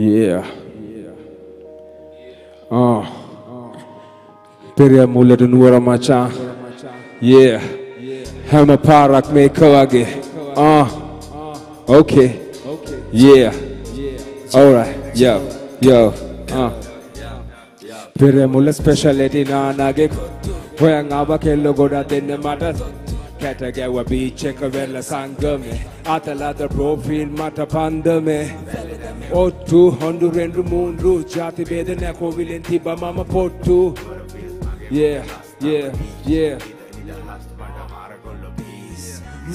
Peria mulla de nuora macha. Yeah. Hama parak me kawage. Okay. Yeah. Alright. Yo. Peria mulla speciality na nage. Where ngaba ke logo da tenne mata. Katagawa beach kavela sangame. Atalada profile mata pandame. Otu hondurendu mundu jati bede neko vilenti ba mama potu. Yeah.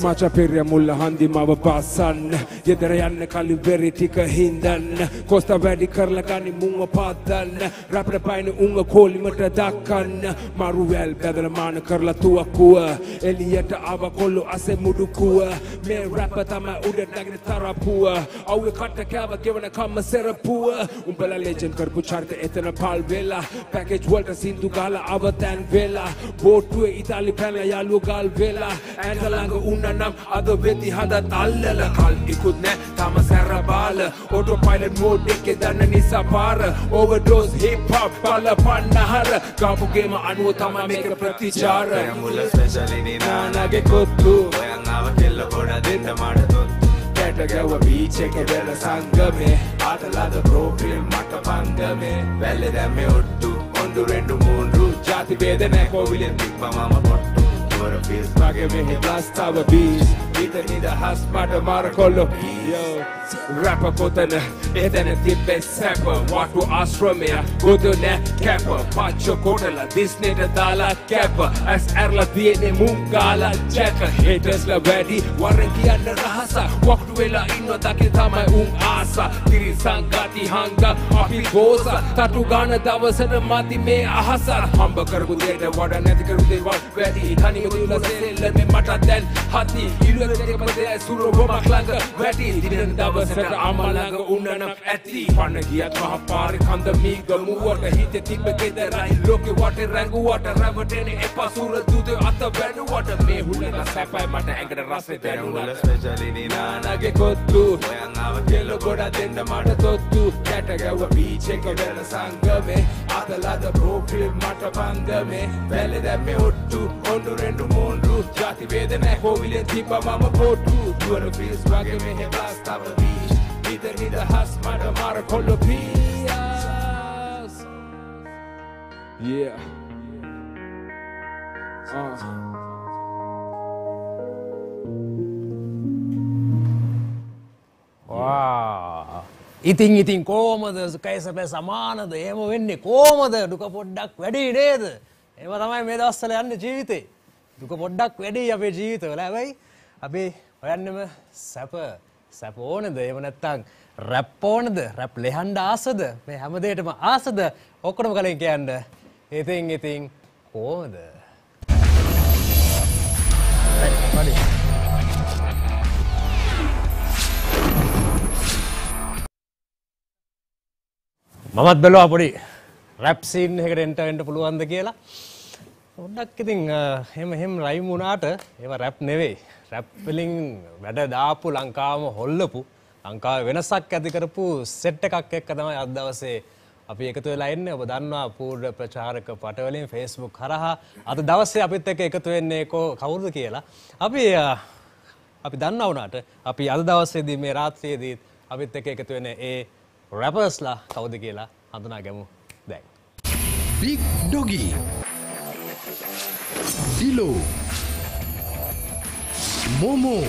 Macha peria mulla handi mava pasan. Yedarayan kali veriti kahindan. Costa vadi karlakani munga padan. Rapra paine unga koli mata dakan. Maruel bedalaman karla tua kua. Elieta ava kolo ase mudukua. Me rapper tama uda dagna tarapua. Awe kata kava givana kama serapua. Umbala legend karpu charta etana palvela. Package walta sindu gala ava tan vela. Botue itali pena yalu gal vela. Andalanga una nam ada beti hadat allala kal ikudne tama serabala autopilot mode ke danani sapara overdose hip hop pala panahara kapu game anu tama meka pratichara mulla special ini nanage kottu oyangava kella goda denna madatottu ketagawa beach ke bela sangame atalada profile mata pangame velle me ottu ondu rendu moonru jati vedane kovilen dikpa mama pottu. Pake mehe blastawa bees Ita nida hasmata marakolo Rapper kotana Edana tipe sepa Watu asramea Kutune kepa Pacho kotala Disneyta dala kepa SR-la tiene mungala Cheka haters la wedi Warangi anna rahasa Waktuela inno dake tamai asa Tiri sangati hanga Api goza Tatu gana davasana mati me ahasa Hamba kargudeta Wada neti kargudeta Wedi Hani Ula sele me mata den hati ilu rete mate suru roma klanga vati dinen davasata amalanga unanam ati panna giya maha pari kanda mi gamu wata hite tipe gedara loke wata rangu wata ravatene epa sura dude atta venu wata me hulana sapai mata engada rase denula specially ni nanage kottu oyangava kello goda denna mata tottu katagawa beach eka vela sangame adalada profile mata bangame vele demme ottu ondure mundu jati vedana kovile tipa mama potu duara feels bage mehe blasta beach iter nida has mara mara kollo pias yeah wow itin itin kohomada kaisa pe samanada ema wenne kohomada duka poddak wedi neda ema thamai me dawassala yanne jeevithe දුක පොඩ්ඩක් වැඩි අපේ ජීවිතවල. හැබැයි අපි හොයන්නෙම සැප ඕනද? එහෙම නැත්නම් රැප් ඕනද? රැප් ලෙහන්න ආසද? මේ හැම දෙයකටම ආසද? ඔක්කොම කලින් කියන්න. ඉතින් කොහොමද? මමත් බැලුවා පොඩි රැප් සීන් එකකට එන්ටර් වෙන්න පුළුවන්ද කියලා. පොඩ්ඩක් ඉතින් එහෙම රයිම් වුණාට ඒව රැප් නෙවෙයි. රැප් වලින් වැඩ දාපු ලංකාවම හොල්ලපු ලංකාවේ වෙනසක් ඇති කරපු සෙට් එකක් එක්ක තමයි අද දවසේ අපි එකතු වෙලා ඉන්නේ. ඔබ දන්නවා පූර්ව ප්‍රචාරක පටවලින් Facebook හරහා අද දවසේ අපිත් එක්ක එකතු වෙන්නේ කවුරුද කියලා. අපි දන්නා වුණාට අපි අද දවසේදී මේ රාත්‍රියේදී අපිත් එක්ක එකතු වෙන්නේ ඒ රැපර්ස්ලා කවුද කියලා හඳුනාගමු දැන්. Big Doggy, Dilo, MoMo,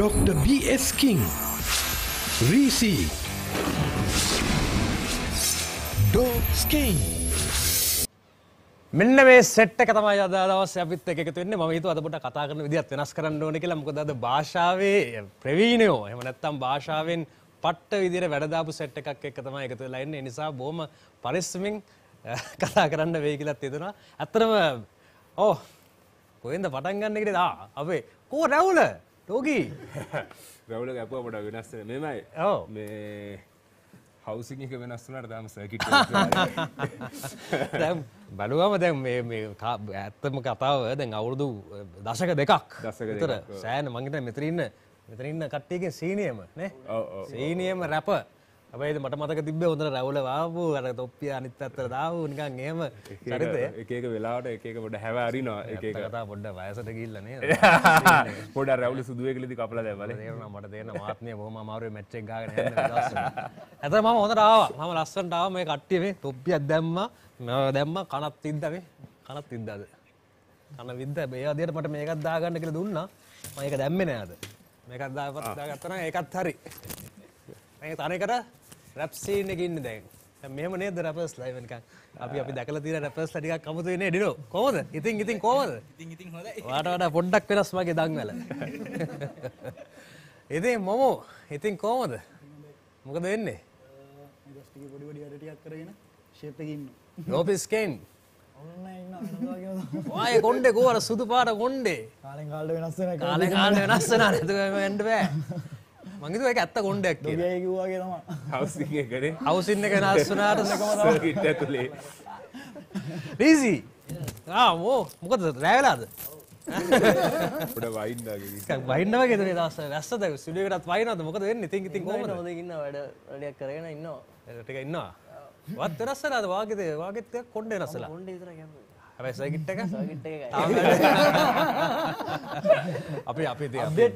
Dr.BSKing, Reezy, DopeSkain. මෙන්න මේ සෙට් එක තමයි අද දවසේ අපිත් එක්ක එකතු වෙන්නේ. මම හිතුවා අද පොඩ්ඩක් කතා කරන විදිහත් වෙනස් කරන්න ඕනේ කියලා. මොකද අද භාෂාවේ ප්‍රවීණයෝ එහෙම නැත්නම් භාෂාවෙන් පට්ට විදිහට වැඩ දාපු සෙට් එකක් එක්ක තමයි එකතු වෙලා ඉන්නේ. ඒ නිසා බොහොම පරිස්සමින් කතා කරන්න වෙයි කියලාත් හිතනවා. ඇත්තටම කොහෙන්ද පටන් ගන්න එකද? අපේ කෝ රැවුල ඩොගී. රැවුල ගැපුවා පොඩක් වෙනස් වෙන. මෙමය. මේ හවුසින් එක වෙනස් වුණාට තාම සර්කිට් එක. දැන් බලුවම දැන් මේ ඇත්තම කතාව දැන් අවුරුදු දශක දෙකක් විතර සෑහෙන මං හිතන්නේ මෙතන ඉන්න මෙතන ඉන්න කට්ටියගේ සීනියම නේ. ඔව් ඔව්. සීනියම රැපර්. හැබැයි මට මතක තිබ්බේ හොඳට රැවුල වාපු අර තොප්පිය අනිත් අතට දාපු නිකන් එහෙම චරිතය. එක එක වෙලාවට එක එක පොඩ හැව අරිනවා. එක එක කතා පොඩ වයසට ගිහිල්ලා නේද? පොඩ රැවුල සුදු එකලදී කපලා දැම්මල. තේරෙනවා මට තේරෙනවා මාත්මේ බොහොම අමාරුවේ මැච් එක ගහගෙන යන දවස්. අතන මම හොඳට ආවා. මම ලස්සනට ආවා මේ කට්ටිය මේ තොප්පියක් දැම්මා. මම දැම්මා කනත් තින්දා මේ. කනත් තින්දාද? කන විද්ද මේ ආදියට මට මේකක් දාගන්න කියලා දුන්නා. මම ඒක දැම්මේ නෑ අද. මේකක් දාගත්තා නම් ඒකත් හරි. මේ තනකට රැප් සීන් එකේ ඉන්නේ දැන්. දැන් මෙහෙම නේද රැපර්ස් ලයිව් එකක්. අපි දැකලා තියෙන රැපර්ස්ලා ටිකක් අමුතුයි නේ ඩිලෝ. කොහොමද? ඉතින් කොහොමද? ඉතින් හොඳයි. වාට වඩා පොඩ්ඩක් වෙනස් මගේ දන්වැල. ඉතින් මොමෝ ඉතින් කොහොමද? මොකද වෙන්නේ? ඉන්ඩස්ට්‍රි එකේ පොඩි පොඩි වැඩ ටිකක් කරගෙන ෂේප් එකේ ඉන්නවා. DopeSkain ඔය කොණ්ඩේ කෝර සුදු පාට කොණ්ඩේ කාලෙන් කාලට වෙනස් වෙනවා කාලෙන් කාලට වෙනස් වෙනවා නේද වෙන්න බෑ මං හිතුවා ඒක ඇත්ත කොණ්ඩයක් කියලා ඔබේ කිව්වා වගේ තමයි හවුසින් එකනේ හවුසින් එක වෙනස් වුණාට සර්කිට් ඇතුලේ රීසි ආවෝ මොකද රැවලාද පොඩ වයින් දාගෙන ඉතින් වයින් දාගෙන ඉතින් දවස් වැස්සද ස්ටුඩියෝකටත් වයින්වද මොකද වෙන්නේ ඉතින් කොහොමද ඔතේ ඉන්නවා වැඩ වැඩක් කරගෙන ඉන්නවා ටික ඉන්නවා වත් වෙනස්සලාද වාගෙත් ටිකක් කොණ්ඩේ වෙනස්සලා කොණ්ඩේ විතර කියන්නේ හැබැයි සර්කිට් එක අපි අප්ඩේට්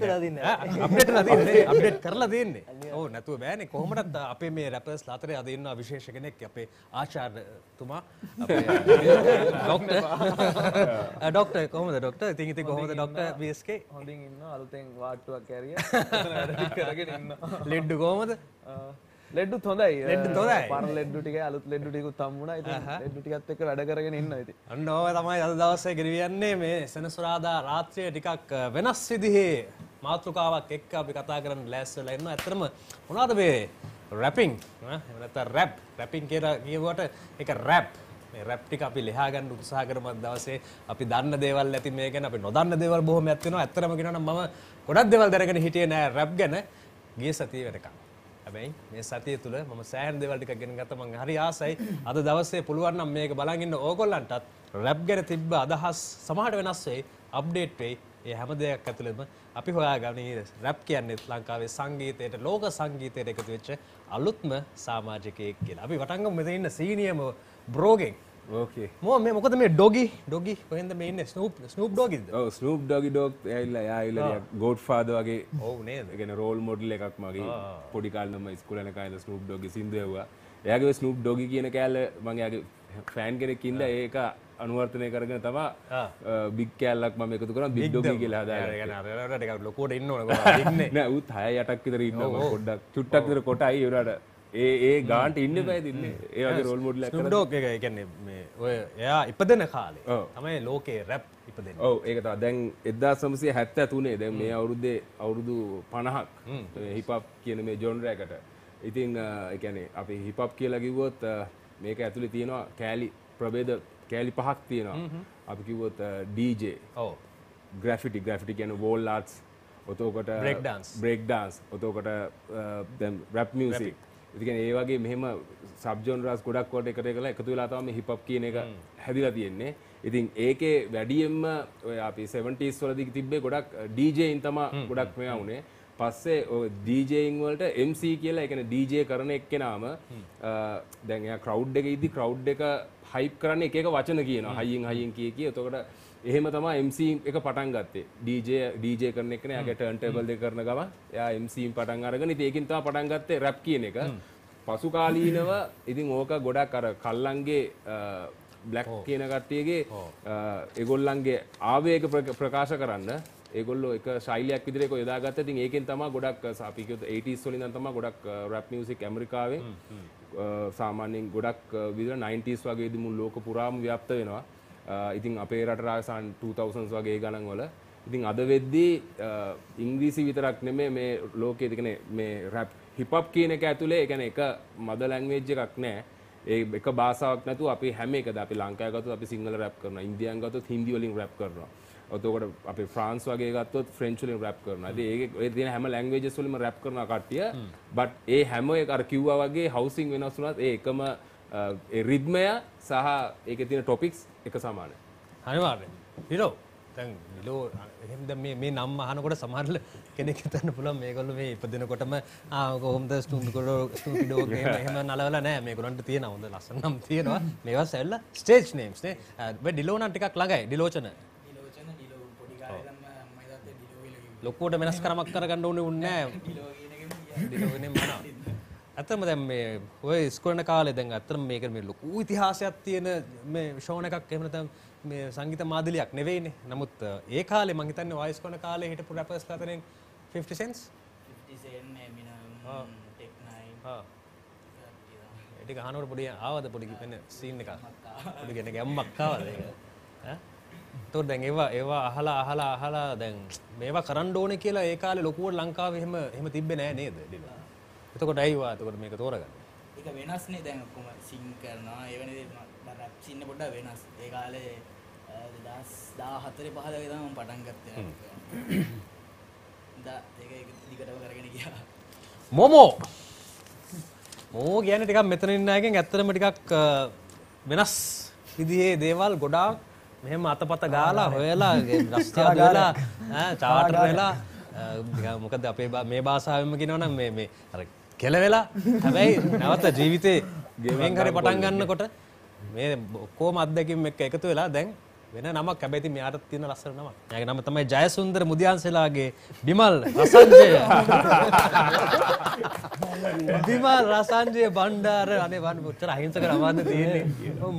කරලා තියෙන්නේ ඕ නැතුව බෑනේ කොහොමද අපේ මේ රැපර්ස් අතරේ අද ඉන්නවා විශේෂ කෙනෙක් අපේ ආචාර්යතුමා අපේ ડોක්ටර් කොහොමද ડોක්ටර් ඉතින් කොහොමද ડોක්ටර්.BSK හොඳින් ඉන්නවා අලුතෙන් වාට්ටුවක් කැරිය කරගෙන ඉන්නවා ලෙඩ් කොහොමද ලෙඩ්ඩු හොඳයි ලෙඩ්ඩු හොඳයි පාර ලෙඩ්ඩු ටිකයි අලුත් ලෙඩ්ඩු ටිකුත් හම්බුණා ඉතින් ලෙඩ්ඩු ටිකත් එක්ක වැඩ කරගෙන ඉන්නවා ඉතින් අන්න ඕව තමයි අද දවසේ ගෙනියන්නේ මේ සෙනසුරාදා රාත්‍රියේ ටිකක් වෙනස් විදිහේ මාතෘකාවක් එක්ක අපි කතා කරන්න ලෑස්ති වෙලා ඉන්නවා ඇත්තටම මොනවද මේ රැපින් එහෙම නැත්නම් රැප් රැපින් කියලා කියවුවට ඒක රැප් මේ රැප් ටික අපි ලියා ගන්න උත්සාහ කරමු දවසේ අපි දන්න දේවල් ඇති මේ ගැන අපි නොදන්න දේවල් බොහොමයක් තියෙනවා ඇත්තටම කියනවා නම් මම ගොඩක් දේවල් දැනගෙන හිටියේ නෑ රැප් ගැන ගිය සතියේ වෙනකන් හැබැයි මේ සතිය තුළ මම සෑහෙන දේවල් ටිකක් ගෙන ගත්තා මම හරි ආසයි අද දවසේ පුළුවන් නම් මේක බලන් ඉන්න ඕගොල්ලන්ටත් රැප් ගැන තිබ්බ අදහස් සමහරට වෙනස් වෙයි අප්ඩේට් වෙයි ඒ හැම දෙයක් ඇතුළෙම අපි හොයාගන්නේ රැප් කියන්නේ ලංකාවේ සංගීතයට ලෝක සංගීතයට එකතු වෙච්ච අලුත්ම සමාජිකයෙක් කියලා. අපි වටන් ගමු මෙතන ඉන්න සීනියම බ්‍රෝගෙන්. ඕකේ. මේ මොකද මේ ඩොගි කොහෙන්ද මේ ඉන්නේ ස්නූප් ඩොගිද? ඔව් ස්නූප් ඩොගි ඩොග් එයා ගෝඩ්ෆාදර් වගේ ඔව් නේද? ඒ කියන්නේ රෝල් මෝඩල් එකක් මගේ පොඩි කාලේ මම ඉස්කෝලේ යන කාලේ ස්නූප් ඩොගි සින්දු ඇහුවා. එයාගේ ස්නූප් ඩොගි කියන කෑල්ල මම එයාගේ ෆෑන් කෙනෙක් ඉඳලා ඒක අනුවර්තනය කරගෙන තමයි බිග් කෑල්ලක් මම එකතු කරා බිග් ඩොගි කියලා හදාගෙන. ඒ කියන්නේ අර ටිකක් ලොකුවට ඉන්න ඕන කොහොමද ඉන්නේ? නෑ උත් 6 8ක් විතර ඉන්නවා පොඩ්ඩක් චුට්ටක් විතර කොටයි ඒ උනාට ඒ ගාන්ට ඉන්න බෑද ඉන්නේ ඒ වගේ රෝල් මොඩල් එකක් කරලා ඩොග් එක ඒ කියන්නේ මේ ඔය එයා ඉපදෙන කාලේ තමයි ලෝකේ රැප් ඉපදෙන්නේ. ඔව් ඒක තමයි දැන් 1973 දැන් මේ අවුරුද්දේ අවුරුදු 50ක් හිප් හොප් කියන මේ ජොනර් එකට. ඉතින් ඒ කියන්නේ අපි හිප් හොප් කියලා කිව්වොත් මේක ඇතුලේ තියෙනවා කෑලි ප්‍රභේද කෑලි පහක් තියෙනවා. අපි කිව්වොත් DJ ඔව් ග්‍රැෆිටි කියන්නේ වෝල් ආර්ට්ස් ඔතෝකට බ්‍රේක් dance ඔතෝකට දැන් රැප් මියුසික් ඉතින් ඒ වගේ මෙහෙම සබ් ජොනරස් ගොඩක් කොට එකට එකලා එකතු වෙලා තමයි මේ හිප් හොප් කියන එක හැදිලා තියෙන්නේ. ඉතින් ඒකේ වැඩියෙන්ම ඔය අපි 70s වලදී තිබ්බේ ගොඩක් DJයින් තමයි ගොඩක් මෙයා වුණේ. පස්සේ ඔය DJයින් වලට MC කියලා ඒ කියන්නේ DJ කරන එක්කෙනාම දැන් එයා crowd එකේ ඉදදී crowd එක hype කරන්නේ එක එක වචන කියනවා. හයියෙන් කිය. එතකොට එහෙම තමයි MC එක පටන් ගත්තේ. DJ කරන එක්කනේ එයාගේ turntable දෙක කරන ගම එයා MC පටන් අරගෙන ඉතින් ඒකෙන් තමයි පටන් ගත්තේ rap කියන එක. පසුකාලීනව ඉතින් ඕක ගොඩක් අර කල්ලන්ගේ බ්ලැක් කියන කට්ටියගේ ඒගොල්ලන්ගේ ආවේග ප්‍රකාශ කරන්න ඒගොල්ලෝ එක ශෛලියක් විදිහට ඒක යොදාගත්තා. ඉතින් ඒකෙන් තමයි ගොඩක් අපි කියොත් 80s වලින් නම් තමයි ගොඩක් රැප් මියුසික් ඇමරිකාවේ සාමාන්‍යයෙන් ගොඩක් විතර 90s වගේදී මුළු ලෝක පුරාම ව්‍යාප්ත වෙනවා. ඉතින් අපේ රට රාසන් 2000s වගේ ගණන් වල ඉතින් අද වෙද්දී ඉංග්‍රීසි විතරක් නෙමෙයි මේ ලෝකයේ කියන්නේ මේ රැප් හිප් හොප් කියන එක ඇතුලේ ඒ කියන්නේ එක මදර් ලැන්ග්වේජ් එකක් නැහැ. ඒ එක භාෂාවක් නැතුව අපි හැම එකද අපි ලංකාවේ ගත්තොත් අපි සිංහල රැප් කරනවා. ඉන්දියාන් ගත්තොත් හින්දි වලින් රැප් කරනවා. ඔතකොට අපි ෆ්‍රාන්ස් වගේ ගත්තොත් ෆ්‍රෙන්ච් වලින් රැප් කරනවා. ඉතින් ඒකේ තියෙන හැම ලැන්ග්වේජස් වලම රැප් කරනවා කට්ටිය. බට් ඒ හැම එක අර කිව්වා වගේ හවුසින් වෙනස් වුණත් ඒ එකම ඒ රිද්මය සහ ඒකේ තියෙන ටොපික්ස් එක සමානයි. අනිවාර්යයෙන්. දැන් Dilo එහෙම දැන් මේ නම් අහනකොට සමහරවල් කෙනෙක් හිතන්න පුළුවන් මේගොල්ලෝ මේ ඉපදෙනකොටම කොහොමද ස්ටුඩියෝ එහෙම නලවලා නැහැ මේගොල්ලන්ට තියෙනවා හොඳ ලස්සන නම් තියෙනවා මේවා සැල්ලා ස්ටේජ් නේම්ස් නේ බයි Dilo නම් ටිකක් ළඟයි Diloචන Dilo පොඩි කාලේ නම් මම හිතද්දී Dilo කියලා ලොකුවට වෙනස් කරමක් කරගන්න ඕනේ වුණේ නැහැ Dilo කියන එකම Dilo වෙනම මනවා අතම දැන් මේ ඔය ඉස්කෝලේ කාලේ දැන් අතම මේක මේ ලොකු ඉතිහාසයක් තියෙන මේ ෂෝන් එකක් එහෙම නැත්නම් මේ සංගීත මාදලියක් නෙවෙයිනේ. නමුත් ඒ කාලේ මං හිතන්නේ වයිස් කොන කාලේ හිටපු රැපර්ස් අතරින් 50 cents 50 cents මේ මිනම් ටෙක් 9 හා ඒ ටික අහනකොට පොඩි ආවද පොඩි වෙන සීන් එකක් පොඩි කෙනෙක් ගැම්මක් ආවද ඒක ඈ එතකොට දැන් ඒවා අහලා දැන් මේවා කරන්න ඕනේ කියලා ඒ කාලේ ලොකුවට ලංකාවේ එහෙම තිබ්බේ නෑ නේද ඩිලා. එතකොට අයිවා එතකොට මේක තෝරගන්න. ඒක වෙනස්නේ දැන් ඔක්කොම සින් කරනවා ඒ වෙනදී රැප් සීන් පොඩ්ඩක් වෙනස්. ඒ කාලේ 2014 15 වගේ තමයි මම පටන් ගත්තේ. දා ඒක දිගටම කරගෙන ගියා. මොමෝ. මොමෝ කියන්නේ ටිකක් මෙතන ඉන්න අයගෙන් ඇත්තටම ටිකක් වෙනස් විදිහේ දේවල් ගොඩාක් මෙහෙම අතපත ගාලා හොයලා රස්තිය දාලා චාටර් වෙලා මොකද අපේ මේ භාෂාවෙම කියනවනම් මේ අර කෙල වෙලා හැබැයි නැවත ජීවිතේ ගෙවෙන් හරි පටන් ගන්නකොට මේ ඔක්කොම අත්දැකීම් එක්ක එකතු වෙලා දැන් වෙන නමක් හැබැයි ඉතින් මෙයාට තියෙන ලස්සන නමක්. එයාගේ නම තමයි ජයසුන්දර මුදියන්සලාගේ බිමල් රසංජය. බිමල් රසංජය බණ්ඩාර අනේ වන්න මුචතර අහිංසක නමක්ද තියෙන්නේ.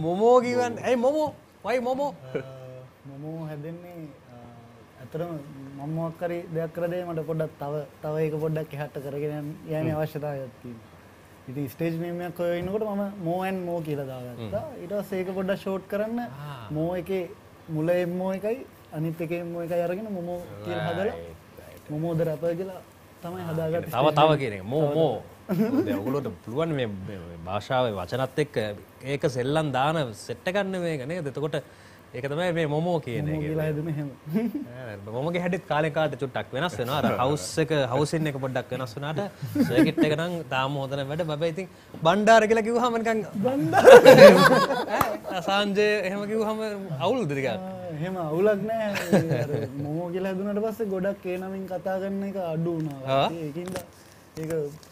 මොමෝ කියවන්නේ. ඇයි මොමෝ? වයි මොමෝ? මොමෝ හැදෙන්නේ අතරම මම මොකක් හරි දෙයක් කර දෙයි මට පොඩ්ඩක් තව එක පොඩ්ඩක් එහාට කරගෙන යෑමේ අවශ්‍යතාවයක් තියෙනවා. ඉතින් ස්ටේජ් නේම් එකක් හොයනකොට මම මෝ ඇන් මෝ කියලා දාගත්තා. ඊට පස්සේ ඒක පොඩ්ඩක් ෂෝට් කරන්න මෝ එකේ මුල එම් මෝ එකයි අනිත් එකේ එම් මෝ එකයි අරගෙන මොමෝ කියලා හදලා මොමෝ ද රැපර් කියලා තමයි හදාගත්තේ. තව කියන එක මෝ මෝ. දැන් ඔයගොල්ලෝට පුළුවන් මේ භාෂාවේ වචනත් එක්ක ඒක සෙල්ලම් දාන සෙට් ගන්න මේක නේද? එතකොට ඒක තමයි මේ මොමෝ කියන එක. මොමෝලා හදුනේ එහෙම. මොමෝගේ හැඩෙත් කාලේ කාලට චුට්ටක් වෙනස් වෙනවා. අර හවුස් එක පොඩ්ඩක් වෙනස් වුණාට සර්කිට් එක නම් තාම හොඳ නැහැ වැඩ. බබා ඉතින් බණ්ඩාර කියලා කිව්වහම නිකන් බණ්ඩාර. සංජය එහෙම කිව්වහම අවුල්ද ටිකක්? එහෙම අවුලක් නැහැ. අර මොමෝ කියලා හදුනාට පස්සේ ගොඩක් ඒ නමින් කතා කරන එක අඩු වුණා. ඒකින්ද ඒක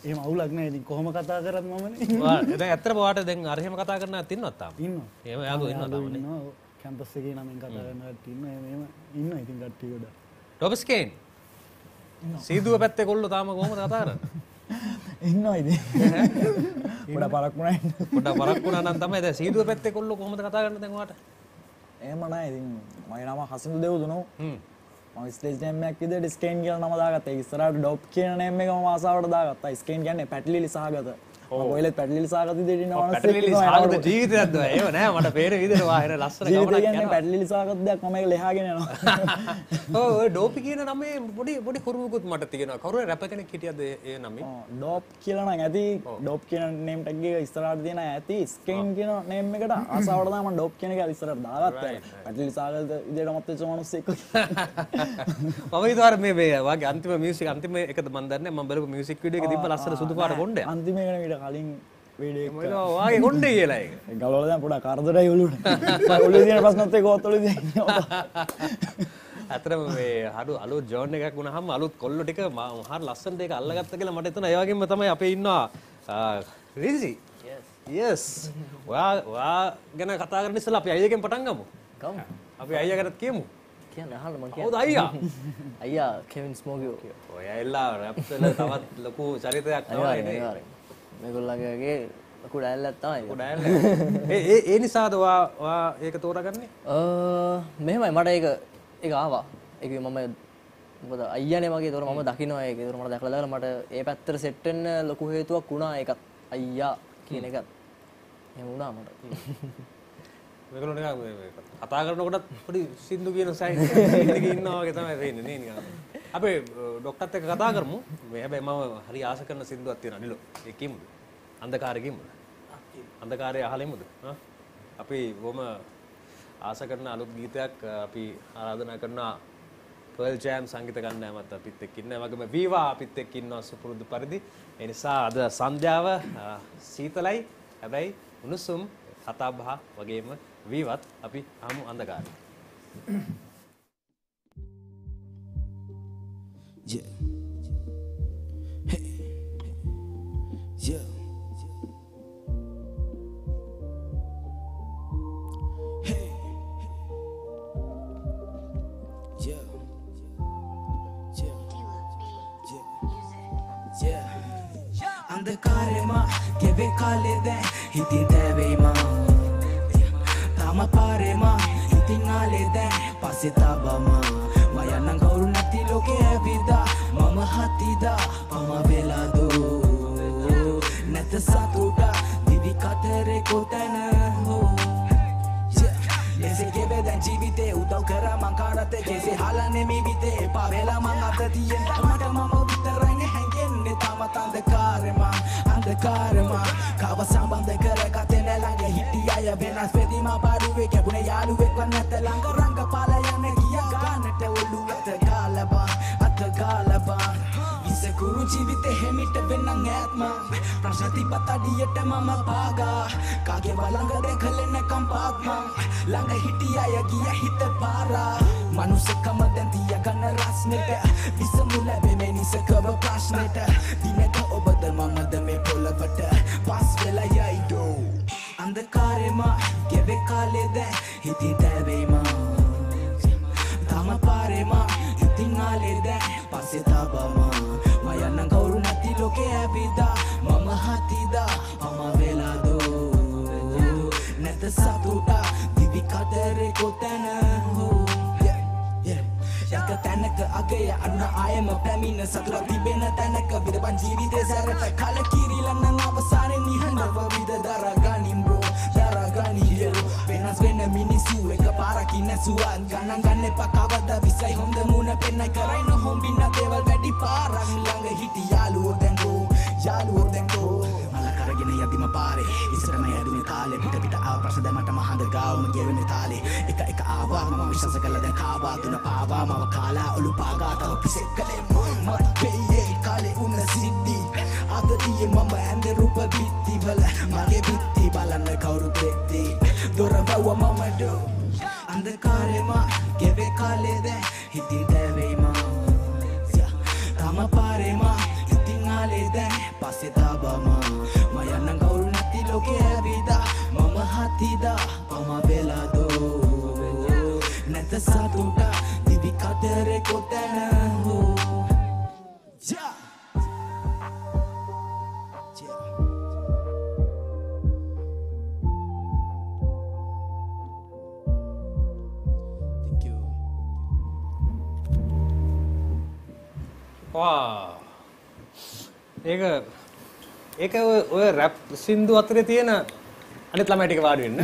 එහෙම අවුලක් නැහැ. ඉතින් කොහොම කතා කරත් මමනේ. දැන් ඇත්තටම ඔයාට දැන් අර එහෙම කතා කරන්න තින්නවත් තාම. ඉන්නවා. එහෙම යාළුවෝ ඉන්නවා තාම. කැම්පස් එකේ නමින් කතා කරන කට්ටිය ඉන්න එහෙම ඉන්න ඉතින් කට්ටිය ගොඩක්. DopeSkain. සීදුව පැත්තේ කොල්ලෝ තාම කොහොමද කතා කරන්නේ? ඉන්නවා ඉතින්. පොඩ පරක්කුණා නම් තමයි දැන් සීදුව පැත්තේ කොල්ලෝ කොහොමද කතා කරන්නේ දැන් ඔයාට? එහෙම නෑ ඉතින් මගේ නම හසින්දු දෙව්දුනෝ. මම ස්ටේජ් නේම් එකක් විදියට DopeSkain කියලා නම දාගත්තා. ඒක ඉස්සරහට ඩොප් කියන නේම් එක මම ආසාවට දාගත්තා. ස්කේන් කියන්නේ පැටලිලි සහගත. ඔයලෙ පැටලිලි සාගත දෙඩි නවනස් පැටලිලි සාගත ජීවිතයක් දා ඒව නෑ මට පේන විදිහට වාහිර ලස්සන ගමනක් යනවා පැටලිලි සාගත දෙයක් මම ඒක ලෙහාගෙන යනවා ඔය ඩෝපි කියන නමේ පොඩි කරුවකුත් මට තියෙනවා කරුවේ රැප කෙනෙක් හිටියද ඒ නමේ ඩෝප් කියලා නම් ඇති ඩෝප් කියන නේම් ටැග් එක ඉස්සරහට තියෙන ඇති ස්කේන් කියන නේම් එකට ආසාවට දාලා මම ඩෝප් කියන එක ඉස්සරහට දාගත්තා පැටලිලි සාගත විදිහට මත් වෙච්ච මිනිස්සෙක් මම ඊතර මේ වාගේ අන්තිම මියුසික් අන්තිම එකද මම දන්නේ මම බලපු මියුසික් වීඩියෝ එකේ තිබ්බ ලස්සන සුදු පාට පොණ්ඩය අන්තිම එක කලින් වීඩියෝ එක මොනවා වාගේ කොණ්ඩේ කියලා ඒක. ඒ ගලවලා දැන් පොඩක් කරදරයි ඔළුවට. ඔළුවේ තියෙන ප්‍රශ්නත් එක්ක ඔත් ඔළුවේ තියෙන. අතරම මේ අලුත් ජෝන් එකක් වුණාම අලුත් කොල්ලෝ ටික මහා ලස්සන දෙයක අල්ලගත්ත කියලා මට හිතෙනවා. ඒ වගේම තමයි අපේ ඉන්නවා රිසි. Yes. Yes. වා ගැන කතා කරන්න ඉස්සලා අපි අයියගෙන් පටන් ගමු. ගමු. අපි අයියා ගැනත් කියමු. කියන්න අහන්න මං කියන්නේ. ඔව් අයියා. අයියා කෙවින් ස්මෝගියෝ. ඔය ඇල්ලා රැප් වල තවත් ලොකු චරිතයක් තමයි නේ. මේගොල්ලගේ ලොකු ඩයලොග් තමයි. ලොකු ඩයලොග්. ඒ නිසාද ඔයා ඒක තෝරාගන්නේ? මෙහෙමයි මට ඒක ආවා. ඒක මම මොකද අයියානේ මගේ ඒතර මම දකින්නවා ඒක. ඒතර මට දැකලා මට ඒ පැත්තට සෙට් වෙන්න ලොකු හේතුවක් වුණා ඒකත් අයියා කියන එකත්. එහෙම වුණා මට. මේගොල්ලෝ නිකන් කතා කරනකොටත් පොඩි සින්දු කියන සයිඩ් එකක ඉන්නවා වගේ තමයි වෙන්නේ නේ නිකන්. අපේ ડોක්ටරත් එක්ක කතා කරමු. මේ හැබැයි මම හරි ආස කරන සින්දුවක් තියෙනවා නිලෝ. ඒක කිමුද? අන්ධකාරය කිමුද? අන්ධකාරය අහලෙමුද? හා අපි බොහොම ආස කරන අලුත් ගීතයක් අපි ආරාධනා කරනවා. පර්ල් ජෑම් සංගීත කණ්ඩායමත් අපිත් එක්ක ඉන්නවා. වගේම වීවා අපිත් එක්ක ඉන්නවා සුපුරුදු පරිදි. ඒ නිසා අද සන්ධ්‍යාව සීතලයි. හැබැයි උණුසුම් කතාබහ වගේම වීවත් අපි අහමු අන්ධකාරය. Yeah. Hey. Yeah. Hey. Yeah. Yeah. Andakarema kebe kalede hiti devema tama parema hiti ngalede pasitabama mayanang kaurunati loke evida mama hatida ama velado nata satuda divi katere kotana ho ese kebe dan jibite utau kara mangkarate kese halane mibite pavela mangatatiye tamata mama utarane hangenne tamata andakarema andakarema kava sambandha kara katena lange hitiyaya venas pedima baruwe kebune yaluwe konnata langa ranga palayane giya ganata uluwata galaba atagalaba ise kuru jivite hemita vennan atma prasati patadiyata mama paga kage balanga dekhalena kampatma langa hitiyaya giya hita para manushakama den diya ganna rasneta visamula bemeni sakava prashneta dinaka obada mama dame polavata pas vela yaido andakarema geve kalede hiti devema tama parema hiti ngalede pasetabama mayanna kaurunati loke abida mama hatida ama velado neta satuta divi katere kotana ho yaka tanaka agaya anna ayama pramina satura dibena tanaka vidaban jeevithe sarata kala kirila nan avasane nihandawa vidadara ganimbo daraganiyo venas vena minisu ekapara kinasuan ganan ganne pakavada visai honda muna penna karaina hombinna deval wedi paran langa hiti yaluwo dengo karagena yadima pare isarama yadune kale pita aapasa damata mahanda gaawama gewena tale eka aawa mama vishasa kala den kaawa tuna paawa mama kala ulu paaga taw pisekale mat peye kale unna siddhi adadiye mama ande rupa bitti bala mage bitti balanna kauru dekti dorawa mama do andakarema geve kale de hiti devema tama parema alede pasetabama mayanna kaurunati loke avida mama hatida ama velado nata satuta divi katere kotana ho ja ja thank you. Wow. ඒක ඔය rap සින්දු අතරේ තියෙන අනිත් ළමයි ටික වාඩි වෙන්න.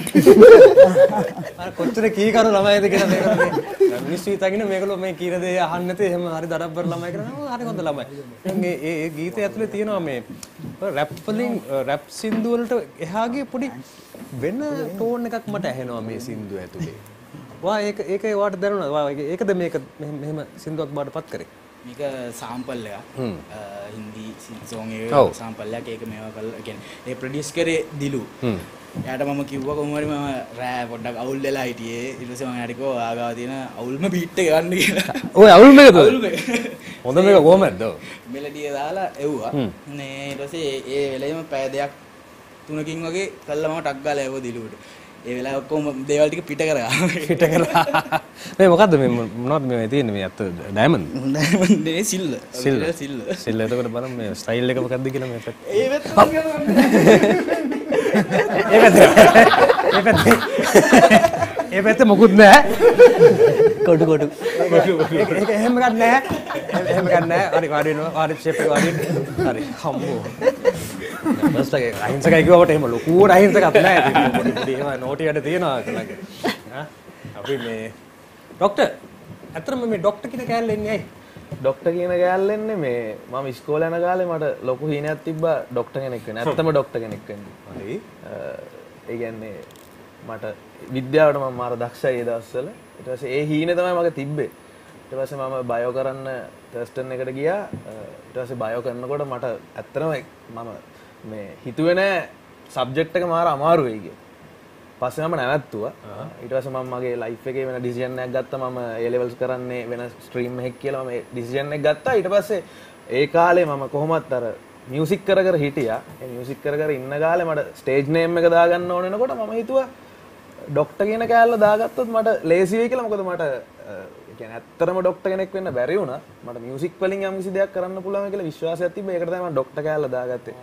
මම කොච්චර කීකරු ළමයිද කියලා මේකනේ. මිනිස්සු හිතගෙන මේගොල්ලෝ මේ කීන දේ අහන්නේ නැති එහෙම හරි දඩබ්බර ළමයි කරනවා. හරි හොඳ ළමයි. මේ ඒ ගීතය ඇතුලේ තියෙනවා මේ රැප් වලින් රැප් සින්දු වලට එහාගේ පොඩි වෙන ටෝන් එකක් මට ඇහෙනවා මේ සින්දු ඇතුලේ. වා ඒක වාට දැනුණා. වා ඒකද මේක මෙහෙම සින්දුවක් බාටපත් කරේ. මේක සාම්පල් එකක් හින්දි song එකේ සාම්පල් එකක් ඒක මේවා කරලා කියන්නේ ඒ ප්‍රොඩියුස් කරේ දිලු එයාට මම කිව්වා කොහොම හරි මම රෑ පොඩ්ඩක් අවුල් වෙලා හිටියේ ඊට පස්සේ මම එයාට කිව්වා ආගාව තියෙන අවුල්ම බීට් එක ගන්න කියලා ඔය අවුල්ම එකද හොඳ මේක කොහමද මෙලඩිය දාලා එව්වා නේ ඊට පස්සේ ඒ වෙලෙම පැය දෙකක් තුනකින් වගේ කළා මම ටක් ගාලා එව්වා දිලුවට ඒ වෙලාව ඔක්කොම දේවල් ටික පිට කරා මේ මොකද්ද මේ මොනවද මේ තියෙන්නේ මේ අත ඩයමන්ඩ් නේ සිල්ල එතකොට බලන්න මේ ස්ටයිල් එක මොකද්ද කියලා මේ ඒ පැත්ත මොකුත් නැහැ කොටු ඒක එහෙම ගන්න නැහැ හරි වාඩි වෙනවා හරි ෂේප් එක වාඩි හරි හම්බෝ බස් ටක් එක අහිංසකයි කිව්වට එහෙම ලොකු අහිංසකත් නැහැ පොඩි පොඩි එහෙම නෝටියට තියනවා කලක හා අපි මේ ડોક્ટર ඇත්තටම මේ ડોක්ටර් කියන කෑල්ල එන්නේ ඇයි? ડોක්ටර් කියන කෑල්ල එන්නේ මේ මම ඉස්කෝලේ යන කාලේ මට ලොකු හිණයක් තිබ්බා ડોක්ටර් කෙනෙක් වෙන්න. ඇත්තම ડોක්ටර් කෙනෙක් වෙන්න. හරි. ඒ කියන්නේ මට විද්‍යාවට මම මාර දක්ෂයි ඒ දවස්වල. ඊට පස්සේ ඒ හිණේ තමයි මගේ තිබ්බේ. ඊට පස්සේ මම බයෝ කරන්න ටර්ස්ටන් එකට ගියා. ඊට පස්සේ බයෝ කරනකොට මට ඇත්තම මම මේ හිතුවේ නෑ සබ්ජෙක්ට් එක මාර අමාරු වෙයි කියලා. පස්සේ මම නැවැත්තුවා. ඊට පස්සේ මම මගේ ලයිෆ් එකේ වෙන ඩිසිෂන් එකක් ගත්තා. මම A levels කරන්නේ වෙන ස්ට්‍රීම් එකක් කියලා මම ඒ ඩිසිෂන් එක ගත්තා. ඊට පස්සේ ඒ කාලේ මම කොහොමත් අර මියුසික් කර කර හිටියා. ඒ මියුසික් කර කර ඉන්න කාලේ මට ස්ටේජ් නේම් එක දාගන්න ඕන වෙනකොට මම හිතුවා ડોක්ටර් කියන කෑල්ල දාගත්තොත් මට ලේසි වෙයි කියලා. මොකද මට කියන්නේ ඇත්තටම ડોක්ටර් කෙනෙක් වෙන්න බැරි වුණා. මට මියුසික් වලින් යම් කිසි දෙයක් කරන්න පුළුවන් කියලා විශ්වාසයක් තිබ්බා. ඒකට තමයි මම ડોක්ටර් කෑල්ල දාගත්තේ.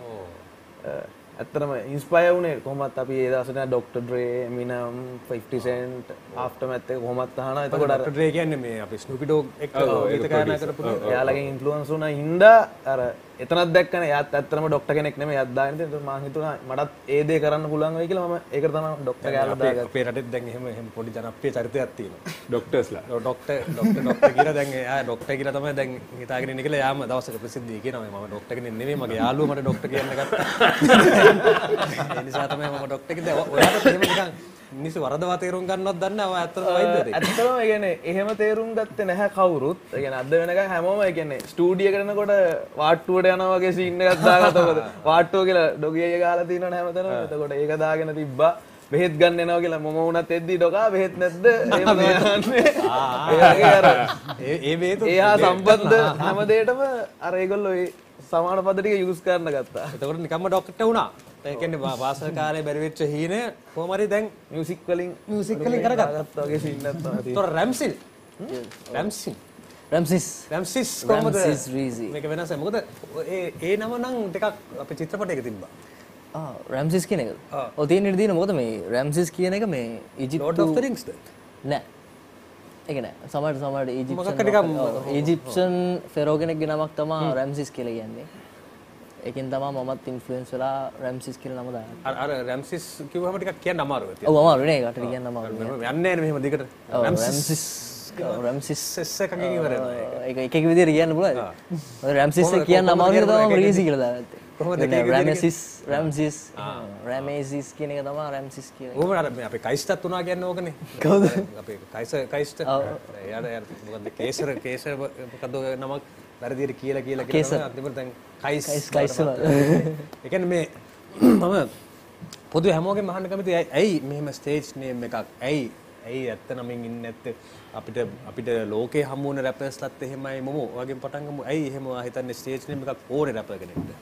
ඇත්තටම ඉන්ස්පයර් වුණේ කොහොමත් අපි ඒ දවස්වල ડોක්ටර් ඩ්‍රේ, එමිනම්, 50 සෙන්ට්, ආෆ්ටර්මැත් එක කොහොමත් අහනවා. එතකොට ડોක්ටර් ඩ්‍රේ කියන්නේ මේ අපි ස්නූපි ඩොග් එක්ක ඒක කරනා කරපු එයාලගෙන් ඉන්ෆ්ලුවන්ස් වුණා හින්දා අර එතනක් දැක්කනේ එයාත් ඇත්තටම ડોක්ටර් කෙනෙක් නෙමෙයි එයාත් දාගෙන ඉතින් මම හිතුණා මටත් ඒ දේ කරන්න පුළුවන් වෙයි කියලා. මම ඒකට තමයි ડોක්ටර් කෑල්ල දාගත්තේ. අපේ රටෙත් දැන් එහෙම පොඩි ජනප්‍රිය චරිතයක් තියෙනවා ડોක්ටර්ස්ලා. ડોක්ටර් කියලා දැන් එයා ડોක්ටර් කියලා තමයි දැන් හිතාගෙන ඉන්නේ කියලා යාම දවසක ප්‍රසිද්ධිය කියනවා මම ડોක්ටර් කෙනෙක් නෙමෙයි මගේ යාළුවා මට ડોක්ටර් කියන්න ගත්තා. එනිසා තමයි මම ડોක්ටර් කෙනෙක්. දැන් ඔයාලට එහෙම නිකන් මිනිස්සු වරදවා තේරුම් ගන්නවත් දන්නේ නැහැ. ඔය ඇත්තටම වෛද්‍යද? ඇත්තටම ඒ කියන්නේ එහෙම තේරුම් ගත්තේ නැහැ කවුරුත්. ඒ කියන්නේ අද වෙනකන් හැමෝම ඒ කියන්නේ ස්ටුඩියෝ කරනකොට වාට්ටුවට යනවා වගේ සීන් එකක් දාගත්තා. මොකද වාට්ටුව කියලා ඩොගි අය ගහලා තියෙනවනේ හැමතැනම. එතකොට ඒක දාගෙන තිබ්බා. බෙහෙත් ගන්න යනවා කියලා මොම වුණත් එද්දි ඩොගා බෙහෙත් නැද්ද? එහෙම දාන්නේ. ඒ වගේ අර ඒ බෙහෙත් එයා සම්බන්ධ හැම දෙයකටම අර ඒගොල්ලෝ ඒ සමාන පද ටික යූස් කරන්න ගත්තා. එතකොට නිකම්ම ડોක්ටර් වුණා. ඒ කියන්නේ වාසල් කාලේ බැරි වෙච්ච හීනේ කොහොම හරි දැන් මියුසික් වලින් කරගත්තා වගේ සීන් එකක් තමයි. ඒතොර රැම්සිස් කොහොමද? රැම්සෙස් රීසි. මේක වෙනස මොකද? ඒ නම නම් ටිකක් අපේ චිත්‍රපටයක තිබ්බා. රැම්සිස් කියන එකද? ඔය තියෙන්නේ දින මොකද මේ රැම්සිස් කියන එක මේ ඊජිප්තු Lord of the Rings නෑ. ඒක නෑ. සමහර ඊජිප්ෂන් ෆෙරෝ කෙනෙක්ගේ නමක් තමයි රැම්සිස් කියලා කියන්නේ. ඒකෙන් තමයි මමත් ඉන්ෆ්ලුවෙන්ස් වෙලා රැම්සිස් කියලා නම දාන්නේ. අර රැම්සිස් කිව්වම ටිකක් කියන්න අමාරුයි. ඔව් අමාරු නේ. ඒකට කියන්න අමාරු. යන්නේ නැහැ මෙහෙම දිගට. රැම්සිස් එකකින් ඉවරයි. ඒක එක එක විදිහට කියන්න පුළුවන්. ඔය රැම්සිස් එක කියන්න අමාරු නේද? මම රීසි කියලා දාගත්තේ. කොහොමද කියන්නේ? රැමෙසිස් කියන එක තමයි රැම්සිස් කියන්නේ. ඕක අර අපේ කයිස්ටත් උනා කියන්නේ ඕකනේ. කවුද? අපේ කයිස්ට. යාර මොකද්ද? කේසර මොකද්ද නමක්? වැරදියට කියලා කියනවා අන්තිමට දැන් කයිස් ඒ කියන්නේ මේ මම පොදුවේ හැමෝගෙම අහන්න කැමති ඇයි මෙහෙම ස්ටේජ් නේම් එකක් ඇයි ඇත්ත නමින් ඉන්නේ නැත්තේ අපිට ලෝකේ හමු වුණ රැපර්ස්ලත් එහෙමයි මොමෝ වගේ පටන් ගමු ඇයි එහෙම ආ හිතන්නේ ස්ටේජ් නේම් එකක් ඕනේ රැපර් කෙනෙක්ට ඒ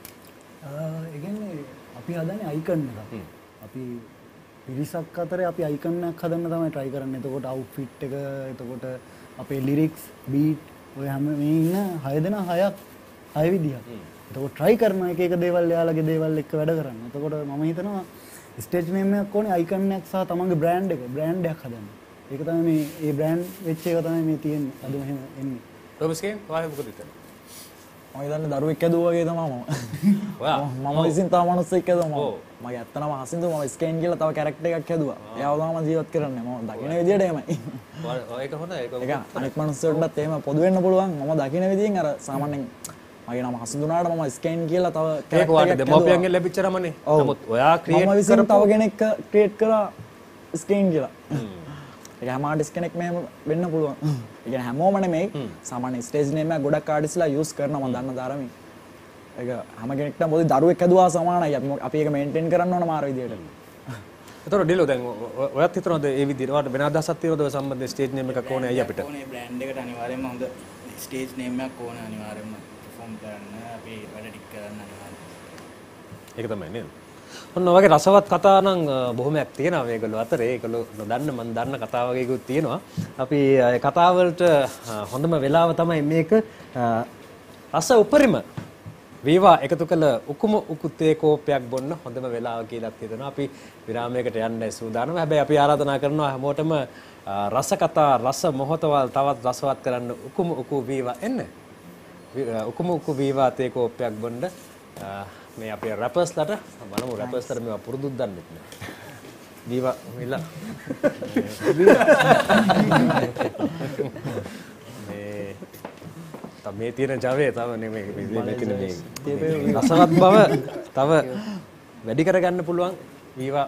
කියන්නේ අපි හදන්නේ අයිකන් එකක් අපි පිරිසක් අතරේ අපි අයිකන් එකක් හදන්න තමයි try කරන්නේ එතකොට අවුට්ෆිට් එක එතකොට අපේ ලිරික්ස් බීට් ඔය හැම මේ ඉන්න 6 දෙනා 6 විදිහක්. එතකොට try කරනවා එක එක දේවල් එයාලගේ දේවල් එක්ක වැඩ කරන්න. එතකොට මම හිතනවා ස්ටේජ් නේම් එකක් ඕනේ අයිකන් එකක් සහ තමන්ගේ බ්‍රෑන්ඩ් එකක් හදන්න. ඒක තමයි මේ ඒ බ්‍රෑන්ඩ් වෙච්ච එක තමයි මේ තියෙන්නේ. අද මෙහෙම එන්නේ. DopeSkain වාහි මොකද හිතන්නේ? මම හිතන්නේ දරුවෙක් ඇදුවා වගේ තමයි මම. ඔයා මම විසින් තව මිනිස්සෙක් ඇදුවා මම. මගේ ඇත්තනම හසින්දු මම ස්කේන් කියලා තව කැරක්ටර් එකක් හැදුවා. එයාව තමයි මම ජීවත් කරන්නේ. මම දකින විදියට එහෙමයි. ඒක හොඳයි. ඒක අනෙක් මිනිස්සුන්ටත් එහෙම පොදු වෙන්න පුළුවන්. මම දකින විදියෙන් අර සාමාන්‍යයෙන් මගේ නම හසින්දුනාට මම ස්කේන් කියලා තව කැරක්ටර් එකක් දෙමෝපියන්ගෙන් ලැබිච්ච නමනේ. නමුත් ඔයා ක්‍රියේට් කරපු තව කෙනෙක් ක්‍රියේට් කරා ස්කේන් කියලා. ඒක හැම ආටිස්ට් කෙනෙක් මෙහෙම වෙන්න පුළුවන්. ඒ කියන්නේ හැමෝම නෙමෙයි. සාමාන්‍ය ස්ටේජ් නේම් එක ගොඩක් ආටිස්ට්ලා යූස් කරනවා මම දන්න ධර්මී. ඒක හැම කෙනෙක්ටම පොඩි දරුවෙක් ඇදුවා සමානයි. අපි ඒක මේන්ටේන් කරන්න ඕන මාර විදියට. ඒතකොට ඩිලෝ දැන් ඔයත් හිතනවාද මේ විදියට ඔයාලට වෙන අදහසක් තියෙනවද ඔය සම්බන්ධයෙන් ස්ටේජ් නේම් එකක් ඕනේ අයිය අපිට? ඕනේ බ්‍රෑන්ඩ් එකට අනිවාර්යයෙන්ම හොඳ ස්ටේජ් නේම් එකක් ඕන අනිවාර්යයෙන්ම perform කරන්න අපි වැඩ ටික කරන්න අනිවාර්යයෙන්. ඒක තමයි නේද? ඔන්න ඔයගේ රසවත් කතා නම් බොහොමයක් තියෙනවා මේගොල්ලෝ අතරේ. ඒගොල්ලෝ නොදන්න මන් දන්න කතා වගේකුත් තියෙනවා. අපි ඒ කතාව වලට හොඳම වෙලාව තමයි මේක රස උපරිම වේවා එකතු කළ උකුම උකුතේ කෝපයක් බොන්න හොඳම වෙලාව කියලාත් හිතනවා. අපි විරාමයකට යන්න සූදානම්. හැබැයි අපි ආරාධනා කරනවා හැමෝටම රස කතා රස මොහොතවල් තවත් රසවත් කරන්න උකුම උකු වේවා එන්න. උකුම උකු වේවා තේ කෝපයක් බොන්න මේ අපේ රැපර්ස්ලට බලමු රැපර්ස්ලට මේවා පුරුදු දෙන්නෙත් නෑ. දීවා මෙලා. මේ තියෙන ජවයේ තව මේ රසවත් බව තව වැඩි කරගන්න පුළුවන් වීවා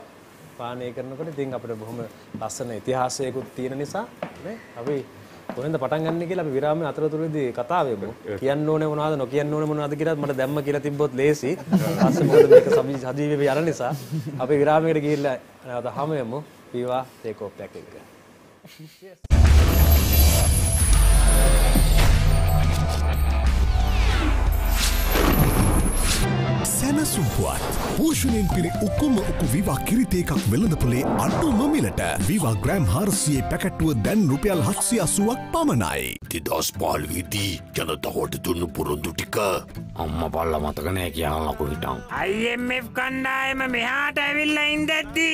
පානය කරනකොට. ඉතින් අපිට බොහොම ලස්සන ඉතිහාසයකුත් තියෙන නිසා නේ අපි කොහෙන්ද පටන් ගන්න කියලා අපි විරාමයේ අතරතුරේදී කතා වෙමු. කියන්න ඕනේ මොනවද නොකියන්න ඕනේ මොනවද කියලා මට දැම්ම කියලා තිබ්බොත් ලේසි. ඊට පස්සේ මොකද මේක සජීවීව යන නිසා අපි විරාමයකට ගිහිල්ලා නැවත හමු වෙමු. Viva Teko Teknika. Sana suhuat, pooshunen piri ukkum ukku Viva kiritekak velanda pule atuma milata. Viva gram harsiye packettuwa dan rupiyal 780ක් pamanai. Didas palwidi janatawata dunnu porundu tika. Amma balla mataka ne kiyanna laku hitan. IMF kandayama mehata ævilla indaddi.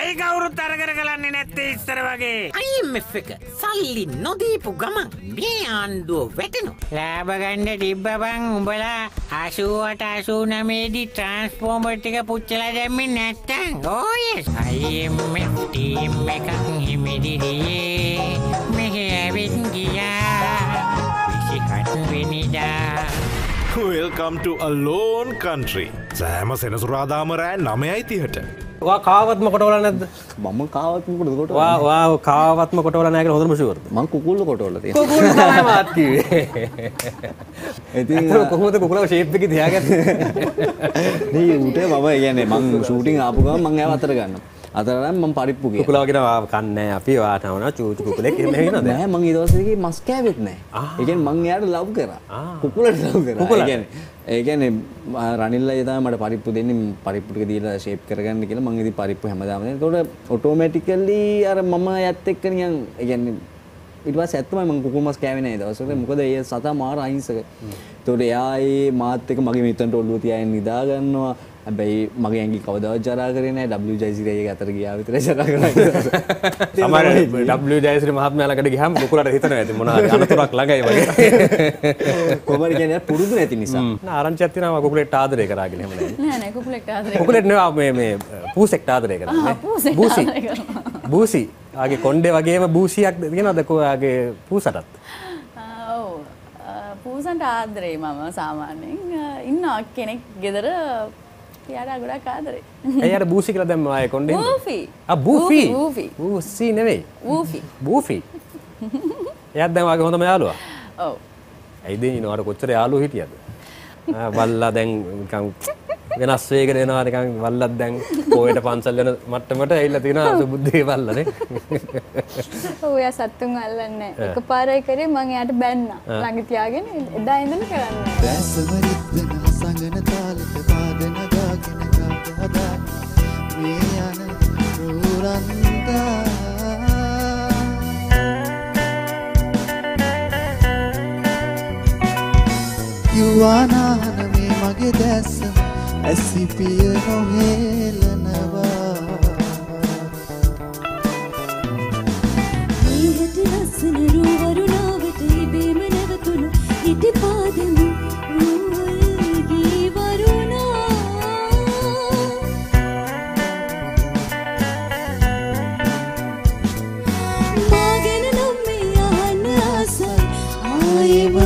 ඇයි කවුරුත් අරගර කරන්නේ නැත්තේ ඉස්සර වගේ? IMF එක සල්ලි නොදීපු ගමන් මේ ආණ්ඩුව වැටෙනවා. ලාභ ගන්න තිබ්බ බං උඹලා 88 89 දී ට්‍රාන්ස්ෆෝමර් ටික පුච්චලා දැම්මේ නැත්තම් ඕයස් IMF ටීම් එකක් හිමිදිරියේ මෙහෙ ඇවිත් ගියා 21 වෙනිදා. Welcome to a lone country. සෑම සෙනසුරාදාම රෑ 9:30ට Wah kawat mau kotoran itu, bangun kawat mau kotoran. Wah kawat mau kotoran aja kalau musuh itu. Mang kukul kotoran itu. Kukul sama mati. Itu kukul itu kukulnya shape begitu ya kan? Nih udah bawa ya nih, mang shooting apa kan, mang apa tergantung. Antara memparipu gitu. Kukulnya kita makannya, api wah, tahu nggak cuci kukulnya gimana? Nah, mang itu sih mas kawit nih. Ikan mang ya love kera, kukulnya love kera. Kukulnya. Egen Ranilla itu ada paripu ini paripu ke dia shape kerjakan dikira mengisi paripu yang macam itu udah automatically ada mama ya tekan yang egen itu pas itu memang kuku mas kaya ini itu soalnya muka dia satu mara ini sih itu dia ini mat itu magi miten dulu tiada ini dah kan no abai magi yang kita udah jarak ini WJZ aja kata dia itu jarak kan sama WJZ mahatma lagi dia ham kuku ada hitamnya itu mana anak tuh rak lagi ya කොබර් කියන්නේ පුරුදු නැති නිසා. නෑ ආරංචියක් තියෙනවා කොකුලෙට් ආදරය කරාගෙන එහෙම නේද? නෑ නෑ කොකුලෙට් ආදරය කරා. කොකුලෙට් නෙවෙයි මේ පූසෙක්ට ආදරය කරන්නේ. ආ පූසෙක් ආදරය කරනවා. බූසි. ආගේ කොණ්ඩේ වගේම බූසියක් කියනවාද කොයාගේ පූසටත්? ඔව්. පූසන්ට ආදරේ මම සාමාන්‍යයෙන් ඉන්නවා කෙනෙක් ගෙදර එයාට ගොඩක් ආදරේ. එයාට බූසි කියලා දැම්ම ආයේ කොණ්ඩේ. බූෆි. ආ බූෆි. බූෆි. බූසි නෙවෙයි. බූෆි. බූෆි. එයාත් දැන් වාගේ හොඳම යාළුවා. ඔව්. Aiden ini orang kocer ya alu hiti ada, walau dengan kang, karena swag ini orang kang walau dengan koe depan salnya mata-mata hilang tina sebudhi walau deh. Oh ya satu ngalan nih, keparai kiri mangi ada band na, langit yakin, dah ini nih kerana. Yuwanahana me mage dasam asi piya nohelanawa meetu rasana ruvaruna vete beema nevatuna iti paadamu ruulgi varuna magena namme yana asa aayeva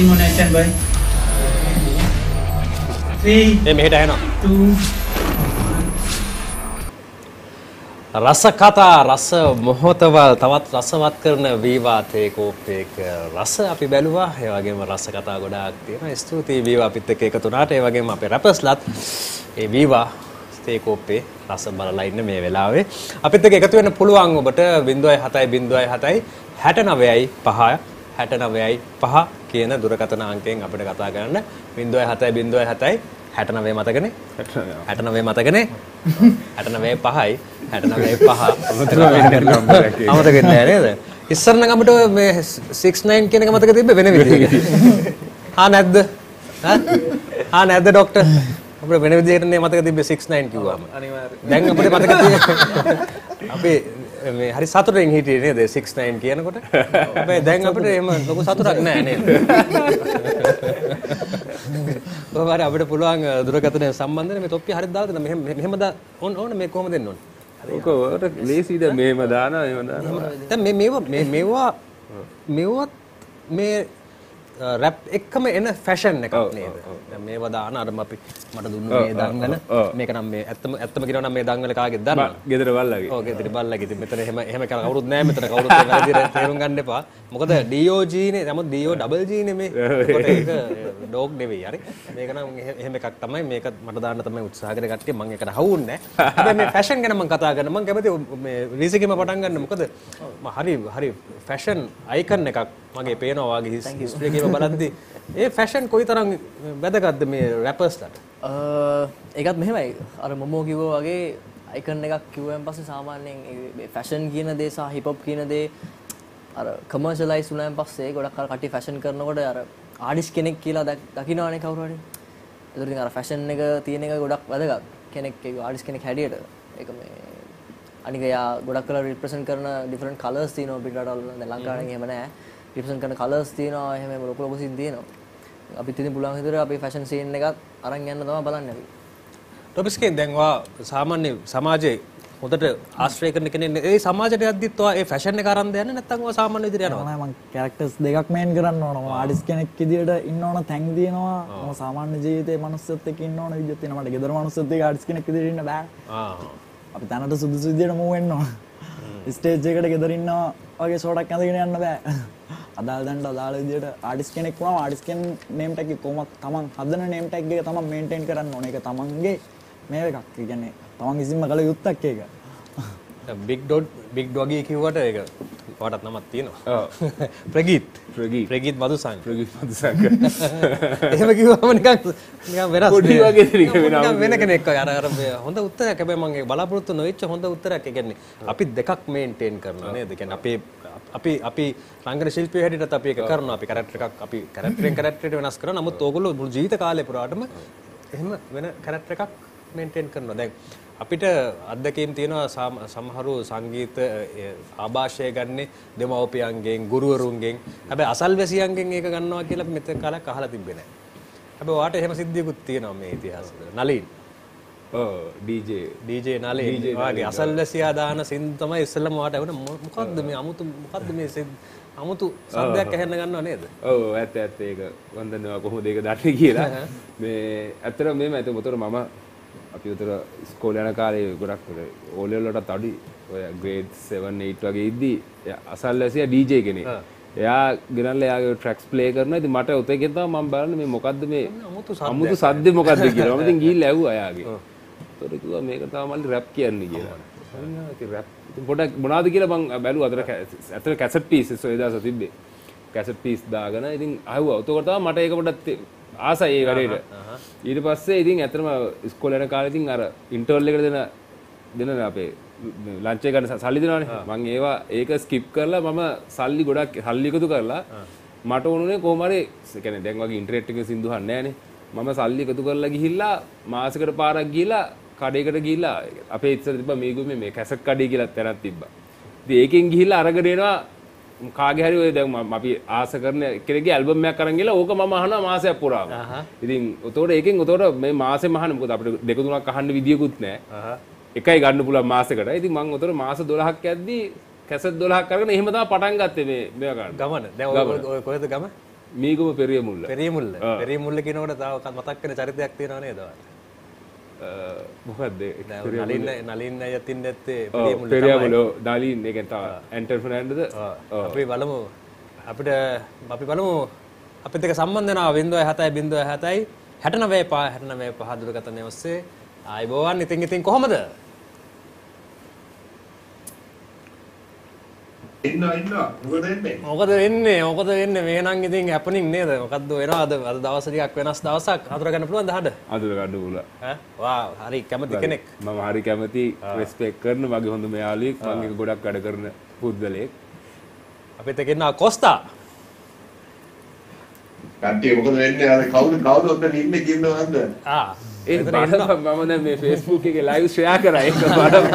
Starting on a standby. 3, 2, 1. Rasa kata, rasa mohotaval, tawat rasa mat karna viva te kopek rasa api beluwa, ya wagema rasa kata godak tiena stuti viva api teke katunata, ya wagema api rappers lat, e viva te kope rasa balalain ne me welawe api teke katuen puluang obata 0.69.5 කියන දුරකථන අංකයෙන් අපිට කතා කරන්න 0.7 69 මතකනේ 69 මතකනේ 69 5යි 69 5 නේද ඉස්සර නම් අපිට මේ 69 කියන එක මතක තිබ්බේ වෙන විදිහකට හා නැද්ද හා නැද්ද ડોක්ටර් අපිට වෙන විදිහකට නේ මතක තිබ්බේ 69 කිව්වම අනිවාර්යයෙන් දැන් අපිට මතක තියෙන්නේ අපේ මේ හරි සතුටින් හිටියේ නේද 69 කියනකොට. හැබැයි දැන් අපිට එහෙම ලොකු සතුටක් නැහැ නේද. කොහොමද අපිට පුළුවන් දුරකථන සම්බන්ධනේ මේ තොප්පිය හරියට දාලා දෙන්න. මෙහෙම මෙහෙම ඕන මේ කොහොමද දෙන්න ඕනේ? ඔක ඔකට ලේසිද මෙහෙම දානවා එහෙම දානවා. දැන් මේ මේවත් මේ රැප් එකම එන ෆැෂන් එකක් නේද? දැන් මේවා දාන අර අපි මට දුන්නු මේ දංගල මේක නම් මේ ඇත්තම කියනවා නම් මේ දංගල කාගෙද දන්නවද? ගෙදර බල්ලගේ. ඔව් ගෙදර බල්ලගේ. ඉතින් මෙතන එහෙම කරන කවුරුත් නැහැ මෙතන කවුරුත් ඒ වැරදියට තේරුම් ගන්න එපා. මොකද DOG නේ නමුත් DOG නේ මේ. ඒකට ඒක ඩොග් නෙවෙයි හරි. මේක නම් එහෙම එකක් තමයි. මේක මට දාන්න තමයි උත්සාහ කරගෙන ගත්තේ. මම ඒකට හවුන්නේ නැහැ. හැබැයි මේ ෆැෂන් ගැන මම කතා කරනවා. මම කැමති මේ රීසිගෙම පටන් ගන්න. මොකද මම හරි ෆැෂන් අයිකන් එකක් මගේ පේනවා වාගේ හිස්ටරි එකේ බලද්දී ඒ ෆැෂන් කොයිතරම් වැදගත්ද මේ රැපර්ස්ලට? ඒකත් මෙහෙමයි අර මොමෝ කිව්වා වගේ අයිකන් එකක් කිව්වන් පස්සේ සාමාන්‍යයෙන් මේ ෆැෂන් කියන දේ සහ හිප් හොප් කියන දේ අර කමර්ෂියලයිස් වුණාන් පස්සේ ගොඩක් අර කටි ෆැෂන් කරනකොට අර ආඩිස්ට් කෙනෙක් කියලා දකින්නවනේ කවුරු හරි. ඒතර ඉතින් අර ෆැෂන් එක තියෙන එක ගොඩක් වැදගත්. කෙනෙක් ආඩිස්ට් කෙනෙක් හැඩයට ඒක මේ අනික යා ගොඩක් කලර් රිප්‍රසන්ට් කරන ඩිෆරන්ට් කලර්ස් තියෙනවා පිටරටවල දැන් ලංකාවෙන් එහෙම නැහැ. රිප්‍රසන්ට් කරන කලර්ස් තියෙනවා එහෙම ලොකු ලොකු සීන් තියෙනවා අපි ඉතින් පුළුවන් විදිහට අපි ෆැෂන් සීන් එකත් අරන් යන්න තමයි බලන්නේ අපි DopeSkain දැන් ඔයා සාමාන්‍ය සමාජයේ හොදට ආශ්‍රය කරන කෙනෙක් ඒ සමාජයට යද්දිත් ඔයා ඒ ෆැෂන් එක අරන් දෙන්නේ නැත්නම් ඔයා සාමාන්‍ය විදිහට යනවා මම කැරක්ටර්ස් දෙකක් මේන් කරන්න ඕන මම ආටිස්ට් කෙනෙක් විදිහට ඉන්න ඕන තැන් දිනවා මම සාමාන්‍ය ජීවිතේ මනුස්සයෙක් එක්ක ඉන්න ඕන විදිහට තියෙනවා මට ගෙදර මනුස්සයෙක් එක්ක ආටිස්ට් කෙනෙක් විදිහට ඉන්න බෑ අපි දැනට සුදුසු විදිහට මූව් වෙන්න ඕන ස්ටේජ් එකට ගෙදර ඉන්නවා වගේ සෝඩක් ඇඳගෙන යන්න බෑ අදාළ දන්න අදාළ විදිහට ආටිස්ට් කෙනෙක් වුණාම ආටිස්ට් කෙන් නේම් ටැග් එක කොහොමද තමන් හදන නේම් ටැග් එක තමන් මේන්ටේන් කරන්න ඕනේ. ඒක තමන්ගේ මේව එකක්. ඒ කියන්නේ තමන් ඉසින්ම කළ යුත්තක් ඒක. Big Doggy කිව්වට ඒක වටත් නමක් තියෙනවා. ඔව්. ප්‍රගීත් මදුසංග. එහෙම කිව්වම නිකන් වෙනස්. පොඩි වගේ දෙයක් වෙනවා. නිකන් වෙන කෙනෙක් වගේ අර හොඳ උත්තරයක්. හැබැයි මම ඒක බලාපොරොත්තු නොවෙච්ච හොඳ උත්තරයක්. ඒ කියන්නේ අපි දෙකක් මේන්ටේන් කරනවා නේද? ඒ කියන්නේ අපි රංගන ශිල්පියෙක් හැටියටත් අපි ඒක කරනවා. අපි කැරක්ටර් එකක් අපි කැරක්ටර් එක වෙනස් කරනවා. නමුත් ඕගොල්ලෝ මුළු ජීවිත කාලය පුරාටම එහෙම වෙන කැරක්ටර් එකක් මේන්ටේන් කරනවා. දැන් අපිට අත්දැකීම් තියෙනවා සමහරු සංගීත ආభాෂය ගන්නේ දෙමව්පියන්ගෙන් ගුරුවරුන්ගෙන්. හැබැයි අසල්වැසියන්ගෙන් ඒක ගන්නවා කියලා අපි මෙතන කාලයක් අහලා තිබ්බේ නැහැ. හැබැයි ඔයාට එහෙම සිද්ධියකුත් තියෙනවා මේ ඉතිහාසෙ. නලින්. ඔව් DJ නලින්. ඔයාගේ අසල්වැසියා දාන සින්දු තමයි ඉස්සෙල්ලම ඔයාට ඇහුණා මොකද්ද මේ අමුතු මොකද්ද මේ අමුතු සද්දයක් ඇහෙන්න ගන්නව නේද? ඔව් ඇත්ත ඒක වන්දනවා කොහොමද ඒක දන්නේ කියලා. මේ ඇත්තටම මේම ඇත මොතර මම අපි උතර ඉස්කෝලේ යන කාලේ ගොඩක් O level වලට අඩි ඔය grade 7 8 වගේ ඉද්දී අසල්වැසියා DJ කෙනෙක්. එයා ගිරල්ලා එයාගේ tracks play කරනවා. ඉතින් මට උතේ ගෙන් තමයි මම බලන්නේ මේ මොකද්ද මේ අමුතු සද්ද මොකද්ද කියලා. මම ඉතින් ගිහිල්ලා ඇහුවා එයාගේ. උතර කිව්වා මේක තමයි මල්ලි rap කියන්නේ කියලා. ඉතින් rap ඉතින් පොඩක් මොනවද කියලා මම බැලුවා. අතර ඇතර cassette pieces ඔය දාස තිබ්බේ. cassette piece දාගෙන ඉතින් අහුවා. උතෝකට තමයි මට ඒක පොඩක් ආසයි ඒ වැඩේට. ඊට පස්සේ ඉතින් ඇත්තටම ඉස්කෝලේ යන කාලේ ඉතින් අර ඉන්ටර්වල් එකට දෙන අපේ ලන්ච් එක ගන්න සල්ලි දෙනවනේ. මම ඒවා ඒක ස්කිප් කරලා මම සල්ලි ගොඩක් සල්ලි එකතු කරලා මට ඕනුනේ කොහොම හරි ඒ කියන්නේ දැන් වගේ ඉන්ටර්නෙට් එකේ සින්දු හන්න නැහනේ. මම සල්ලි එකතු කරලා ගිහිල්ලා මාසෙකට පාරක් ගිහිල්ලා කඩේකට ගිහිල්ලා අපේ ඉස්සර තිබ්බා මේ ගුමේ මේ කැසට් කඩේ කියලා තැනක් තිබ්බා. ඉතින් ඒකෙන් ගිහිල්ලා අරගෙන එනවා කාගේ හරි ඔය දැන් අපි ආස කරන කෙනෙක්ගේ ඇල්බම් එකක් අරන් ගිහලා ඕක මම අහනවා මාසයක් පුරාම. ඉතින් උතෝර එකෙන් උතෝර මේ මාසෙම අහන්න මොකද අපිට දෙක තුනක් අහන්න විදියකුත් නැහැ. එකයි ගන්න පුළුවන් මාසෙකට. ඉතින් මම උතෝර මාස 12ක් යද්දී කැසට් 12ක් අරගෙන එහෙම තමයි පටන් ගත්තේ මේ මේවා ගන්න. ගමන. දැන් ඔය කොහෙද ගම? මේකම පෙරිය මුල්ල. පෙරිය මුල්ල. පෙරිය මුල්ල කියනකොට තව මතක් වෙන චරිතයක් තියෙනව නේද? මොකද්ද? නලින් අය අතින් නැත්තේ පෙරිය මුල්ල. පෙරිය මුල්ල ඩාලින් ඒ කියන්නේ තව ඇන්ටර් ෆර්නැන්ඩෝද? අපි බලමු. අපිට අපි බලමු අපිත් එක්ක සම්බන්ධ වෙනවා 07.07 69.5 දුරකථනය ඔස්සේ. ආයුබෝවන්. ඉතින් ඉතින් කොහමද? ඉන්නවා මොකද වෙන්නේ මේනම් ඉතින් හැපනින් නේද මොකද්ද වෙනවද අද දවස් ටිකක් වෙනස් දවසක් අඳුර ගන්න පුළුවන්ද හඩ අඳුර ගන්න පුළුවා ඈ වාව් හරි කැමති කෙනෙක් මම හරි කැමති රෙස්පෙක්ට් කරන මගේ හොඳම යාළුවෙක් මම එක ගොඩක් වැඩ කරන පුද්ගලයෙක් අපිට කියනවා කොස්තා කන්ටි මොකද වෙන්නේ අර කවුද ඔන්න ඉන්නේ කියනවාද ආ ඒ බඩ මම දැන් මේ Facebook එකේ ලයිව් ෂෙයා කරා ඒක බඩ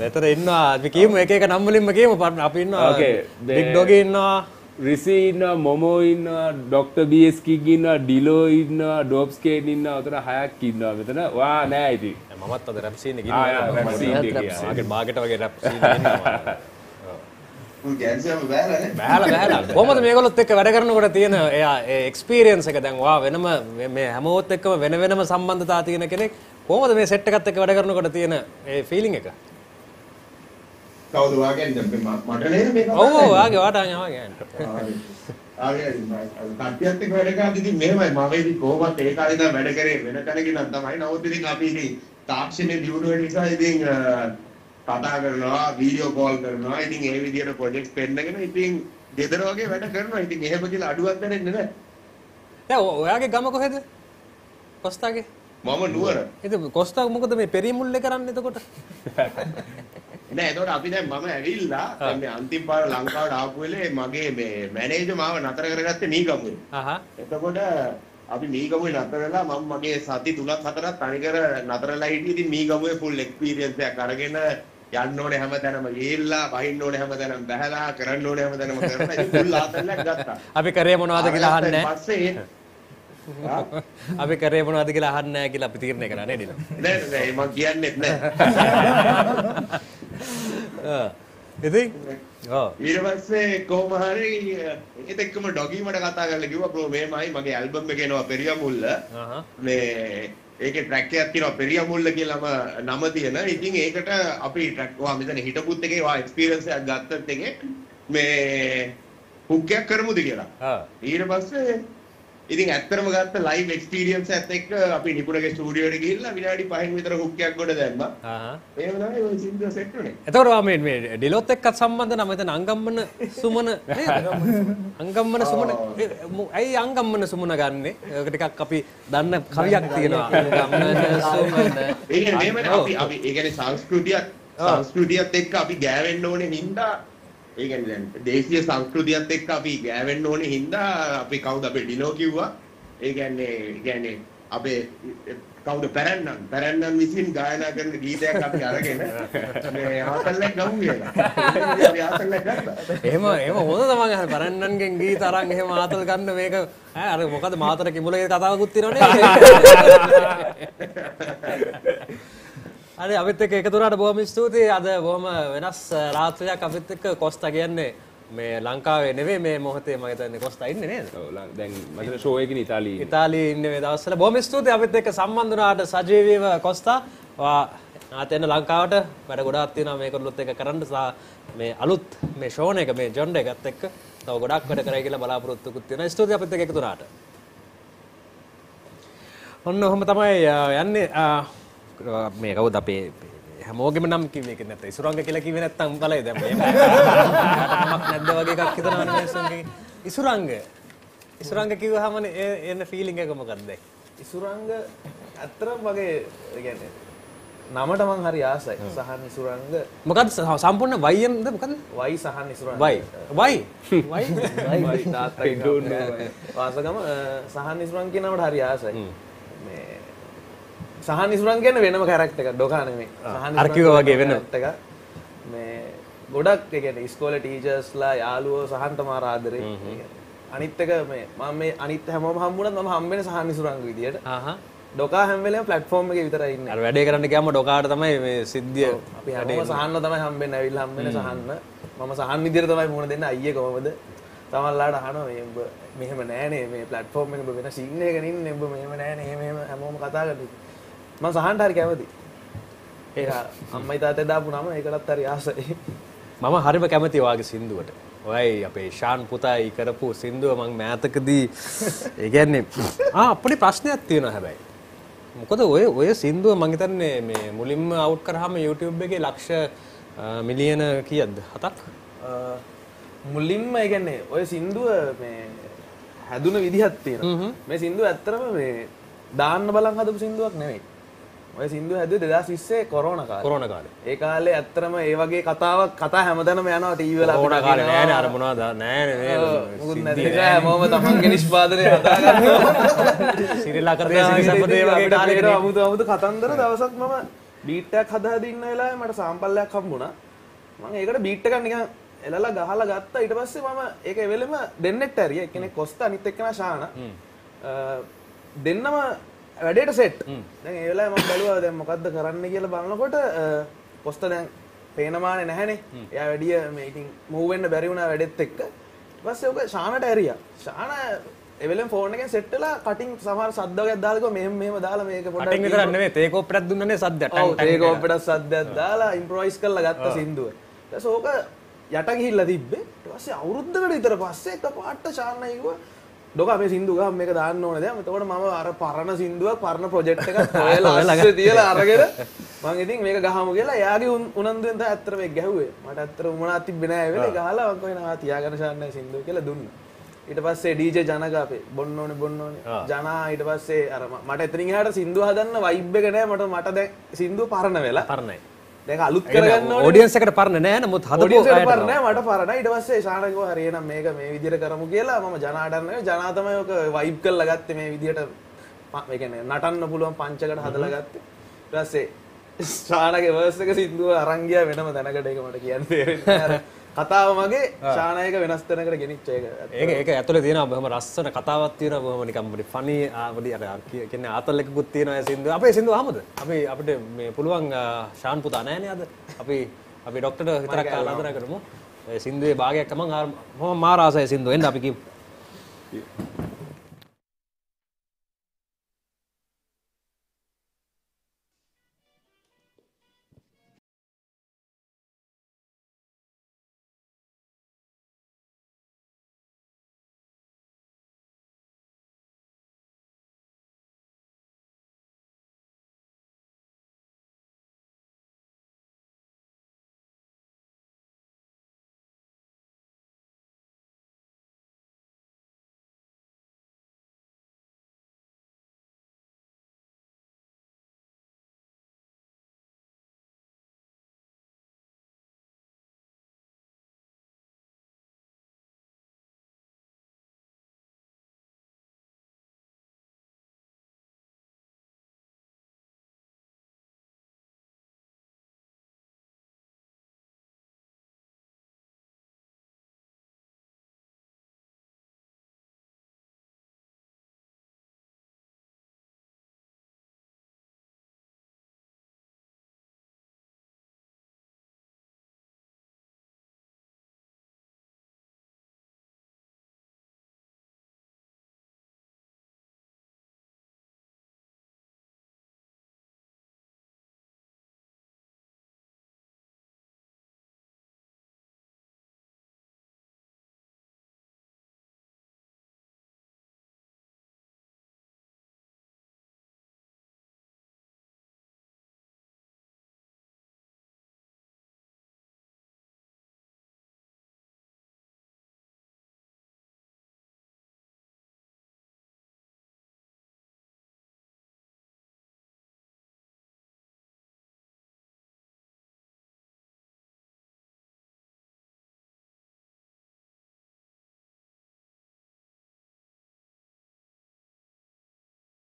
මෙතන ඉන්නවා අපි කියමු එක එක නම් වලින්ම කියමු අපි ඉන්නවා Big Doggy ඉන්නවා Reezy ඉන්නවා MoMo ඉන්නවා Dr.BSKing ඉන්නවා Dilo ඉන්නවා DopeSkain ඉන්නවා උතර හයක් ඉන්නවා මෙතන වා නෑ ඉතින් මමත් අද රැප් සීන් එකේ ඉන්නවා මාකට් වගේ රැප් සීන් එකේ ඉන්නවා උන් ගෑන්සම බෑලානේ බෑලා කොහමද මේගොල්ලොත් එක්ක වැඩ කරනකොට තියෙන එයා ඒ එක්ස්පීරියන්ස් එක දැන් වා වෙනම මේ හැමෝත් එක්කම වෙන වෙනම සම්බන්ධතා තියෙන කෙනෙක් කොහොමද මේ සෙට් එකත් එක්ක වැඩ කරනකොට තියෙන ඒ ෆීලිං එක තාක්ෂණයේ දියුණුව නිසා ඉතින් කතා කරනවා වීඩියෝ කෝල් කරනවා ඉතින් ඒ විදිහට ප්‍රොජෙක්ට් පෙන්නගෙන ඉතින් ගෙදර වගේ වැඩ කරනවා ඉතින් එහෙම කියලා අඩුවක් දැනෙන්නේ නැහැ. දැන් ඔයාගේ ගම කොහෙද? කොස්තාගේ? මම නුවර. ඉතින් කොස්තා මොකද මේ පෙරිමුල්ලේ කරන්නේ එතකොට? නෑ එතකොට අපි දැන් මම ඇවිල්ලා දැන් මේ අන්තිම පාර ලංකාවට ආපු වෙලේ මගේ මේ මැනේජර් මාව නතර කරගත්තේ මීගමුවේ. එතකොට අපි මීගමුවේ නතරලා මම මගේ සති 3-4ක් තනිකර නතරලා හිටියේ. ඉතින් මීගමුවේ full experience එකක් අරගෙන යන්න ඕනේ හැමතැනම ගිහිල්ලා, වහින්න ඕනේ හැමතැනම බහලා, කරන්න ඕනේ හැමතැනම කරලා ඉතින් full ආතල්ලක් ගත්තා. අපි කරේ මොනවද කියලා අහන්නේ නැහැ. අපි කරේ මොනවද කියලා අහන්නේ නැහැ කියලා අපි තීරණය කරා නේද? නෑ නෑ මම කියන්නේත් නැහැ. ඉතින් ඊට පස්සේ කොහොම හරි ඒත් එක්කම ඩොගී මට කතා කරලා කිව්වා බ්‍රෝ මේමයි මගේ ඇල්බම් එක එනවා පෙරියමුල්ල මේ ඒකේ ට්‍රැක් එකක් තියෙනවා පෙරියමුල්ල කියලාම නම තියෙන. ඉතින් ඒකට අපි ට්‍රැක් ඔයා මෙතන හිටපුත් එකේ ඔයා එක්ස්පීරියන්ස් එකක් ගත්තත් එකේ මේ හුක් එකක් කරමුද කියලා. ඊට පස්සේ ඉතින් ඇත්තටම ගත්ත ලයිව් එක්ස්පීරියන්ස් එකත් එක්ක අපි නිපුණගේ ස්ටුඩියෝ එකට ගිහිල්ලා විනාඩි 5න් විතර හුක් එකක් ගොඩ දැම්මා. එහෙම තමයි ওই සින්දුව සෙට් වුනේ. එතකොට මේ ඩිලොත් එක්කත් සම්බන්ධ නම් එතන අංගම්මන සුමන අංගම්මන සුමන ඇයි අංගම්මන සුමන ගන්නෙ? ඒක ටිකක් අපි දන්න කවියක් තියෙනවා. අංගම්මන සුමන. ඒ කියන්නේ මේවනේ අපි ඒ කියන්නේ සංස්කෘතියත් එක්ක අපි ගෑවෙන්න ඕනේ හින්දා ඒ කියන්නේ දැන් දේශීය සංස්කෘතියත් එක්ක අපි ගෑවෙන්න ඕනේ හින්දා අපි කවුද අපේ ඩිලෝ කිව්වා ඒ කියන්නේ අපේ කවුද පැරන්නන් විසින් ගායනා කරන ගීතයක් අපි අරගෙන මේ ආතල්ලක් ගමු කියලා. අපි ආතල්ලක් ගත්තා. එහෙම හොඳ තමයි අර පැරන්නන්ගෙන් ගීත අරන් එහෙම ආතල් ගන්න මේක ඈ අර මොකද මාතර කිඹුලගේ කතාවකුත් තියෙනවනේ. අර අපිත් එක්ක එකතු වුණාට බොහොම ස්තුතියි. අද බොහොම වෙනස් රාත්‍රියක් අපිත් එක්ක කොස්තා කියන්නේ මේ ලංකාවේ නෙවෙයි මේ මොහොතේ මම හිතන්නේ කොස්තා ඉන්නේ නේද? ඔව් දැන් මම ෂෝ එකේ ඉතාලියේ ඉන්නේ මේ දවස්වල. බොහොම ස්තුතියි අපිත් එක්ක සම්බන්ධ වුණාට සජීවීව කොස්තා. ආතෙන් ලංකාවට වැඩ ගොඩාක් තියෙනවා මේකලුත් එක්ක කරන්න මේ අලුත් මේ ෂෝ එක මේ ජොන්ඩ් එකත් එක්ක තව ගොඩක් වැඩ කරයි කියලා බලාපොරොත්තුකුත් තියෙනවා. ස්තුතියි අපිත් එක්ක එකතු වුණාට. ඔන්න ඔහොම තමයි යන්නේ. මේ කවුද අපේ හැමෝගෙම නම් කිව්වේ ඒක නැත්නම් ඉසුරංග කියලා කිව්වේ නැත්නම් බලයි දැන් මේ නමක් නැද්ද වගේ එකක් හිතනවනේ මිනිස්සුන්ගේ ඉසුරංග කිව්වහමනේ එන ෆීලිං එක මොකක්ද දැන් ඉසුරංග අතරම වගේ කියන්නේ නමට මං හරි ආසයි සහන් ඉසුරංග මොකද්ද සම්පූර්ණ වයි එන්ද මොකද්ද වයි සහන් ඉසුරංග වයි තාත්තා කියන්නේ වාසගම සහන් ඉසුරංග කියන නමට හරි ආසයි මේ සහන් ඉසුරංග කියන්නේ වෙනම කැරක්ටර් එකක් ඩොකා නෙමෙයි සහන් අර්කිව වගේ වෙන එකක් මේ ගොඩක් ඒ කියන්නේ ඉස්කෝලේ ටීචර්ස්ලා යාළුවෝ සහන් තමයි ආදරේ අනිත් එක මේ මම මේ අනිත් හැමෝම හම්බුණත් මම හම්බෙන සහන් ඉසුරංග විදියට ඩොකා හැම වෙලේම ප්ලැට්ෆෝම් එකේ විතරයි ඉන්නේ අර වැඩේ කරන්න ගියාම ඩොකාට තමයි මේ සිද්ධිය අපි හැමෝම සහන්ව තමයි හම්බෙන්නේ ඇවිල්ලා හම්බෙන්නේ සහන්ව මම සහන් විදියට තමයි මුණ දෙන්නේ අයියේ කොහමද තමන්ලාට අහනවා මේ ඔබ මෙහෙම නෑනේ මේ platform එක ඔබ වෙන scene එකක ඉන්නේ ඔබ මෙහෙම නෑනේ එහෙම හැමෝම කතා කරන්නේ මම සහන්ට හරි කැමතියි ඒක අම්මයි තාත්තයි දාපු නම ඒකටත් හරි ආසයි මම හරිම කැමතියි ඔයාගේ සින්දුවට ඔයයි අපේ ශාන් පුතායි කරපු සින්දුව මම මෑතකදී ඒ කියන්නේ අපිට ප්‍රශ්නයක් තියෙනවා හැබැයි මොකද ඔය සින්දුව මම හිතන්නේ මේ මුලින්ම අවුට් කරාම YouTube එකේ ලක්ෂ මිලියන කීයක්ද 7ක් මුලින්ම ඒ කියන්නේ ඔය සින්දුව මේ හැදුන විදිහක් තියෙනවා මේ සින්දුව ඇත්තටම මේ දාන්න බලන් හදපු සින්දුවක් නෙමෙයි ඔය සින්දුව හැදුවේ 2020 කොරෝනා කාලේ ඒ කාලේ ඇත්තටම ඒ වගේ කතාවක් කතා හැමදාම යනවා ටීවී වල කොරෝනා කාලේ නෑනේ අර මොනවද නෑනේ මේ මොකුත් නෑ මොම තමන්ගේ නිෂ්පාදනය කතා කරනවා ශ්‍රී ලංකාවේ සම්පතේ වගේ කාලේකට අමුතු කතන්දර දවසක් මම බීට් එකක් හදාදී ඉන්න වෙලාවේ මට සාම්පල්යක් හම්බුණා මම ඒකට බීට් එකක් නිකන් එලලා ගහලා ගත්තා ඊට පස්සේ මම ඒක එවෙලෙම දෙන්නෙක්ට හරි එක්කෙනෙක් කොස්ත අනිත් එක්කෙනා ශාන දෙන්නම වැඩේට සෙට් දැන් ඒ වෙලාවේ මම බැලුවා දැන් මොකද්ද කරන්න කියලා බලනකොට කොස්ත දැන් පේනමානේ නැහැනේ එයා වැඩිය මේ ඉතින් මූව් වෙන්න බැරි වුණා වැඩෙත් එක්ක ඊට පස්සේ ඔක ශානට ඇරියා ශාන එවෙලෙම ෆෝන් එකෙන් සෙට් වෙලා කටින් සමහර සද්ද වගේක් දාලා කිව්වා මෙහෙම දාලා මේක පොඩ්ඩක් කටින් විතරක් නෙමෙයි ටේක් ඕෆ් එකක් දුන්නනේ සද්දට ඔව් ටේක් ඕෆ් එකක් සද්දයක් දාලා ඉම්ප්‍රොයිස් කරලා ගත්ත සින්දුව ඊට පස්සේ ඕක යට ගිහිල්ලා තිබ්බේ ඊට පස්සේ අවුරුද්දකට විතර පස්සේ එක පාට ශාන්නයි කිව්වා ඩොක අපේ සින්දු ගහ මේක දාන්න ඕනේ දැන් එතකොට මම අර පරණ සින්දුවක් පරණ ප්‍රොජෙක්ට් එකක් හොයලා අස්සේ තියලා අරගෙන මම ඉතින් මේක ගහමු කියලා එයාගේ උනන්දුවෙන් තමයි අත්‍තර මේක ගැහුවේ මට අත්‍තර උමනා තිබ්බේ නෑ ඒ වෙලේ ගහලා මම කොහේනවා තියාගෙන ශාන්නයි සින්දුව කියලා දුන්නා ඊට පස්සේ DJ ජනක අපේ බොන්නෝනේ ජනා ඊට පස්සේ අර මට එතනින් එහාට සින්දුව හදන්න වයිබ් එක නෑ මට දැන් සින්දුව පරණ වෙලා පරණයි දැන් අලුත් කරගන්න ඕනේ ඔඩියන්ස් එකට පරණ නෑ නමුත් හදපු අයට පරණ නෑ මට පරණයි ඊට පස්සේ ශාන කිව්වා හරි එහෙනම් මේක මේ විදියට කරමු කියලා මම ජනාට අරගෙන ජනා තමයි ඔක වයිබ් කරලා ගත්තේ මේ විදියට ඒ කියන්නේ නටන්න පුළුවන් පංචකට හදලා ගත්තේ ඊට පස්සේ ශානගේ වර්ස් එක සින්දුව අරන් ගියා වෙනම තැනකට ඒක මට කියන්න තේරෙන්නේ අර කතාව මගේ ශාන එක වෙනස් තැනකට ගෙනිච්ච එක ඒක ඇතුලේ තියෙනවා බොහොම ලස්සන කතාවක් තියෙනවා බොහොම නිකම් පොඩි ෆනි පොඩි අර කියන්නේ ආතල් එකකුත් තියෙනවා ඒ සින්දුව අපේ සින්දුව අහමුද අපි අපිට මේ පුළුවන් ශාන් පුතා නැහැනේ අද අපි ડોක්ටර්ට විතරක් ආරාධනා කරමු ඒ සින්දුවේ භාගයක් මම බොහොම මාර ආසයි සින්දුව එන්න අපි කිව්ව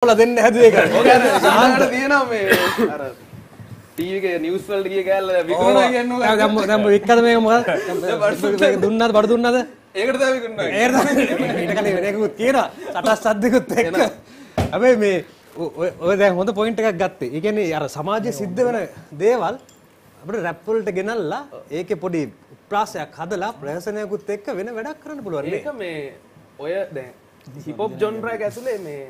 ඔලා දෙන්න හැදුවේ ඒක. ඔක අර සාහකට තියෙනවා මේ අර ටීවී එකේ නිවුස් වලට ගිය කෑල්ල විකුණනවා කියන්නේ. දැන් වික්කද මේක මොකක්ද? දුන්නාද බඩු දුන්නාද? ඒකට තමයි විකුණනවා. ඒකට තමයි. ඊට කලින් වෙනකුත් කියනවා. සටස් සද්දකුත් එක්ක. හැබැයි මේ ඔය දැන් හොඳ පොයින්ට් එකක් ගත්තේ. ඒ කියන්නේ අර සමාජයේ සිද්ධ වෙන දේවල් අපිට රැප් වලට ගෙනල්ලා ඒකේ පොඩි ප්‍රාසයක් හදලා ප්‍රහසනයකුත් එක්ක වෙන වැඩක් කරන්න පුළුවන්. ඒක මේ ඔය දැන් හිප් හොප් ජොන්ර් එක ඇතුලේ මේ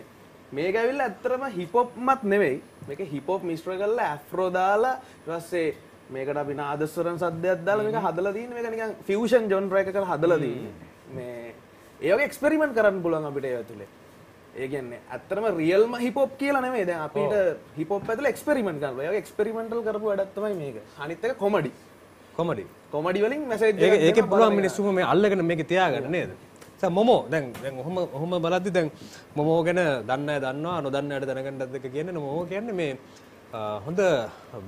මේක ඇවිල්ලා ඇත්තටම හිප් හොප්මත් නෙවෙයි. මේක හිප් හොප් මිශ්‍ර කරලා ඇෆ්‍රෝ දාලා ඊට පස්සේ මේකට අපි නාදස්වරම් සද්දයක් දාලා මේක හදලා තියෙන්නේ. මේක නිකන් ෆියුෂන් ජොන්ර් එකක් කරලා හදලා තියෙන්නේ. මේ ඒ වගේ එක්ස්පෙරිමන්ට් කරන්න පුළුවන් අපිට ඒ ඇතුලේ. ඒ කියන්නේ ඇත්තටම රියල්ම හිප් හොප් කියලා නෙමෙයි. දැන් අපිට හිප් හොප් ඇතුලේ එක්ස්පෙරිමන්ට් කරනවා. ඒ වගේ එක්ස්පෙරිමන්ටල් කරපු වැඩක් තමයි මේක. අනිත් එක කොමඩි. කොමඩි. කොමඩි වලින් මැසේජ් දෙනවා. ඒක ඒකේ පුළුවන් මිනිස්සුම මේ අල්ලගෙන මේක තියාගන්න නේද? දැන් මොමෝ දැන් ඔහොම බලද්දි දැන් මොමෝ ගැන දන්න අය දන්නවා නොදන්න අයට දැනගන්නත් එක කියන්නේ මොමෝ කියන්නේ මේ හොඳ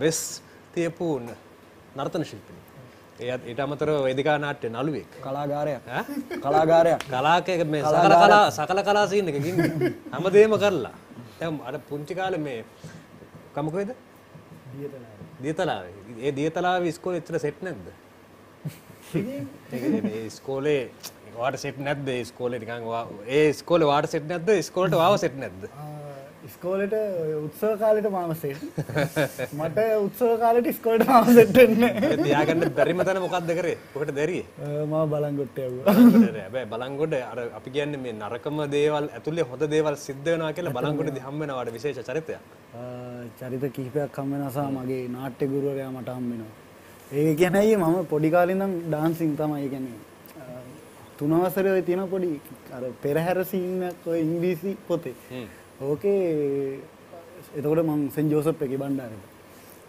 වෙස් තියපු නර්තන ශිල්පියෙක්. එයාට ඊට අමතරව වේදිකා නාට්‍ය නළුවෙක්. කලාකාරයෙක්. කලාකාරයෙක්. කලාකයේ මේ සකල කලා සීන් එක ගින්නේ. හැමදේම කරලා. දැන් අර පුංචි කාලේ මේ කමකේද? දියතලාවේ. දියතලාවේ. ඒ දියතලාවේ ඉස්කෝලේ ඇත්තට සෙට් නැද්ද? ඒක මේ ඉස්කෝලේ වාට සෙට් නැද්ද? ඉස්කෝලේ නිකන් ඒ ඉස්කෝලේ වාට සෙට් නැද්ද? ඉස්කෝලේට වාව සෙට් නැද්ද? ඉස්කෝලේට උත්සව කාලේට මාම සෙට්. මට උත්සව කාලේට ඉස්කෝලේට මාම සෙට් වෙන්නේ. ඒක තියාගන්න බැරිම තැන මොකක්ද කරේ? කොහෙට දැරියේ? මම බලංගොඩට යවුවා. හැබැයි බලංගොඩ අර අපි කියන්නේ මේ නරකම දේවල් ඇතුලේ හොඳ දේවල් සිද්ධ වෙනවා කියලා බලංගොඩදී හම් වෙනවා වාට විශේෂ චරිතයක්. චරිත කිහිපයක් හම් වෙනවා සා මගේ නාට්‍ය ගුරුවරයා මට හම් වෙනවා. ඒ කියන්නේ අයියේ මම පොඩි කාලේ ඉඳන් ඩාන්සින් තමයි කියන්නේ. තුන වසරේ ඔය තියෙන පොඩි අර පෙරහැර සීන් එකක් ඔය ඉංග්‍රීසි පොතේ. ඕකේ එතකොට මම සෙන්ට් ජෝසප් එකේ බණ්ඩාරේ.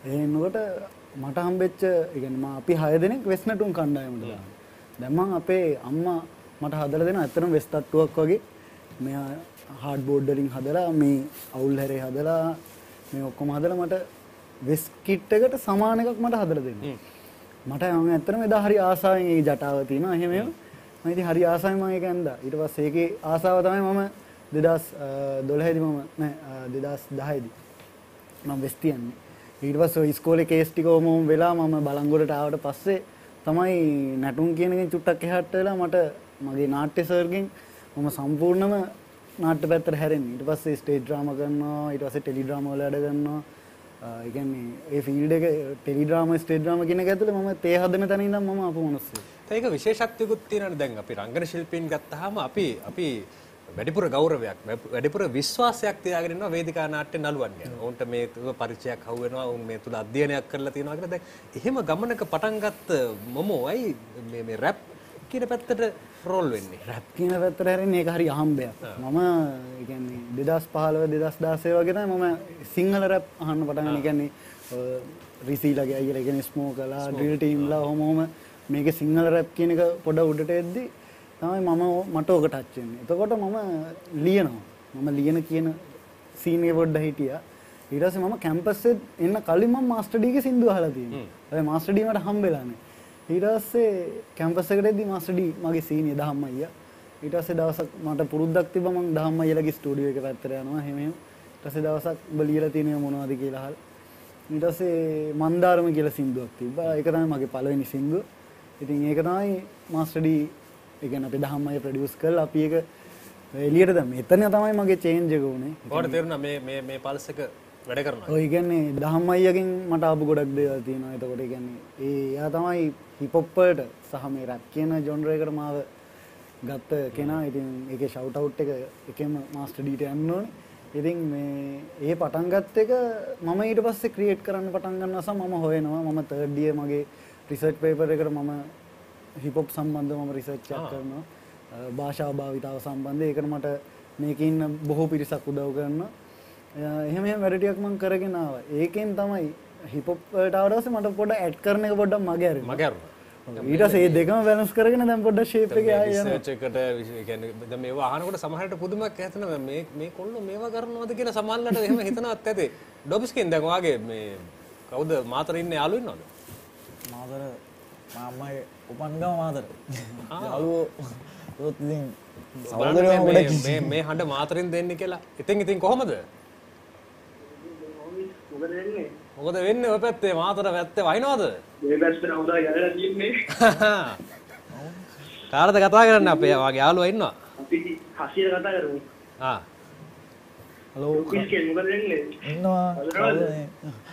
එහෙනකොට මට හම්බෙච්ච يعني මම අපි 6 දෙනෙක් වෙස් නටුම් කණ්ඩායමට ගියා. දැන් මම අපේ අම්මා මට හදලා දෙන ඇත්තටම වෙස් තට්ටුවක් වගේ මෙයා හાર્ඩ් බෝඩ් වලින් හදලා මේ අවුල් හැරේ හදලා මේ ඔක්කොම හදලා මට වෙස් කිට් එකට සමාන එකක් මට හදලා දෙන්න. මට මම ඇත්තටම එදා හරි ආසාවෙන් මේ ජටාව තියෙනවා එහෙම එහෙම මම ඉතින් හරි ආසයි මම ඒක ඇඳා. ඊට පස්සේ ඒකේ ආසාව තමයි මම 2012 දී මම නෑ 2010 දී මම වෙස් තියන්නේ. ඊට පස්සේ ඉස්කෝලේ කේස් ටික ඕමම වෙලා මම බලංගොඩට ආවට පස්සේ තමයි නටුම් කියන එකෙන් චුට්ටක් එහාට වෙලා මට මගේ නාට්‍ය සර්ගෙන් මම සම්පූර්ණම නාට්‍ය පැත්තට හැරෙන්නේ. ඊට පස්සේ ස්ටේජ් ඩ්‍රාමා කරනවා, ඊට පස්සේ ටෙලි ඩ්‍රාමා වල වැඩ කරනවා. ඒ කියන්නේ ඒ ෆීල්ඩ් එක ටෙලි ඩ්‍රාමා ස්ටේජ් ඩ්‍රාමා කියන එක ඇතුලේ මම තේ හදන තැන ඉඳන් මම අපු මොනස්සෙක්. ඒක විශේෂත්වයකුත් තියෙනවානේ. දැන් අපි රංගන ශිල්පීන් ගත්තාම අපි වැඩිපුර ගෞරවයක් වැඩිපුර විශ්වාසයක් තියාගෙන ඉන්නවා වේදිකා නාට්‍ය නළුවන් ගැන. ඔවුන්ට මේ පරිචයක් හවු වෙනවා, ඔවුන් මේ තුල අධ්‍යයනයක් කරලා තියෙනවා කියලා. දැන් එහෙම ගමනක පටන් ගත්ත මොමෝයි මේ රැප් කියන පැත්තට රෝල් වෙන්නේ. රැප් කියන පැත්තට හැරෙන්නේ ඒක හරි අහම්බයක්. මම يعني 2015 2016 වගේ තමයි මම සිංහල රැප් අහන්න පටන් ගන්න. يعني රිසීලාගේ අයියලා කියන්නේ ස්මෝකලා, ඩ්‍රිල් ටීම්ලා ඔහොම මේක සිංහල රැප් කියන එක පොඩ උඩට එද්දි තමයි මට ඕක ටච් වෙන්නේ. එතකොට මම ලියන කියන සීන් එක පොඩ්ඩක් හිටියා. ඊට පස්සේ මම කැම්පස් එකේ එන්න කලින් මම මාස්ටර් ඩීගේ සින්දු අහලා තියෙනවා. හැබැයි මාස්ටර් ඩී මට හම්බෙලා නැහැ. ඊට පස්සේ කැම්පස් එකට එද්දි මාස්ටර් ඩී මගේ සීනිය දහම් අයියා. ඊට පස්සේ දවසක් මට පුරුද්දක් තිබ්බා මම දහම් අයියාලගේ ස්ටුඩියෝ එක පැත්තට යනවා එහෙම එහෙම. ඊට පස්සේ දවසක් ඔබ ලියලා තියෙනවා මොනවද කියලා අහලා. ඊට පස්සේ මන්දාරම කියලා සින්දුවක් තිබ්බා. ඒක තමයි මගේ පළවෙනි සින්දුව. ඉතින් ඒක තමයි මාස්ටර් ඩී ඒ කියන්නේ අපි දහම්මයි ප්‍රොඩියුස් කරලා අපි ඒක එළියට දැම්මේ. එතන තමයි මගේ චේන්ජ් එක වුනේ. ඔයාලට තේරුණා මේ පල්ස් එක වැඩ කරනවා. ඔය කියන්නේ දහම්මයියකින් මට ආපු ගොඩක් දේවල් තියෙනවා. එතකොට ඒ කියන්නේ එයා තමයි හිප් හොප් වලට සහ මේ රැප් කියන ජොන්ර් එකට මාව ගත්ත කෙනා. ඉතින් ඒකේ shout out එක එකෙම මාස්ටර් ඩීට යන්න ඕනේ. ඉතින් මේ ඒ පටන් ගත්ත එක මම ඊට පස්සේ ක්‍රියේට් කරන්න පටන් ගන්නවා සම මම හොයනවා. මම 3rd year මගේ රිසර්ච් පේපර් එකට මම හිප් හොප් සම්බන්ධව මම රිසර්ච් එකක් කරනවා. භාෂාව භාවිතාව සම්බන්ධයෙන් ඒකට මට මේකේ ඉන්න බොහෝ පිරිසක් උදව් කරනවා. එහෙම එහෙම වැඩ ටිකක් මම කරගෙන ආවා. ඒකෙන් තමයි හිප් හොප් වලට ආවට පස්සේ මට පොඩ්ඩක් ඇඩ් කරන එක පොඩ්ඩක් මගේ අරිනවා. ඊට පස්සේ මේ දෙකම බැලන්ස් කරගෙන දැන් පොඩ්ඩක් ෂේප් එකේ ආයෙ යනවා. රිසර්ච් එකට කියන්නේ දැන් මේවා අහනකොට සමහරට පුදුමයක් ඇතිවෙනවා. මේ කොල්ලෝ මේවා කරනවද කියලා සමහරලට එහෙම හිතනවත් ඇති. ඩොප්ස්කින් දැන් ඔයාගේ මේ කවුද මාතර ඉන්නේ යාළුව ඉන්නවද? මාතර මාමයි උපන්ගම මාතර. යාළුවෝ ඒත් ඉතින් සමහරවල් මේ හඬ මාතරින් දෙන්නේ කියලා. ඉතින් කොහමද? මොකද වෙන්නේ ඔය පැත්තේ මාතර පැත්තේ වහිනවද? මේ පැත්තට හොඳ යරලා තින්නේ. කාටද කතා කරන්න අපේ වාගේ යාළුවා ඉන්නවා. අපි හසියට කතා කරමු. ආ. හලෝ. කිස්කේ මොකද වෙන්නේ? ඉන්නවා.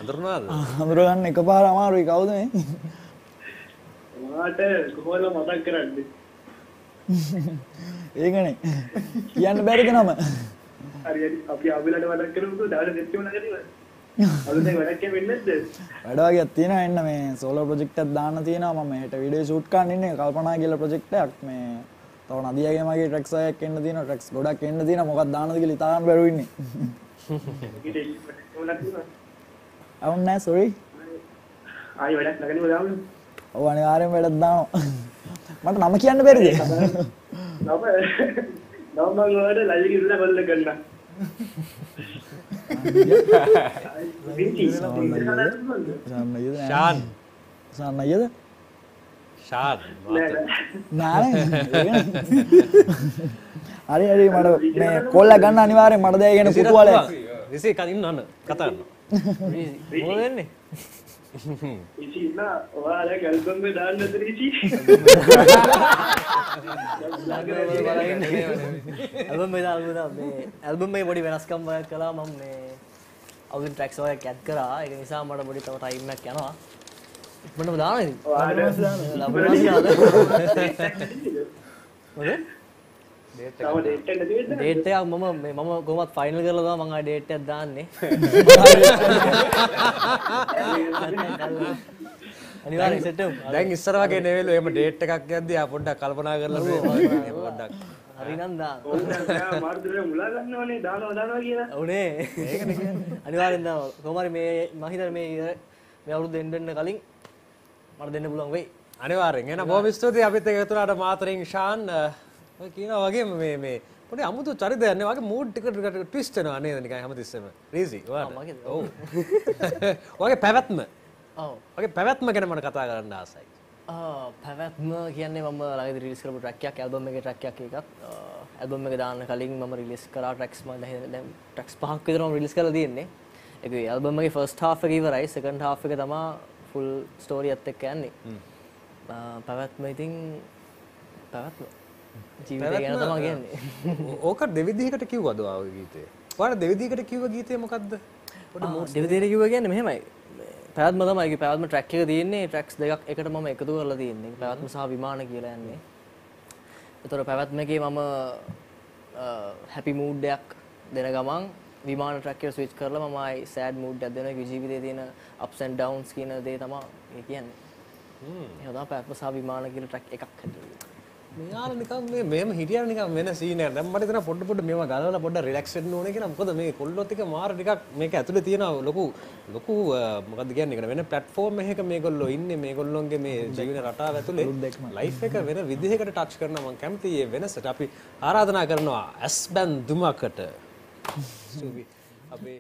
හඳුනනවද? හඳුනගන්න එකපාර අමාරුයි කවුද මේ? මතක් කරන්නේ. ඒකනේ. කියන්න බැරිද නම? හරි හරි අපි ආවෙලට වැඩක් කරමුකෝ දාලා දෙත්තුම නැගිටිනවා. අලුතෙන් වැඩක් කියවෙන්නේ නැද්ද? වැඩ වගේක් තියෙනවා එන්න මේ සෝලෝ ප්‍රොජෙක්ට් එකක් දාන්න තියෙනවා මම හෙට වීඩියෝ ෂූට් කරන්න ඉන්නේ කල්පනා කියලා ප්‍රොජෙක්ට් එකක් මේ තව නදියාගේ මගේ ට්‍රැක්ස් එකක් එන්න තියෙනවා ට්‍රැක්ස් ගොඩක් එන්න තියෙනවා මොකක්ද දාන්නද කියලා ඉතාලම බැරුව ඉන්නේ. අවුන් නැහැ sorry. ආයි වැඩක් නැගන්නේ දාන්න. ඔව් අනිවාර්යෙන් වැඩක් දානවා. මට නම කියන්න බැරිද? නම නම වල ලයිව් ඉන්න බල්ල ගන්න. ශාන් ශාන් නේද? ශාන් නෑ හරි හරි මට මේ කොල්ල ගන්න අනිවාර්යෙන් මට දෙයගෙන පුතුවලයක් රිසි කන් ඉන්න අන්න කතා කරනවා රිසි මොකද වෙන්නේ රිසි නා ඔයාලා ගල්බම් මේ දාන්න නැති රිසි ඇල්බම් මේ දාලා මේ ඇල්බම් මේ පොඩි වෙනස්කම් වයක් කළා මම මේ අවුල් ට්‍රැක්ස් වලක් ඇඩ් කරා ඒක නිසා මට පොඩි තව ටයිම් එකක් යනවා ඉක්මනට දාන්න ඉතින් ඔයාලා ඩේට් එක මම කොහොමත් ෆයිනල් කරලා ගාව මම ආ ඩේට් එකක් දාන්නේ අනිවාර්යෙන් සෙට් එක දැන් ඉස්සර වගේ නෙවෙයි එහෙම ඩේට් එකක් යද්දී ආ පොඩ්ඩක් කල්පනා කරලා පොඩ්ඩක් හරි නම් දාන්න ඕනේ මාර්ගය මුලා ගන්නවනේ දානවා දානවා කියලා උනේ ඒකනේ කියන්නේ අනිවාර්යෙන් දානවා කොහොම හරි මේ මම හිතන්නේ මේ අවුරුදු දෙන්න කලින් මට දෙන්න පුළුවන් වෙයි අනිවාර්යෙන් එහෙනම් බොහොම ස්තුතියි අපිත් එක්ක ඇතුළට මාතරින් ශාන් කියනවා වගේ මේ මේ පොඩි අමුතු චරිතයක් නේ වගේ මූඩ් ටික ට්විස්ට් වෙනවා නේද නිකන් හැමතිස්සෙම රීසි ඔයාලට ඔව් වගේ පැවැත්ම ඔව් වගේ පැවැත්ම ගැන මම කතා කරන්න ආසයි පැවැත්ම කියන්නේ මම ළඟදී රිලීස් කරපු ට්‍රැක් එකක් ඇල්බම් එකේ ට්‍රැක් එකක් එකක් ඇල්බම් එක දාන්න කලින් මම රිලීස් කරා ට්‍රැක්ස් මම දැන් ට්‍රැක්ස් 5ක් විතර මම රිලීස් කරලා තියෙන්නේ ඒකේ ඇල්බම් එකේ ෆස්ට් හාෆ් එක ඉවරයි සෙකන්ඩ් හාෆ් එක තමයි ෆුල් ස්ටෝරි එකත් එක්ක යන්නේ පැවැත්ම ඉතින් පැවැත්ම ජීවිතය ගැන තමයි කියන්නේ. ඕක දෙවිදිහකට කිව්වද ඔයාගේ ගීතේ? ඔයාලා දෙවිදිහකට කිව්ව ගීතේ මොකද්ද? පොඩ්ඩක් දෙවිදිහට කිව්වා කියන්නේ මෙහෙමයි. පැවැත්ම තමයි. ඒකේ පැවැත්ම ට්‍රැක් එක තියෙන්නේ. ට්‍රැක්ස් දෙකක් එකට මම එකතු කරලා තියෙන්නේ. පැවැත්ම සහ විමාන කියලා යන්නේ. ඒතර පැවැත්මකේ මම හැපි මූඩ් එකක් දෙන ගමන් විමාන ට්‍රැක් එකට ස්විච් කරලා මම ආයි සෑඩ් මූඩ් එකක් දෙනවා. ජීවිතේ තියෙන ups and downs කියන දේ තමයි මේ කියන්නේ. ඒක තමයි පැවැත්ම සහ විමාන කියලා ට්‍රැක් එකක් හදුවේ. මෙයාලා නිකන් මේ මෙහෙම හිටියන නිකන් වෙන සීන් එකක්. දැන් මට හිතෙනවා පොඩ්ඩක් මේවා ගලවලා පොඩ්ඩක් රිලැක්ස් වෙන්න ඕනේ කියලා. මොකද මේ කොල්ලොත් එක මාර ටිකක් මේක ඇතුලේ තියෙන ලොකු මොකද්ද කියන්නේ ඒකට වෙන platform එකක මේගොල්ලෝ ඉන්නේ. මේගොල්ලොන්ගේ මේ ජීවන රටාව ඇතුලේ life එක වෙන විදිහකට touch කරනවා. මම කැමතියි මේ වෙනසට. අපි ආරාධනා කරනවා ඇස්බන් දුමකට. අපි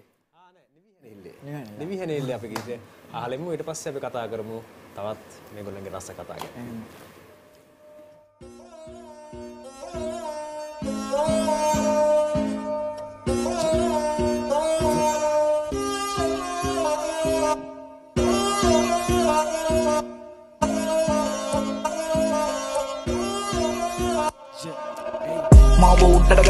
නිවිහෙනෙල්ලේ අපි ගිහින් අහලෙමු. ඊට පස්සේ අපි කතා කරමු තවත් මේගොල්ලන්ගේ රස කතා ගැන.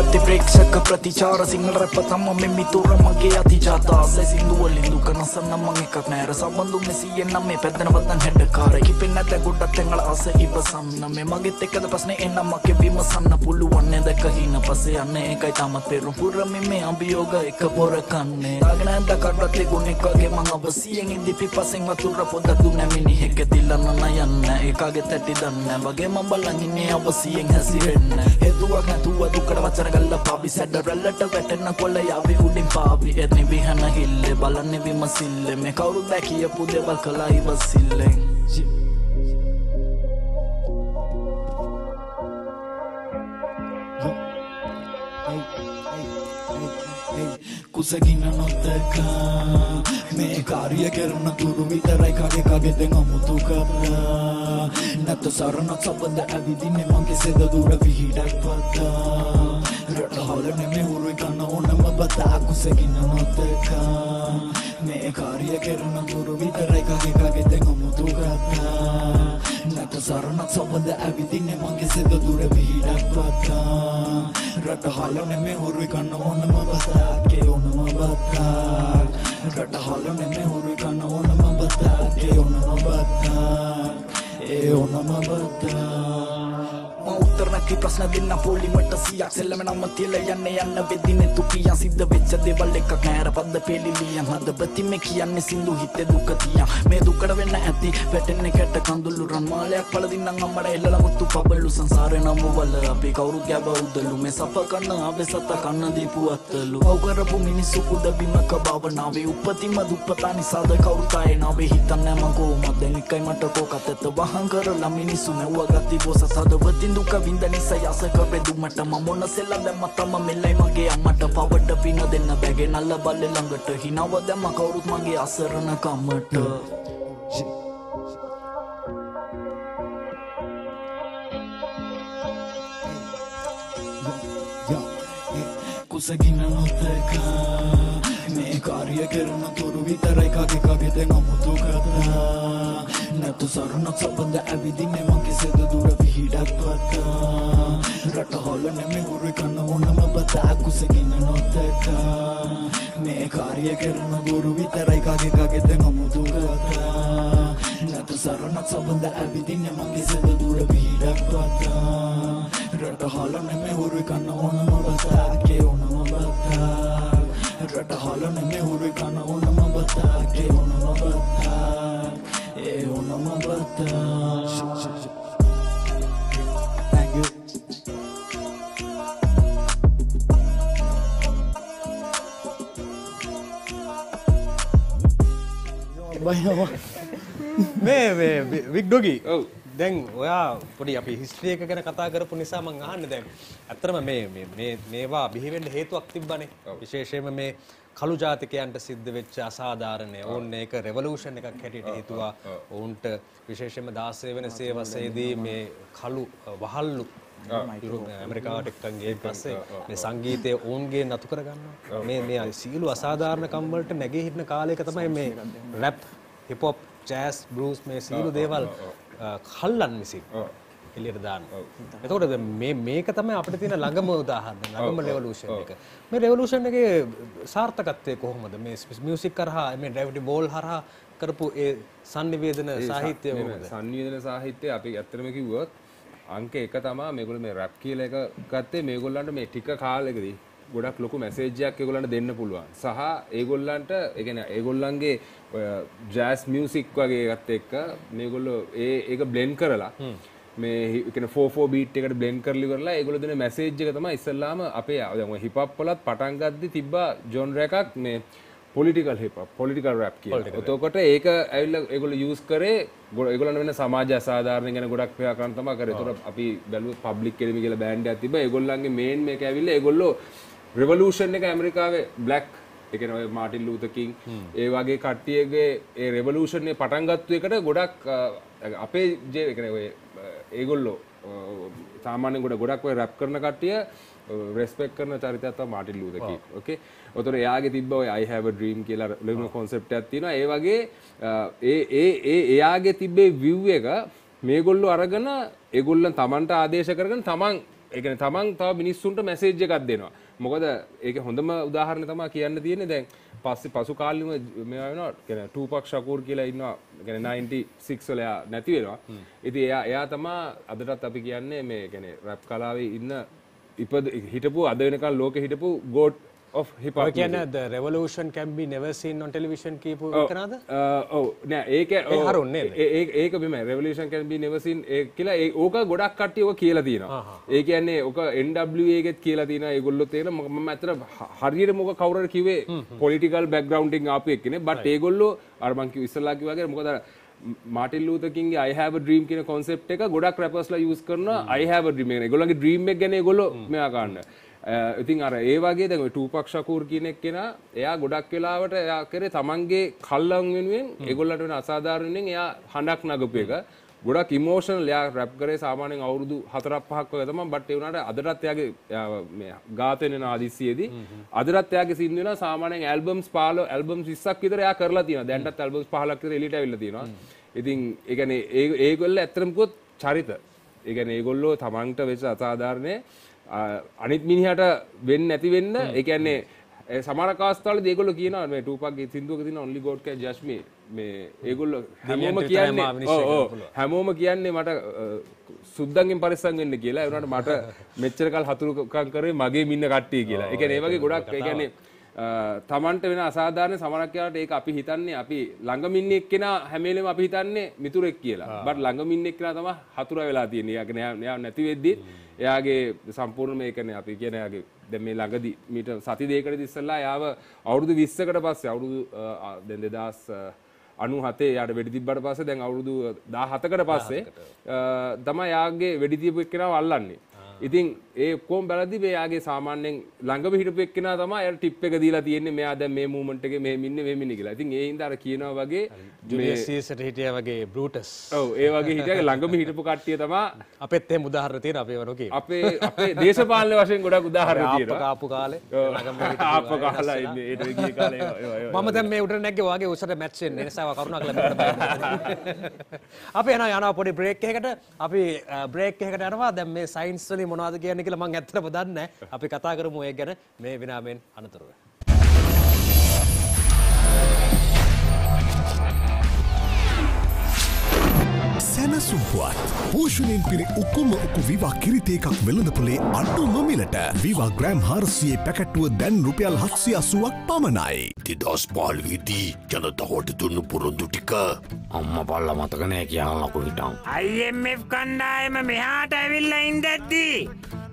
ඩගති ප්‍රේක්ෂක ප්‍රතිචාර සිංහල රැප තම මිතුර මගේ අතිජාතා සැසිඳුවලින්දු කනස නම් එකක් නෑර සම්බන්ධු මෙසියෙන් නම් මේ පැත්තන වත්තන් හැඩකාර කිපෙන් නැත ගොඩක් තැන්වල අස ඉවසන්න මේ මගෙත් එක්කද ප්‍රශ්නේ එන්නම් මගේ විමසන්න පුළුවන් නේද කහින පස්සේ යන්න ඒකයි තාමත් පෙරුම් පුරම මේ අභියෝග එක පොර කන්නේ දාගනන් දකටවත් ලිගුණෙක් වගේ මං අවසියෙන් ඉඳි පිපසෙන් වතුර පොත දුන්න මිනිහෙක් දිලන්න නයන්න ඒකගේ තැටි දන්න වගේ මම බලන් ඉන්නේ අවසියෙන් හැසිරෙන්න හේතුවක් නැතුව දුකට චරගල්ල පාපි සැඩ රැල්ලට වැටෙන්න කොල්ල යාවි උඩින් පාපි එතනි විහන හිල්ල බලන්නේ විමසිල්ල මේ කවුරුද කියපු දේවල් කළා ඉවසිල්ලෙන් කුසගින්න නොදක මේ කාර්ය කරුණ තුරු විතරයි කගේ කගේ දෙන අමුතු කරලා නැත්නම් සරණක් සම්බන්ධ ඇවිදින්නේ මගේ සෙද දුර විහිඩක් වත්තා රටහලනේ මේ උරුයි කන ඕනම බතා කුසගින්න නොදක මේ කාර්ය කරන තුරු විතරයි කගේ කගේ දෙන අමුතු කරලා නැත්නම් සරණක් සම්බන්ධ ඇවිදින්නේ මගේ සෙද දුර විහිඩක් වත්තා රටහලනේ මේ උරුයි කන ඕනම බතා ke onama batar ratahala me hori kana onama batar ke onama batar e una Plus na dinna poli matta siak sella mena matila yanne yanna vedine tukiyan siddha vechcha dewal ekka kaira padda peliliyan hada prathime kiyanne sindu hitte dukatiya me dukada wenna athi vetenne ketta kandulu rammalayak paladinnan ammada ellala muttu pabalu sansare namuwala api kawuru gaba uddalu me sapakanna abe satta kanna deepu attalu awgarapu minissu kuda bimaka bavanawe upatima duppata nisada kawuta enawe hitanna man kohomada den ekkai mata kokatata wahan karala minissu mewwa gatti bosa sadawatin duka vindane saya sekebe dumata mamona sela da matama melai mage amata pawada pina denna bage nalla balle langata hinawa damma kawurut mage asarana kamata kusagina notaka me karya karana toru vitarai kage kage den amutu kata natu sarana sabanda avidine mage seda dura vihidak pata Rataholane me hurikana unama bata kusagina notaka me karya karana guru vitarai kage kage den amutu kata natu sarana sabanda avidine mage seda dura vihidak pata Rataholane me hurikana unama bata ke unama bata Rataholane me hurikana unama bata ke unama bata e unama bata මේ Big Doggy දැන් ඔයා පොඩි අපි history එක ගැන කතා කරපු නිසා මම අහන්න දැන් ඇත්තටම මේවා බිහි වෙන්න හේතුවක් තිබ්බනේ විශේෂයෙන්ම මේ කළු ජාතිකයන්ට සිද්ධ වෙච්ච අසාධාරණ ඕන්න ඒක රෙවොලූෂන් එකක් හැටියට හිතුවා ඕන්ට විශේෂයෙන්ම 16 වෙනි සේවසේදී මේ කළු වහල්ලු ඇමරිකාවට එක්කන් ගිය පස්සේ මේ සංගීතය ඕන්ගේ නතු කරගන්නවා මේ සීළු අසාධාරණ කම් වලට නැගී හිටින කාලයක තමයි මේ rap hip hop jazz blues මේ සීළු දේවල් කල්ලන් විසින් එළියට දානවා. එතකොට මේක තමයි අපිට තියෙන ළඟම උදාහරණ ළඟම රෙවොලූෂන් එක. මේ රෙවොලූෂන් එකේ සාර්ථකත්වය කොහොමද මේ මියුසික් කරහා මේ ග්‍රැවිටි බෝල් හරහා කරපු ඒ සංනිවේදන සාහිත්‍යය කොහොමද? සංනිවේදන සාහිත්‍යය අපි ඇත්තටම කිව්වොත් අංක එක තමයි මේගොල්ලෝ මේ රැප් කියලා එක ගත්තේ මේගොල්ලන්ට මේ ටික කාලෙකදී ගොඩක් ලොකු මැසේජ් එකක් ඒගොල්ලන්ට දෙන්න පුළුවන්. සහ ඒගොල්ලන්ට ඒ කියන්නේ ඒගොල්ලන්ගේ ජෑස් මියුසික් වගේ එකත් එක්ක මේගොල්ලෝ ඒක බ්ලෙන්ඩ් කරලා මේ කියන්නේ 4/4 බීට් එකට බ්ලෙන්ඩ් කරලා ඒගොල්ලෝ දෙන මැසේජ් එක තමයි ඉස්සල්ලාම අපේ දැන් ඔය හිප් හොප් වලත් පටන් ගද්දි තිබ්බා ජොන්ර් එකක් මේ political hip hop political rap කියලා. එතකොට ඒක ඇවිල්ලා ඒගොල්ලෝ යූස් කරේ ඒගොල්ලන් වෙන සමාජ අසාධාරණ ගැන ගොඩක් ප්‍රකාශන තමයි කරේ. එතකොට අපි බැලුවොත් පබ්ලික් එනිමි කියලා බෑන්ඩ් එකක් තිබ්බා. ඒගොල්ලන්ගේ මේන් මේක ඇවිල්ලා ඒගොල්ලෝ රෙවොලූෂන් එක ඇමරිකාවේ බ්ලැක් ඒ කියන්නේ මාටින් ලූතර් කිං ඒ වගේ කට්ටියගේ ඒ රෙවොලූෂන් එක පටන් ගත්ත එකට ගොඩක් අපේ ඒ කියන්නේ ඔය ඒගොල්ලෝ සාමාන්‍යයෙන් ගොඩක් ඔය රැප් කරන කට්ටිය respect කරන චරිතයක් තමයි මාටින් ලූතර් කිං. ඕකේ. ඔතන එයාගේ තිබ්බ ඔය I have a dream කියලා ලොකු concept එකක් තියෙනවා. ඒ වගේ එයාගේ තිබ්බේ view එක මේගොල්ලෝ අරගෙන ඒගොල්ලන් Tamanට ආදේශ කරගෙන Taman ඒ කියන්නේ Taman තව මිනිස්සුන්ට message එකක් දෙනවා. මොකද ඒකේ හොඳම උදාහරණය තමයි කියන්න තියෙන්නේ දැන් පස්සේ පසු කාලෙම මේවා වෙනවා. ඒ කියන්නේ ටූපක් ශකූර් කියලා ඉන්නවා. ඒ කියන්නේ 96 වල එයා නැති වෙනවා. ඉතින් එයා තමයි අදටත් අපි කියන්නේ මේ කියන්නේ රැප් කලාවේ ඉන්න හිටපු අද වෙනකන් ලෝකෙ හිටපු ගෝඩ් ඔෆ් හිප් හොප් කියන්නේ the revolution can be never seen on television කියපු එකනද? ඔව් නෑ ඒක හරුන් නේද? ඒක බිමයි revolution can be never seen කියලා ඕක ගොඩක් කට්ටිය ඕක කියලා තියෙනවා. ඒ කියන්නේ ඕක NWA එකෙත් කියලා තියෙනවා. ඒගොල්ලෝ තේරෙන මම ඇත්තට හරියට මොකක් කවුරු හරි කිව්වේ political background එකකින් ආපු එක්කනේ. but ඒගොල්ලෝ අර මං කිව්ව ඉස්සලා කිව්වා වගේ මොකද අර මාටින් ලූතර් කිංගේ I have a dream කියන concept එක ගොඩක් රැපර්ස්ලා use කරනවා. I have a dream එක. ඒගොල්ලන්ගේ dream එක ගැන ඒගොල්ලෝ මෙයා ගන්න. ඉතින් අර ඒ වගේ දැන් ඔය ටූපක් ශකූර් කියන එක්කෙනා එයා ගොඩක් වෙලාවට එයා කරේ තමන්ගේ කල්ලන් වෙනුවෙන් ඒගොල්ලන්ට වෙන අසාධාරණ වෙනුවෙන් එයා හඬක් නගපු එක. ගොඩක් emotional එයා රැප් කරේ සාමාන්‍යයෙන් අවුරුදු 4-5ක් වගේ තමයි. but ඒ වුණාට අදටත් එයාගේ මේ ගාත වෙන ආදිසියේදී අදටත් එයාගේ සින්දු වෙනවා. සාමාන්‍යයෙන් albums 20ක් විතර එයා කරලා තියෙනවා. දැන්ටත් albums 15ක් විතර එලියට අවිල්ලා තියෙනවා. ඉතින් ඒ කියන්නේ ඒගොල්ලෝ ඇත්තටම කිව්වොත් චරිත. ඒ කියන්නේ ඒගොල්ලෝ තමන්ට වෙච්ච අසාධාරණේ අනිත් මිනිහට වෙන්නේ නැති වෙන්න. ඒ කියන්නේ සමහර අවස්ථාවලදී ඒගොල්ලෝ කියනවා මේ 2pack සින්දුවක තියෙන only god can judge me මේ ඒගොල්ලෝ හැමෝම කියන්නේ ඔව් හැමෝම කියන්නේ මට සුද්දන්ගෙන් පරිස්සම් වෙන්න කියලා. ඒ වුණාට මට මෙච්චර කාල හතුරුකම් කරේ මගේ මින්න කට්ටිය කියලා. ඒ කියන්නේ ඒ වගේ ගොඩක් ඒ කියන්නේ තමන්ට වෙන අසාධාරණ සමනක් කියලාට ඒක අපි හිතන්නේ අපි ළඟම ඉන්න එක්කෙනා හැම වෙලෙම අපි හිතන්නේ මිතුරෙක් කියලා. බට් ළඟම ඉන්න එක්කෙනා තමයි හතුරා වෙලා තියෙන්නේ. ඒ කියන්නේ නැති වෙද්දි එයාගේ සම්පූර්ණ මේකනේ අපි කියන එයාගේ දැන් මේ ළඟදී මීට සති දෙකකදී ඉස්සෙල්ලා එයාව අවුරුදු 20කට පස්සේ අවුරුදු දැන් 2097 එයාට වෙඩි තිබ්බට පස්සේ දැන් අවුරුදු 17කට පස්සේ තමයි එයාගේ වෙඩි තියපු එක්කෙනාව අල්ලන්නේ. ඉතින් ඒ කොම් බැලද්දි මෙයාගේ සාමාන්‍යයෙන් ළඟම හිටපු එක්කෙනා තමයි අර ටිප් එක දීලා තියෙන්නේ මෙයා දැන් මේ මූවමන්ට් එකේ මෙහෙම ඉන්නේ මෙහෙම ඉන්නේ කියලා. ඉතින් ඒ හින්දා අර කියනවා වගේ ජුනියර් සීසර් හිටියා වගේ බ්‍රූටස්. ඔව් ඒ වගේ හිටියා ළඟම හිටපු කට්ටිය තමයි අපෙත් එහෙම උදාහරණ තියෙනවා අපේ වරෝ කියන. අපේ දේශපාලන වශයෙන් ගොඩක් උදාහරණ තියෙනවා. ආප්ප කාලේ ළඟම හිටපු ආප්ප කාලා ඉන්නේ ඒට ගිය කාලේ ඒවා. මම දැන් මේ උඩට නැග්ගේ වාගේ උසට මැච් වෙන්නේ නිසා කරුණා කළා බලන්න. අපි යනවා පොඩි බ්‍රේක් එකකට. අපි බ්‍රේක් එකකට යනවා. දැන් මේ සයන්ස් වලින් මොනවද කියන්නේ කියලා මම ඇත්තටම දන්නේ නැහැ. අපි කතා කරමු ඒක ගැන මේ විනාමෙන් අනතුරුව. සනසුපුවත් පෝෂණයෙන් පිරි උකුම උකු විවා කිරිත එකක් වෙළඳපොලේ අඩුම මිලට විවා ග්‍රෑම් 400 පැකට්ටුව දැන් රුපියල් 780ක් පමණයි. 2015දී ජනතාවට දුන්නු පුරුදු ටික අම්මා බල්ලා මතක නැහැ කියලා ලකුණිටම්. IMF කණ්ඩායම මෙහාට ඇවිල්ලා ඉඳද්දී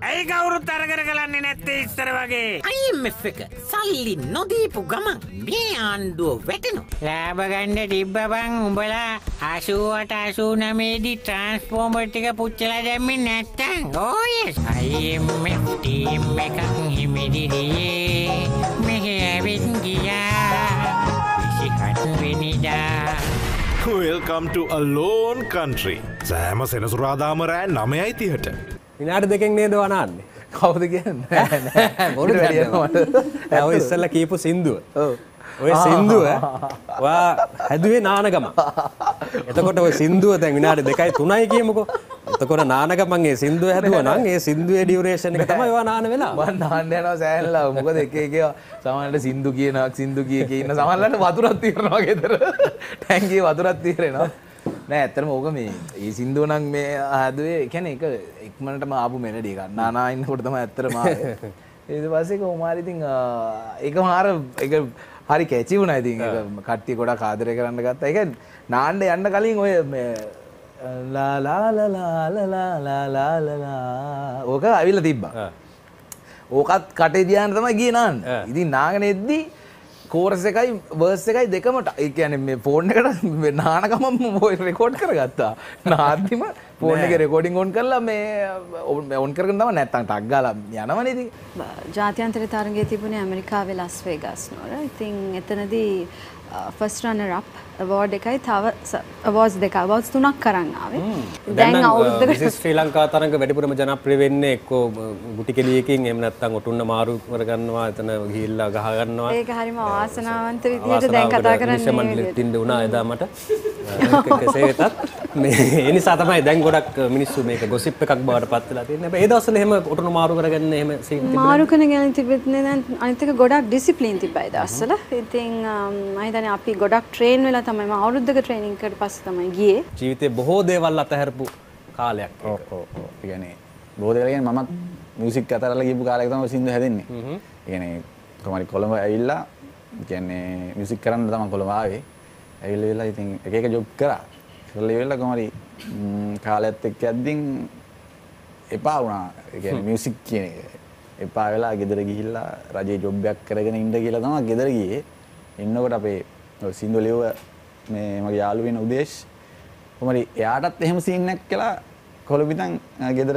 ඇයි කවුරුත් අරගර ගලන්නේ නැත්තේ ඉස්සර වගේ? IMF එක සල්ලි නොදීපු ගමන් මේ ආණ්ඩුව වැටෙනවා. ලාභ ගන්න තිබ්බ බං උඹලා 88-89දී ට්‍රාන්ස්ෆෝමර් ටික පුච්චලා දැම්මේ නැත්තම් ඕයස් IMF ටීම් එකක් හිමිදිරියේ මෙහෙ ඇවිත් ගියා 28 වෙනිදා. Welcome to a lone country. සෑම සෙනසුරාදාම රෑ 9:30ට. විනාඩි දෙකෙන් නේද වනාන්නේ. කවුද කියන්නේ? බොරු කියනවා මට. ඔය ඉස්සෙල්ලා කියපු සින්දුව. ඔව්. ඔය සින්දුව වා හැදුවේ නානගම. එතකොට ඔය සින්දුව දැන් විනාඩි 2යි 3යි කියමුකෝ. එතකොට නානගමන් ඒ සින්දුව හැදුවා නම් ඒ සින්දුවේ ඩියුරේෂන් එක තමයි වා නාන වෙලා. මම නාන්න යනවා සෑහෙනලා. මොකද එක එක සමහරවිට සින්දු කියනවා සින්දු කියේ ඉන්න සමහරවිට වතුරක් తీරනවා ගෙදර. ටැංකියේ වතුරක් తీරෙනවා. නෑ ඇත්තටම ඕක මේ ඒ සින්දුව නම් මේ හැදුවේ කියන්නේ ඒක ඉක්මනටම ආපු මෙලඩි එකක්. නානා ඉන්නකොට තමයි ඇත්තටම ආවේ. ඊට පස්සේ කොහොමාරි ඉතින් ඒකම ආර ඒක හරි කැචි වුණා. ඉතින් ඒක කට්ටිය ගොඩක් ආදරය කරන්න ගත්තා. ඒක නාන්න යන්න කලින් ඔය මේ ලා ලා ලා ලා ලා ලා ලා ලා ඕක අවිල තිබ්බා. ඕකත් කටේ දියාන තමයි ගියේ නාන්න. ඉතින් නාගෙන එද්දි කෝරස් එකයි වර්ස් එකයි දෙකම ඒ කියන්නේ මේ ෆෝන් එකට නාන ගමම රෙකෝඩ් කරගත්තා. නාද්දිම ෆෝන් එකේ රෙකෝඩින් ඔන් කරලා මේ ඔන් කරගෙන තමයි නැත්තම් ටක් ගාලා යනවනේ. ඉතින් ජාත්‍යන්තර තරගයේ තිබුණේ ඇමරිකාවේ ලස් වේගස් නෝර. ඉතින් එතනදී ෆස්ට් රන්නර් අප් අවෝඩ් එකයි තව අවෝඩ්ස් දෙක අවෝඩ්ස් 3ක් කරන් ආවේ. දැන් අවුරුද්දකට ශ්‍රී ලංකා තරඟ වැඩිපුරම ජනප්‍රිය වෙන්නේ එක්ක ගුටි කෙලියකින් එහෙම නැත්නම් ඔටුන්න මාරු කර ගන්නවා එතන ගිහිල්ලා ගහ ගන්නවා. ඒක හරිම ආසනාවන්ත විදිහට දැන් කතා කරන්නේ. මිනිස්සුන්ට තින්ද වුණා එදා මට. කෙසේ වෙතත් මේ ඒ නිසා තමයි දැන් ගොඩක් මිනිස්සු මේක gossip එකක් බවට පත් වෙලා තියෙන්නේ. හැබැයි ඒ දවස්වල එහෙම ඔටුන්න මාරු කරගන්න එහෙම සීන් තිබුණා. මාරු කරන ගැන තිබෙන්නේ නැහැ. අනිත් එක ගොඩක් ඩිසිප්ලින් තිබ්බයි දවස්වල. ඉතින් මම දැන් අපි ගොඩක් ට්‍රේන් වෙලා තමයි මම අවුරුද්දක ට්‍රේනින් කරලා පස්සේ තමයි ගියේ. ජීවිතේ බොහෝ දේවල් අතහැරපු කාලයක්. ඔව් ඔව් ඔව්. ඒ කියන්නේ බොහෝ දේවල් කියන්නේ මමත් මියුසික් අතරලා ගියපු කාලයක තමයි සින්දු හැදෙන්නේ. හ්ම්. ඒ කියන්නේ කොහමරි කොළඹ ඇවිල්ලා කියන්නේ මියුසික් කරන්න තමයි කොළඹ ආවේ. ඇවිල්ලා වෙලා ඉතින් එක එක ජොබ් කරා. කරලා වෙලා කොහමරි කාලයත් එක්ක යද්දී එපා වුණා. ඒ කියන්නේ මියුසික් කියන එක. එපා වෙලා ගෙදර ගිහිල්ලා රජේ ජොබ් එකක් කරගෙන ඉන්න කියලා තමයි ගෙදර ගියේ. එන්නකොට අපේ සින්දු ලියුව මේ මගේ යාළු වෙන උදේශ් කොහමරි එයාටත් එහෙම සීන් එකක් කියලා කොළඹින් ගෙදර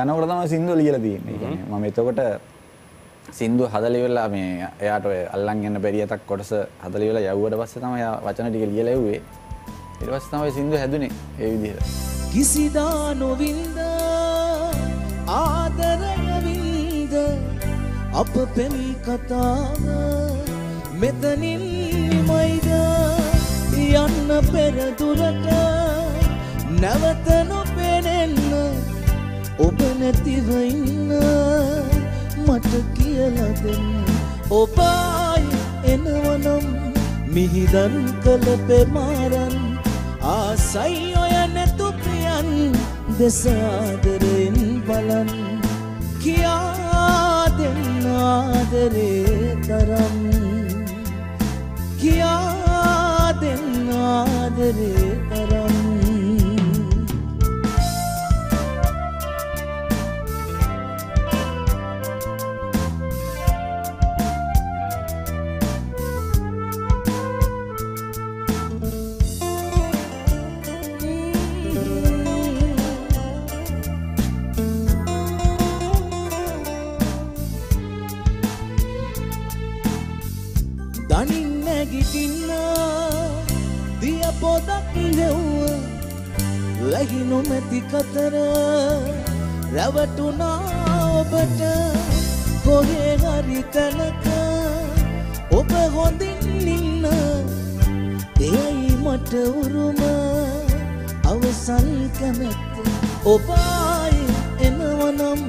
යනකොට තමයි සින්දු ලියලා තියෙන්නේ. ඒ කියන්නේ මම එතකොට සින්දු හදලා ඉවරලා මේ එයාට ඔය අල්ලන් යන බැරියතක් කොටස හදලා ඉවරලා යවුවට පස්සේ තමයි වචන ටික ලියලා යුවේ. ඊට පස්සේ තමයි සින්දු හැදුනේ ඒ විදිහට. කිසිදා නොවින්ද ආදරය වින්ද අප පෙම් කතාව මෙතනින් මයිද යන්න පෙර දුරට නැවත නොපෙනෙන්න ඔබ නැතිව ඉන්න මට කියලා දෙන්න. ඔබයි එනවනම් mihidan kelepe maran asai oyan tupian desadrin balan kia denadre taram kia denadre taram Lagino meti katara ravatuna obata kohe hari tanaka oba hondin ninna deyai mata uruma avasan kamatta obai enwanam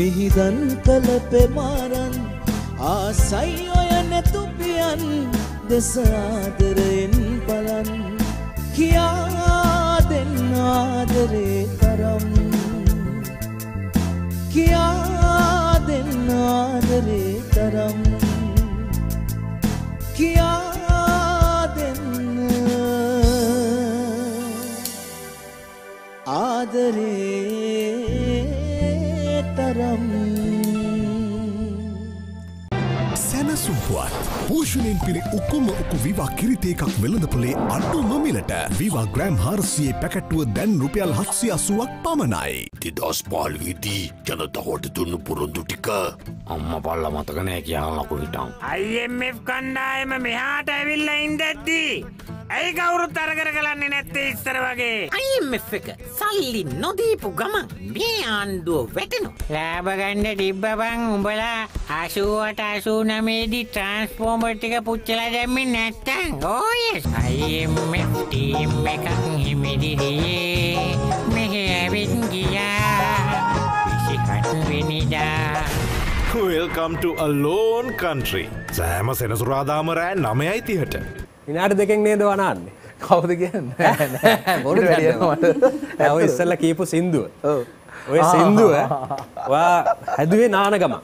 mihidan kalape maran aasai oyane tupian desadaren balan kiya denadre taram kiya denadre taram kiya denadre taram sana suhuat පෝෂණයෙන් පිරි ඔක්කොම ඔක්කු විවා කිරිත එකක් වෙළඳපොලේ අඩුම මිලට විවා gram 400 පැකට්ටුව දැන් රුපියල් 780ක් පමණයි. 2005දී ජනතාවට දුන්න පොරොන්දු ටික අම්මා බල්ලා මතක නැහැ කියලා ලකුණු හිටන්. IMF කණ්ඩායම මෙහාට ඇවිල්ලා ඉඳද්දී ඇයි කවුරුත් අරගෙන ගලන්නේ නැත්තේ ඉස්සර වගේ? IMF එක සල්ලි නොදීපු ගමන් මේ ආණ්ඩුව වැටෙනවා. ලාභ ගන්න තිබ්බ බං උඹලා 88 89 දී transform Mertika pucela jamin natang. Oh yes, I am mefti mekang himidi diye mehevin giya isikat vinida. Welcome to a lone country. Sama senasuradam raya namai thiyata. Inada dekeng ne doananne. Kawuda kiyanne? Bodu kiyanne. Oy issalla kiyapu sinduwa. Oh. ඔය සින්දුව ඔයා හැදුවේ නානගම.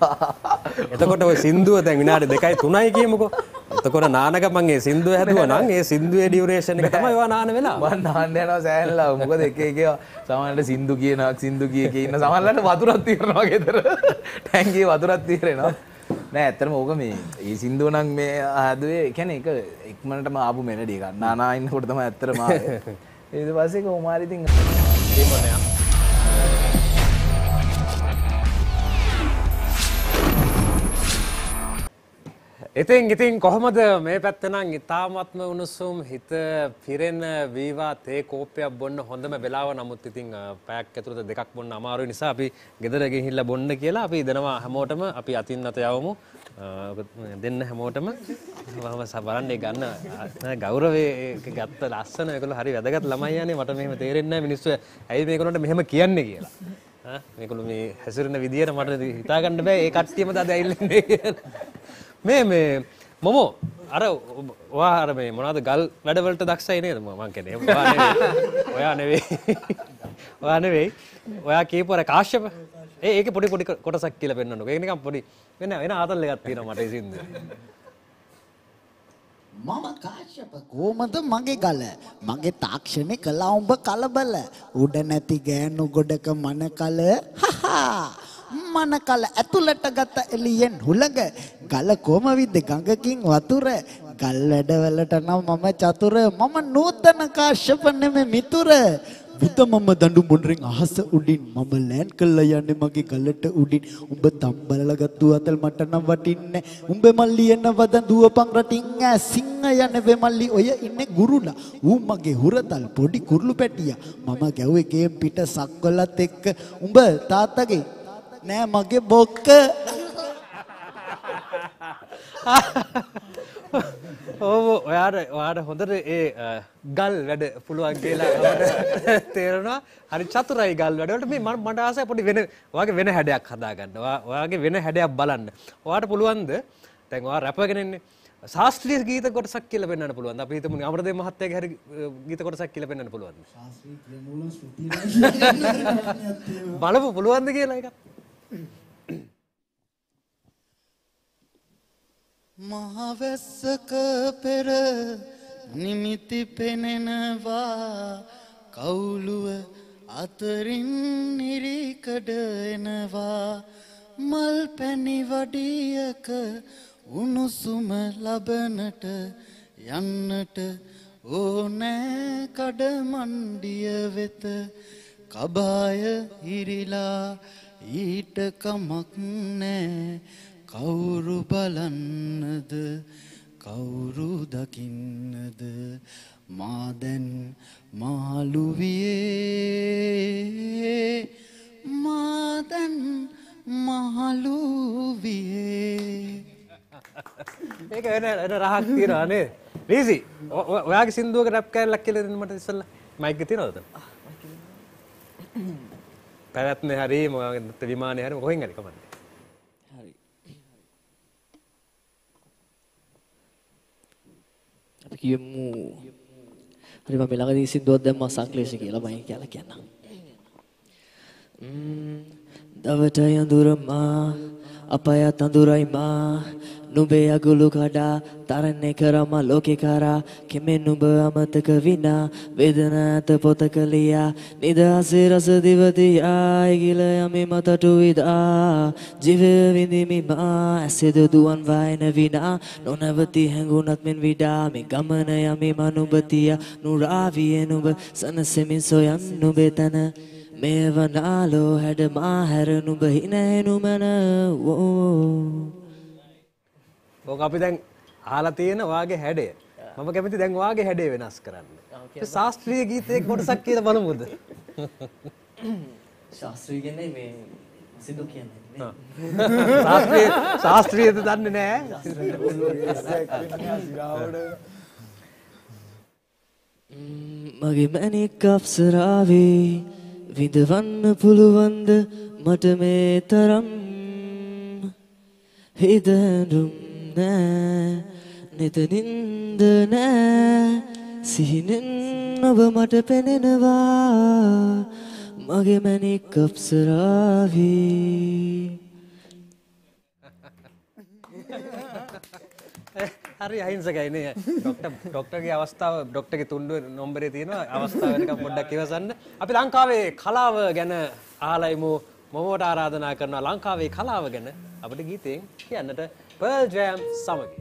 එතකොට ඔය සින්දුව දැන් විනාඩි 2යි 3යි කියමුකෝ. එතකොට නානගමන් ඒ සින්දුව හැදුවා නම් ඒ සින්දුවේ ඩියුරේෂන් එක තමයි ඔයා නාන වෙලා. මම නාන්න යනවා සෑහෙනලා. මොකද එක එක සමහරවිට සින්දු කියනවා සින්දු කිය කිය ඉන්න සමහරවිට වතුරක් తీරනවා ගෙදර. ටැංකියේ වතුරක් తీරෙනවා. නෑ ඇත්තටම ඕක මේ ඒ සින්දුව නම් මේ හැදුවේ කියන්නේ ඒක ඉක්මනටම ආපු මෙලඩිය ගන්න. නානා ඉන්නකොට තමයි ඇත්තටම ආවේ. ඊට පස්සේ කොහොමාරි ඉතින් දෙමොනේ ඉතින් කොහොමද මේ පැත්ත නම් ඉතාමත්ම උණුසුම් හිත පිරෙන වීවා තේ කෝප්පයක් බොන්න හොඳම වෙලාව. නමුත් ඉතින් පැයක් ඇතුළත දෙකක් බොන්න අමාරු නිසා අපි ගෙදර ගිහිල්ලා බොන්න කියලා අපි දෙනවා හැමෝටම. අපි අතින් අත යවමු දෙන්න හැමෝටම. මම සබරන්නේ ගන්න ගෞරවයේ ගත්ත ලස්සන ඒගොල්ලෝ හරි වැදගත් ළමයි යන්නේ. මට මෙහෙම තේරෙන්නේ නැහැ මිනිස්සු ඇයි මේගොල්ලන්ට මෙහෙම කියන්නේ කියලා. මේගොල්ලෝ මේ හැසිරෙන විදියට මට හිතා ගන්න බෑ. ඒ කට්ටියම දාද ඇවිල්ලා ඉන්නේ කියලා. මේ මොමෝ අර ඔයා අර මේ මොනවද ගල් වැඩවලට දක්ෂයි නේද? මම කියන්නේ ඔයා නෙවෙයි ඔයා නෙවෙයි ඔයා කියපු අර කාශ්‍යප ඒකේ පොඩි පොඩි කොටසක් කියලා පෙන්වන්නකෝ. ඒක නිකන් පොඩි වෙන වෙන ආතල් එකක් තියෙනවා මට ඒ සින්දුවේ. මම කාශ්‍යප කොහමද මගේ ගල මගේ තාක්ෂණය කළා උඹ කලබල උඩ නැති ගෑනු ගොඩක මන කල හහා මන කල ඇතුළට ගත එළියෙන් හුළඟ ගල කොම විද්ද ගඟකින් වතුර ගල් වැඩවලට නම් මම චතුර මම නූතන කාශ්‍යප නෙමෙ මිතුර බුත මම දඬු බොණ්ඩරින් අහස උඩින් මම ලෑන් කළා යන්නේ මගේ ගලට උඩින් උඹ තම්බලලා ගත්තු අතල් මට නම් වටින්නේ උඹ මල්ලි එන වද දුවපන් රටින් ඈ සිංහ යන වෙමල්ලි ඔය ඉන්නේ ගුරුලා ඌ මගේ හුරතල් පොඩි කුරුළු පැටියා මම ගැව්වේ ගේම් පිට සක්වලත් එක්ක උඹ තාත්තගේ නෑ මගේ බොක්ක. ඔයාට හොඳට ඒ ගල් වැඩ පුළුවන් කියලා අපිට තේරෙනවා. හරි චතුරයි ගල් වැඩවලට මේ මට ආසයි පොඩි වෙන ඔයාගේ වෙන හැඩයක් හදාගන්න. ඔයාගේ වෙන හැඩයක් බලන්න. ඔයාට පුළුවන්ද? දැන් ඔයා රැපර් කෙනෙක්නේ. ශාස්ත්‍රීය ගීත කොටසක් කියලා පෙන්වන්න පුළුවන්. අපි හිතමු අමරදේව මහත්තයාගේ හරි ගීත කොටසක් කියලා පෙන්වන්න පුළුවන්. ශාස්ත්‍රීය මූල ශ්‍රුතිය බලමු පුළුවන්ද කියලා එකක්. මහවැස්සක පෙර නිමිති පෙනෙනවා කවුළුව අතරින් නිරිකඩ එනවා මල් පැණි වඩියක උණුසුම ලබනට යන්නට ඕනෑ කඩමණ්ඩිය වෙත කබාය හිරිලා ඊට කමක් නෑ කවුරු බලන්නද කවුරු දකින්නද මා දැන් මාළු වියේ මා දැන් මාළු වියේ. ඒක වෙන රහක් තියනවා නේද? රීසි ඔයාගේ සින්දුවක රැප් කෑල්ලක් කියලා දෙන්න මට ඉස්සෙල්ලා. මයික් එක තියනවද? පැවැත්මේ හරි මොකක්ද විමානේ හරි කොහෙන් හරි කමන්නේ. හරි. අපි කියමු හරි මම ළඟදී සින්දුවක් දැම්මා සංක්ලේශ කියලා මම කියලා කියන්නම්. දවටය අඳුරමා අපය තඳුරයිමා නුඹේ අගුළු කඩා තරන්නේ කරම ලෝකේ කරා කෙමෙන් නුඹ අමතක විනා වේදනාත පොතක ලියා නිදාසේ රස දිවදියා ඉගිල යමි මතටු විදා ජීවය විඳිමි මා ඇසෙද දුවන් වයන විනා නොනවති හැඟුණත් මෙන් විඩා මේ ගමන යමි මනුබතිය නුරාවිය නුඹ සනසෙමින් සොයන් නුඹේ තන මේවනාලෝ හැඩ මාහැර නුඹ හිනේ නුමන ඕ. ඔක අපි දැන් අහලා තියෙන වාගේ හැඩය. මම කැමති දැන් වාගේ හැඩය වෙනස් කරන්න. ශාස්ත්‍රීය ගීතයේ කොටසක් කියලා බලමුද? ශාස්ත්‍රීය කියන්නේ මේ සිදු කියන්නේ නේ. ශාස්ත්‍රීයද දන්නේ නැහැ. මගේ මැණික් අප්සරාවේ විඳවන්න පුළුවන්ද මට මේ තරම් හිතඳුම් නෑ නිතනින්ද නෑ සිහිනෙන් ඔබ මට පෙනෙනවා මගේ මැණික් අප්සරාවි. හරි අහිංසකයි නේ. ડોක්ටර්ගේ අවස්ථාව ડોක්ටර්ගේ තුන්ඩුවේ නම්බරේ තියෙනවා අවස්ථාව වෙනකම් පොඩ්ඩක් ඉවසන්න. අපි ලංකාවේ කලාව ගැන අහලයිමු. මොමෝට ආරාධනා කරනවා ලංකාවේ කලාව ගැන අපිට ගීතයෙන් කියන්නට. Pearl Jam Samagi.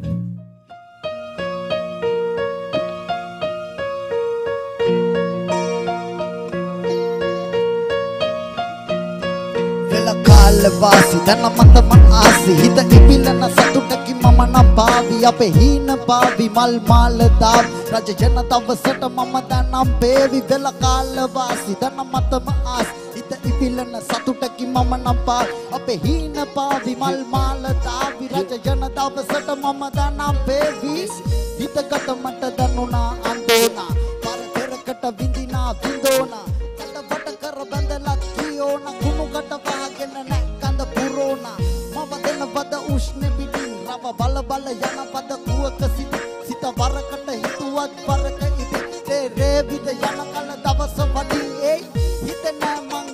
Vela kalvasi dana mata man aasi hita ipilana satutaki mama na bavi ape hina bavi mal mal dav raja janata wasata mama dana bevi vela kalvasi dana mata man aasi ඉපිලන සතුටකි මම නම්පා අපේ හීන පාවි මල් මාල තාවි රජ ජනතාව සට මම දනම් වේවි හිතගත මට දන්නුනා අන්දෝනා පරතරකට විඳිනා විඳෝනා කඩවට කර බඳලා කියෝනා කුමුකට වහගෙන නැක්කඳ පුරෝනා මම දෙන බද උෂ්ණ පිටින් රව බල බල යන පද කුවක සිට සිත වරකට හිතුවත් වරක ඉති රේ විද යන කල දවස වඩි ඒ හිතනා මං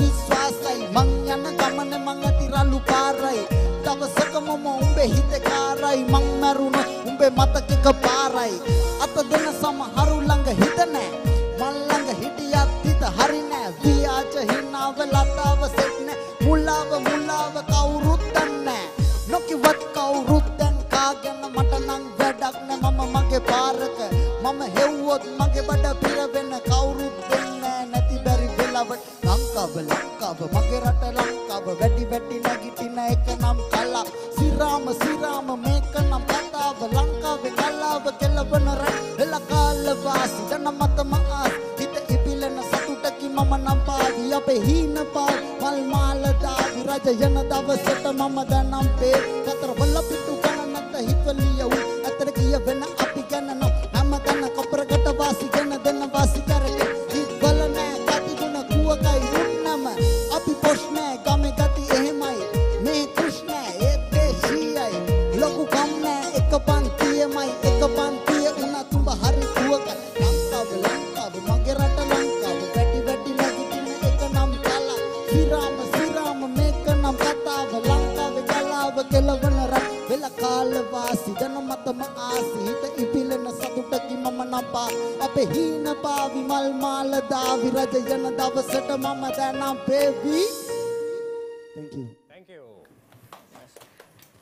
විශ්වාසයි මං යන ගමන මං ඇති රළු පාරයි දවසක මම උඹේ හිතකාරයි මං මරුණ උඹේ මතකක පාරයි අත දෙන සමහරු ළඟ හිත නැහැ මල් ළඟ හිටියත් හිත හරි නැහැ වියාච හිනාව ලතාව සෙට් නැහැ මුලාව මුලාව කවුරුත් දන්නේ නොකිවත් කවුරුත් දැන් කාගෙන මට නම් වැඩක් නැහැ මම මගේ පාරක මම හෙව්වොත් මගේ බඩ පිර වෙන කවුරුත් දෙන්නේ නැති බැරි වෙලාවට ලංකාව මගේ රට ලංකාව වැඩි වැඩි නැගිටින එක නම් කලා සිරාම සිරාම මේක නම් කතාව ලංකාවේ කලාව කෙලවන රට එලකාල වාසි දන මතම ආස් හිත ඉපිලන සතුටකි මම නම් පාවි අපේ හීන පාවි මල් මාල දාවි රජ යන දවසට මම දනම් පේ කතර වල පිටු කන නැත හිතලිය උ අතර කිය වෙන අපි ගැන නම්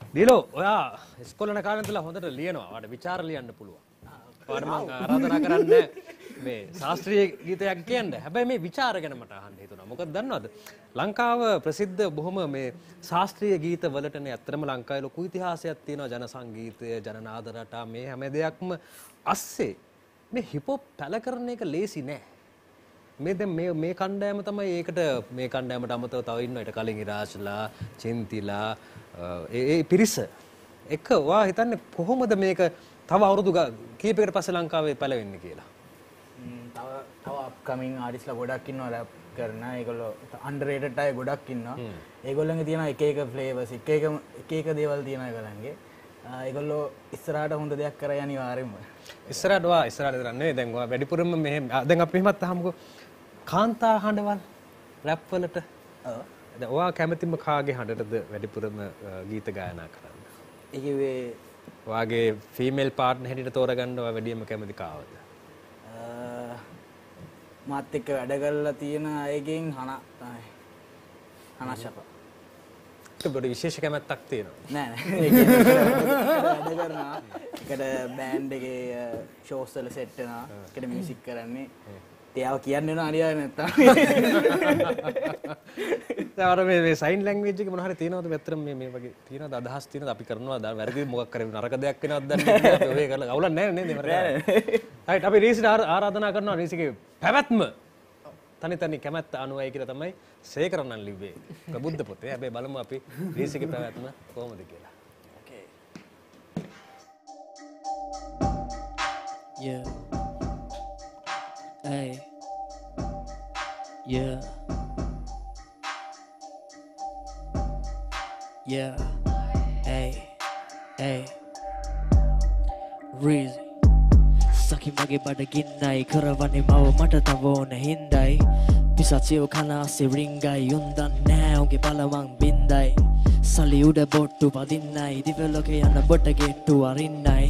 Dilo, ya sekolah nak kalian telah honda liano, ada bicara lian dulu. Orang rata-rata kalian deh, sastra gitu ya kian deh. Habis ini bicara kan matahan itu nama. Mungkin dengar, Langkawa prasiddha bohme me sastra gitu walatnya terima Langkawa itu kuitihasnya tino jana sanggit, jana nada rata me, kami deh akum asse me hip-hop pelakaran ini ke lesi nih. Meden me kandai mata me ikat me kandai mata mata tahu ini ada kalingi rasla, cintila. Piris, ekor wah hitan kohomada mereka thawa orang tu ga kipikar pasal Langkawa pelayu ini kira. Thawa upcoming artis la goda kinno rap karena ekor underrated tay goda kinno. Ekor langit dia na keke flavor si keke dewal dia na ekor langit. Ekor lo istirahat honda dia keraya ni warim. Istirahat itu rane dengo. Bedipurum meh dengo pihmat hamko kanta handewal rap pelat. Wah, kami tim makaga hantar itu, wedi purana gita gaya nak kerana. Ikiwe. Wah, ke female part ni itu orang kan, wedi macam itu kau. Mati ke ada kalau tienna, iking hana siapa? Itu beri istilah kami tak tienna. Nah, ada kerana, kita band ke show sel set na, kita music kerana. Tiap kian ni nak dia ni, tapi. Orang sign language juga mana hari tienna tu betul memang bagi tienna dah dahas tienna tapi kerana dah berarti muka kerja nak kerja kena dah ni kerana awalnya ni mereka. Tapi resi dah aradana kerana resi ke pematm. Tani kemat anuai kita tamai sekarang live. Kebudde putih, abe balam api resi ke pematm kau mesti kira. Okay. Yeah. Hey, yeah, hey, Reezy. Saki mage pada ginnai, karavane mawa mata tawona hindai. Pisachiyo kanase ringai, undan nae unge balawang bindai. Sali uda bottu padinnai, divaloke yana botta gettu arinnai.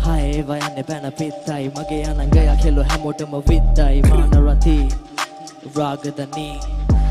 Hai, bayane bana pitai, mage anangaya kelo hamotama vitai. Mana rati, raga dani,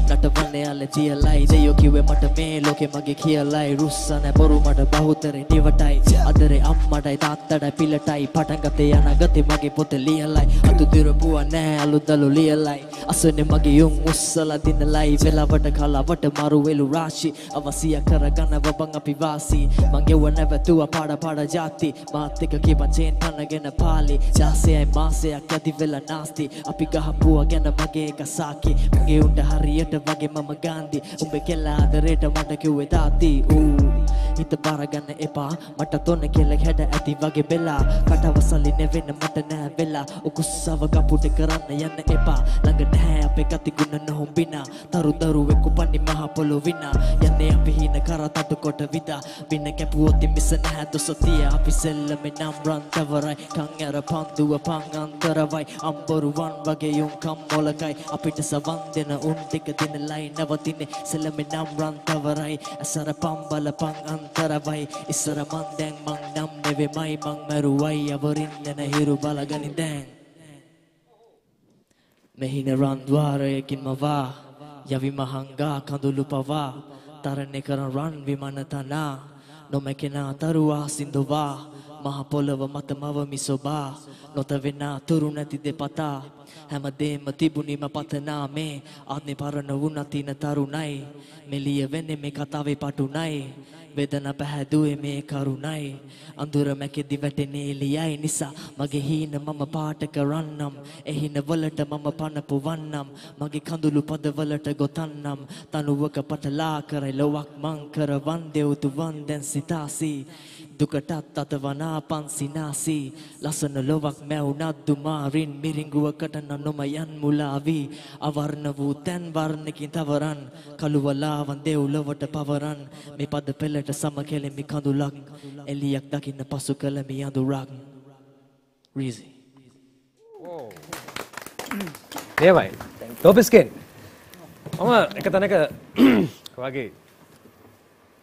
natavane ale tialai. Jayo kiwe mata me, loke mage kialai. Russa na boru mata bahutere nivatai. Adare amma dai, tata dai, pilatai. Patangate anagate mage pote lialai. Atu dirapua ne, alu dalu lialai. Asune mage yung usala dinalai. Vela vata kala vata maru elu rashi. Avasiya karagana vabanga pivasi. Mangewa neva tua pada jati. Matika kipa chain panagena pali. Jase ay mase akati vela nasti. Apigahapua gena mage kasaki. Mage unda hariyata. Vage mama Gandhi, umbe kela adareta mata kiwe dati. Hita baragana epa, mata tona kela heda ati vage bela. Kata wasali nevena mata naha vela. Ukusawa kapute karana yana epa. Langa naha ape kati guna nahombina. Taru weku pani maha polovina. Yana ape hina karata tu kota vida. Bina kepu oti misa naha tu sotia. Api sella me namran tavarai. Kangera pandua pangantaravai. Amboru wan vage yung kammolakai. Apita savandena untika dina. Nilai navatine selame namran tavarai asara pambala pang antaravai isara mandeng mang nam neve mai mang meruai avarin nena hiru balagani deng mehina randware kin mava yavi mahanga kandulu pava tarane karan ran vimanatana no mekena tarua sindova mahapolava matamava misoba notavena turunati depata හැමදේම තිබුණිම පතනා මේ ආත්මේ පරණ වුණ තින තරුණයි මෙලිය වෙන්නේ මේ කතාවේ පටුණයි වේදනා පැහැදුවේ මේ කරුණයි අඳුර මැකෙදි වැටෙන්නේ එළියයි නිසා මගේ හීන මම පාට කරන්නම් එහින වලට මම පනපවන්නම් මගේ කඳුළු පදවලට ගොතන්නම් තනුවක පටලා කරලොක් මං කරවන් දෙවුතු වන් දැන් සිතාසි දුකටත් අතවනා පන්සිනාසී ලසන ලොවක් මැවුනත් දුමාරින් මිරිඟුවකට නොනොමයන් මුලාවී අවර්ණ වූ තැන් වර්ණකින් තවරන් කළුවලාවන් දෙව්ලොවට පවරන් මේ පද පෙළට සම කෙලෙමි කඳුලක් එළියක් දකින්න පසු කළ මේ අඳුරක් Reezy. ඒවයි DopeSkain මම එක තැනක වගේ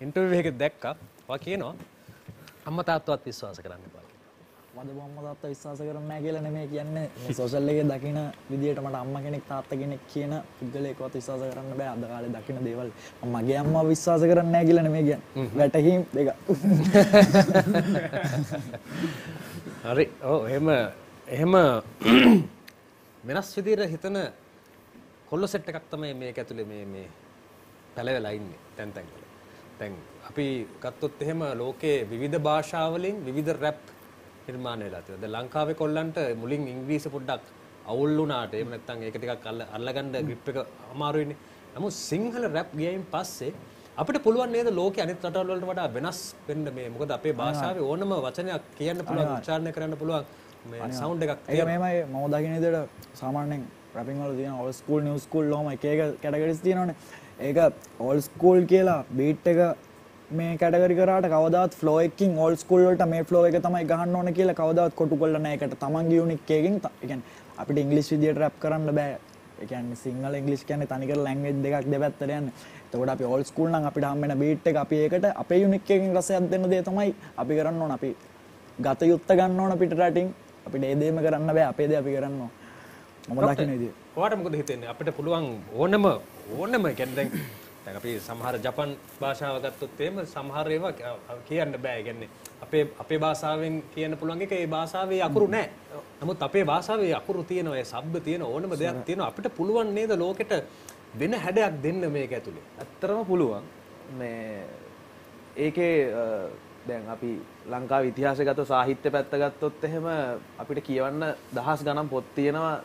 ඉන්ටර්විව් එකක් දැක්කා ඔයා කියනවා අම්මා තාත්තාවත් විශ්වාස කරන්න එපා කියලා. මම අම්මා තාත්තා විශ්වාස කරන්නේ නැහැ කියලා නෙමෙයි කියන්නේ. මේ සෝෂල් එකේ දකින විදියට මට අම්මා කෙනෙක් තාත්තා කෙනෙක් කියන පුද්ගලයෙක්වත් විශ්වාස කරන්න බෑ. අද කාලේ දකින දේවල් මම මගේ අම්මා විශ්වාස කරන්නේ නැහැ කියලා නෙමෙයි කියන්නේ. වැටහීම් දෙක. හරි. ඔව් එහෙම වෙනස් විදියට හිතන කොල්ල සෙට් එකක් තමයි මේක ඇතුලේ මේ පැලවෙලා ඉන්නේ. තැන් වල. දැන් අපි ගත්තොත් එහෙම ලෝකයේ විවිධ භාෂා වලින් විවිධ රැප් නිර්මාණය වෙලා තියෙනවා. දැන් ලංකාවේ කොල්ලන්ට මුලින් ඉංග්‍රීසි පොඩ්ඩක් අවුල් වුණාට එහෙම නැත්නම් ඒක ටිකක් අල්ලගන්න grip එක අමාරු වෙන්නේ. නමුත් සිංහල රැප් ගියයින් පස්සේ අපිට පුළුවන් නේද ලෝකයේ අනිත් රටවල් වලට වඩා වෙනස් වෙන්න මේ මොකද අපේ භාෂාවේ ඕනම වචනයක් කියන්න පුළුවන් උච්චාරණය කරන්න පුළුවන් මේ සවුන්ඩ් එකක් තියෙනවා. ඒක මේමයි මම දකින්න විදිහට සාමාන්‍යයෙන් රැපින් වල තියෙන ඕල් ස්කූල් නිව් ස්කූල් ලොම එක එක කැටගරිස් තියෙනවනේ. ඒක ඕල් ස්කූල් කියලා බීට් එක මේ කැටගරි කරාට කවදාවත් ෆ්ලෝ එකකින් ඕල් ස්කූල් වලට මේ ෆ්ලෝ එක තමයි ගහන්න ඕන කියලා කවදාවත් කොටු කරලා නැහැ. ඒකට තමන්ගේ යුනික් එකකින් ඒ කියන්නේ අපිට ඉංග්‍රීසි විදියට රැප් කරන්න බෑ. ඒ කියන්නේ සිංහල ඉංග්‍රීසි කියන්නේ තනිකර ලැන්ග්වේජ් දෙකක් දෙපැත්තට යන්නේ. එතකොට අපි ඕල් ස්කූල් නම් අපිට හම් වෙන බීට් එක අපි ඒකට අපේ යුනික් එකකින් රසයක් දෙන්න දේ තමයි අපි කරන්න ඕන. අපි ගත යුත්ත ගන්න ඕන පිට රටින්. අපිට ඒ දෙයම කරන්න බෑ. අපේ දේ අපි කරන්න ඕන. මම දකින්න විදිය. ඔයාට මොකද හිතෙන්නේ? අපිට පුළුවන් ඕනම කියන්නේ දැන් අපි සමහර ජපන් භාෂාව ගත්තොත් එහෙම සමහර ඒවා කියන්න බෑ. කියන්නේ අපේ භාෂාවෙන් කියන්න පුළුවන් එක ඒ භාෂාවේ අකුරු නෑ. නමුත් අපේ භාෂාවේ අකුරු තියෙනවා. ඒ ශබ්ද තියෙනවා. ඕනම දෙයක් තියෙනවා. අපිට පුළුවන් නේද ලෝකෙට වෙන හැඩයක් දෙන්න මේක ඇතුලේ? ඇත්තටම පුළුවන්. මේ ඒකේ දැන් අපි ලංකාවේ ඉතිහාසය ගත්තොත් සාහිත්‍ය පැත්ත ගත්තොත් එහෙම අපිට කියවන්න දහස් ගණන් පොත් තියෙනවා.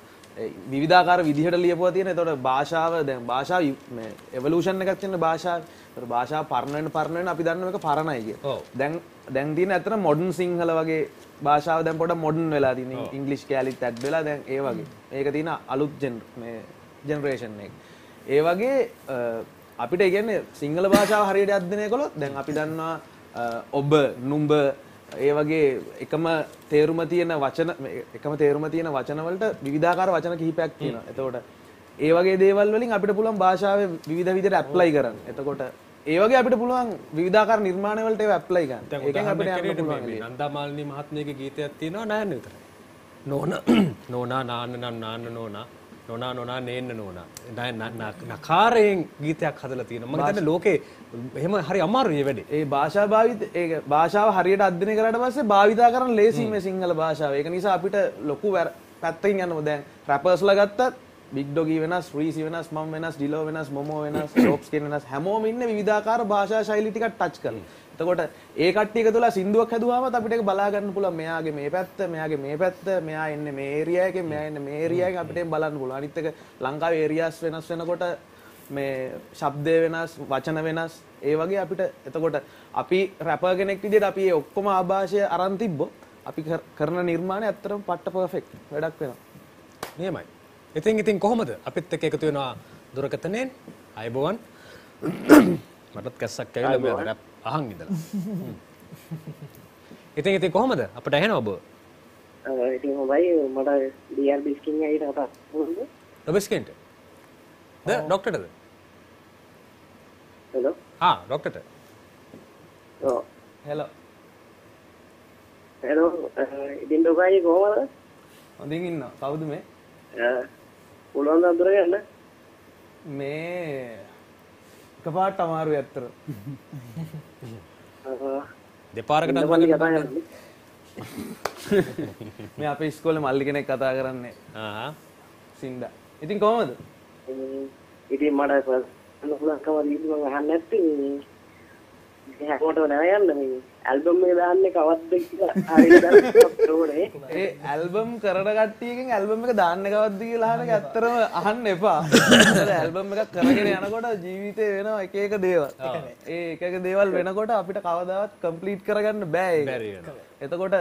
විවිධාකාර විදිහට ලියපුවා තියෙන. ඒතකොට භාෂාව දැන් භාෂා මේ එවලූෂන් එකක් තියෙන භාෂාව. ඒතකොට භාෂාව පරණ වෙන අපි දන්නවා මේක පරණයි කියලා. දැන් තියෙන අතන මොඩර්න් සිංහල වගේ භාෂාව දැන් පොඩ මොඩර්න් වෙලා තියෙන. ඉංග්‍රීසි කැලිත් ඇඩ් වෙලා දැන් ඒ වගේ. මේක තියෙන අලුත් මේ ජෙනරේෂන් එක. ඒ වගේ අපිට කියන්නේ සිංහල භාෂාව හරියට අධ්‍යයනය කළොත් දැන් අපි දන්නවා ඔබ නුඹ ඒ වගේ එකම තේරුම තියෙන වචන වලට විවිධාකාර වචන කිහිපයක් තියෙනවා. එතකොට ඒ වගේ දේවල් වලින් අපිට පුළුවන් භාෂාවේ විවිධ විදිහට ඇප්ලයි කරන්න. එතකොට ඒ වගේ අපිට පුළුවන් විවිධාකාර නිර්මාණ වලට ඒව ඇප්ලයි කරන්න. ඒකෙන් අපිට යන්න පුළුවන්. නන්දාමාලිනී මහත්මියගේ ගීතයක් තියෙනවා නෑන විතරයි. නෝනා නාන්න නෝනා නොනා නේන්න නෝනා නකාරයෙන් ගීතයක් හදලා තියෙනවා. මම හිතන්නේ ලෝකේ එහෙම හරි අමාරුයි වැඩේ. ඒ භාෂා භාවිත ඒක භාෂාව හරියට අධ්‍යයනය කරාට පස්සේ භාවිතා කරන්න ලේසි මේ සිංහල භාෂාව. ඒක නිසා අපිට ලොකු පැත්තකින් යනවා. දැන් රැපර්ස්ලා ගත්තත් Big Doggy වෙනස්, Reezy වෙනස්, මම වෙනස්, Dilo වෙනස්, MoMo වෙනස්, DopeSkain වෙනස් හැමෝම ඉන්නේ විවිධාකාර භාෂා ශෛලි ටිකක් ටච් කරලා. එතකොට ඒ කට්ටිය එකතුලා සින්දුවක් හදුවාම අපිට ඒක බලා ගන්න පුළුවන්. මෙයාගේ මේ පැත්ත, මෙයාගේ මේ පැත්ත, මෙයා එන්නේ මේ ඒරියා එකෙන්, මෙයා එන්නේ මේ ඒරියා එකෙන් අපිට ඒක බලන්න පුළුවන්. අනිත් එක ලංකාවේ ඒරියාස් වෙනස් වෙනකොට මේ ශබ්දේ වෙනස්, වචන වෙනස්, ඒ වගේ අපිට එතකොට අපි රැපර් කෙනෙක් විදිහට අපි මේ ඔක්කොම ආభాෂය අරන් තිබ්බොත් අපි කරන නිර්මාණය ඇත්තටම පට්ට පර්ෆෙක්ට් වැඩක් වෙනවා. නියමයි. ඉතින් කොහොමද අපිත් එක්ක එකතු වෙනවා දුරකතනෙන් අයබෝවන්. මටත් කැස්සක් ඇවිල්ලා මේ රැප් අහන් ඉඳලා. ඉතින් කොහොමද අපිට ඇහෙනව ඔබ? ඉතින් මොබයි මට DopeSkain ඇයිද කතා වුණේ? DopeSkain. ද ડોක්ටර්ද? හෙලෝ. ආ ડોක්ටර්ට. ඔව්. හෙලෝ. හෙලෝ ඉතින් ඔබයි කොහොමද? හොඳින් ඉන්නවා. කවුද මේ? පුළුවන් අඳුර ගන්න මේ එකපාරට අමාරුයි අතර දෙපාරකට මේ අපේ ඉස්කෝලේ මල්ලි කෙනෙක් කතා කරන්නේ සින්දා. ඉතින් කොහමද? ඉතින් මට පුළුවන් කවදාවත් මම අහන්නේ නැති. ඒක කොහොමද නෑ යන්නේ මේ Album දාන්න කවද්ද කියලා හරි ඒ album කරන කට්ටියකින් album එක දාන්න කවද්ද කියලා අහන එක ඇත්තටම අහන්න එපා. මොකද album එකක් කරගෙන යනකොට ජීවිතේ වෙන එක දේවල්. ඒ එක දේවල් වෙනකොට අපිට කවදාවත් complete කරගන්න බෑ ඒක. එතකොට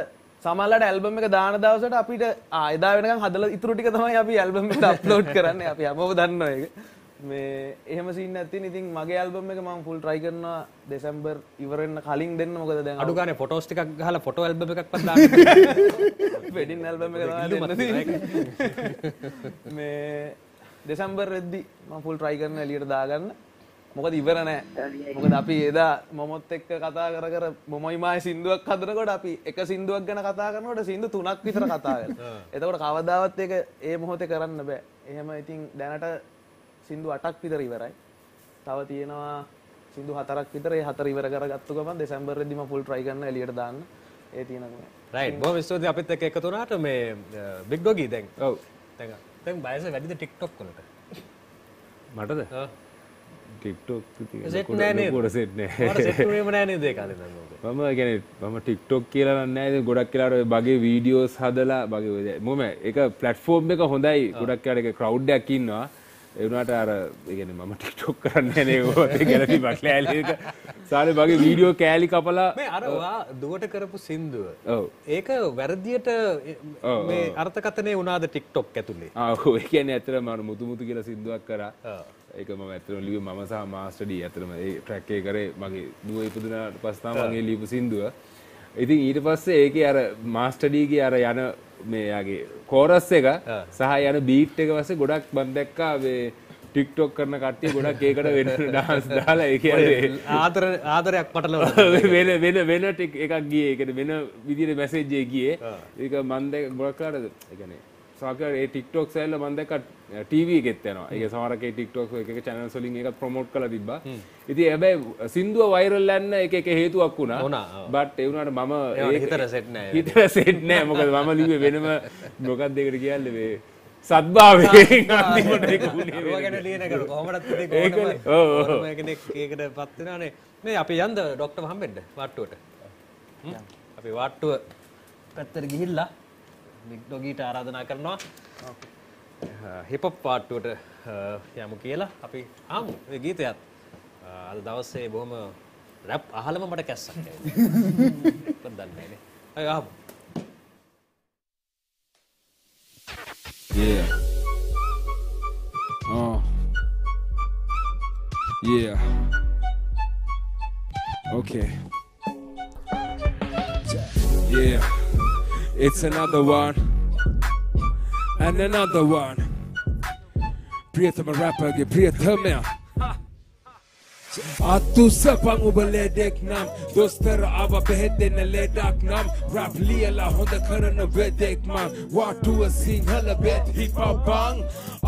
සමහරවිට album එක දාන දවසට අපිට එදා වෙනකන් හදලා ඉතුරු ටික තමයි අපි album එකට upload කරන්නේ. අපි හැමෝම දන්නවා ඒක. මේ එහෙම සීන් එකක් තියෙන. ඉතින් මගේ ඇල්බම් එක මම ෆුල් try කරනවා දෙසැම්බර් ඉවර වෙන්න කලින් දෙන්න. මොකද දැන් අඩු ගානේ ෆොටෝස් ටිකක් ගහලා ෆොටෝ ඇල්බම් එකක්වත් දාන්න. වෙඩින් ඇල්බම් එක දාන්න. මේ දෙසැම්බර් රෙද්දි මම ෆුල් try කරනවා එළියට දාගන්න. මොකද ඉවර නැහැ. මොකද අපි එදා මොමොත් එක්ක කතා කර කර මොමොයි මායි සින්දුවක් හදනකොට අපි එක සින්දුවක් ගැන කතා කරනකොට සින්දු 3ක් විතර කතා කරනවා. එතකොට කවදාවත් ඒක ඒ මොහොතේ කරන්න බෑ. එහෙම ඉතින් දැනට සින්දු 8ක් විතර ඉවරයි. තව තියෙනවා සින්දු 4ක් විතර. ඒ 4 ඉවර කරගත්තු ගමන් දෙසැම්බරෙදි මම ෆුල් try කරනවා එළියට දාන්න. ඒ තියෙනවා. රයිට්. බොහොම ස්තුතියි අපිත් එක්ක එකතු වුණාට මේ Big Doggy දැන්. ඔව්. දැන් බයස වැඩිද TikTok වලට? මටද? ඔව්. TikTok තියෙන්නේ. සෙට් නෑ. පොර සෙට් නෑ. පොර සෙට් වීම නෑ නේද ඒක අද දැන්. මම කියන්නේ මම TikTok කියලා නෑ. ගොඩක් වෙලාවට ඔය බගේ වීඩියෝස් හදලා බගේ මොම ඒක platform එක හොඳයි. ගොඩක් වෙලාවට ඒක crowd එකක් ඉන්නවා. ඒ වුණාට අර ඒ කියන්නේ මම TikTok කරන්නේ නේ ඔය ගැලපි බක්ලෑලි එක. සාරේ වගේ වීඩියෝ කෑලි කපලා මේ අර ඔයා දුවට කරපු සින්දුව. ඔව්. ඒක වැරදියට මේ අර්ථකථනේ වුණාද TikTok ඇතුලේ? ආ ඔව්. ඒ කියන්නේ ඇත්තටම මම මුතු මුතු කියලා සින්දුවක් කරා. ඒක මම ඇත්තටම ලිව්වේ මම සහ මාස්ටර් ඩී ඇත්තටම ඒ ට්‍රැක් එක කරේ මගේ දුව ඉපදුනාට පස්සේ තමයි මම ඒ ලියපු සින්දුව. ඉතින් ඊට පස්සේ ඒකේ අර මාස්ටර් ඩී ගේ අර යන මේ යාගේ කෝරස් එක සහ යන බීට් එක වස්සේ ගොඩක් මම දැක්කා මේ TikTok කරන කට්ටිය ගොඩක් ඒකට වෙන dance දාලා ඒ කියන්නේ ආදරයක් පටලවා වෙන එකක් ගියේ. ඒ කියන්නේ වෙන විදිහේ message එක ගියේ. ඒක මම දැක්ක ගොඩක් කාටද ඒ කියන්නේ සමහර ඒ TikTok සෑල්ල මම දැක්කා TV එකෙත් යනවා. ඒක සමහරකේ TikTok එක එක channels වලින් ඒක promote කරලා තිබ්බා. ඉතින් හැබැයි සින්දුව viral යන්න එක එක හේතුවක් වුණා. but ඒ වුණාට මම ඒක හිතර set නෑ. මොකද මම ලිව්වේ වෙනම මොකක්ද ඒකට කියන්නේ මේ සද්භාවයෙන් අන්තිමට ඒක උනේ. ඔය ගැන ලියන එක කොහොමදත් ඒකට පත් වෙනානේ. මේ අපි යන්ද ડોක්ටර් හම්බෙන්න වාට්ටුවට. අපි වාට්ටුව පැත්තට ගිහිල්ලා Big Doggyට ආරාධනා කරනවා. ඔකේ. හිප් හොප් පාට්ටුවට යමු කියලා අපි ආමු. ඒ ගීතයත් අද දවසේ බොහොම රැප් අහලම මට කැස්සක් ඇවිල්ලා. මම දන්නේ නැහැ. අය ආමු. Yeah. Yeah. Okay. Yeah. It's another one. And another one. Priyathama rapper ge Priyathama. Atu sapang ubaledek nam, dostar ava behden ledak nam. Rap liyala honda karana vedek man. Watu a singhala bed hip hop bang.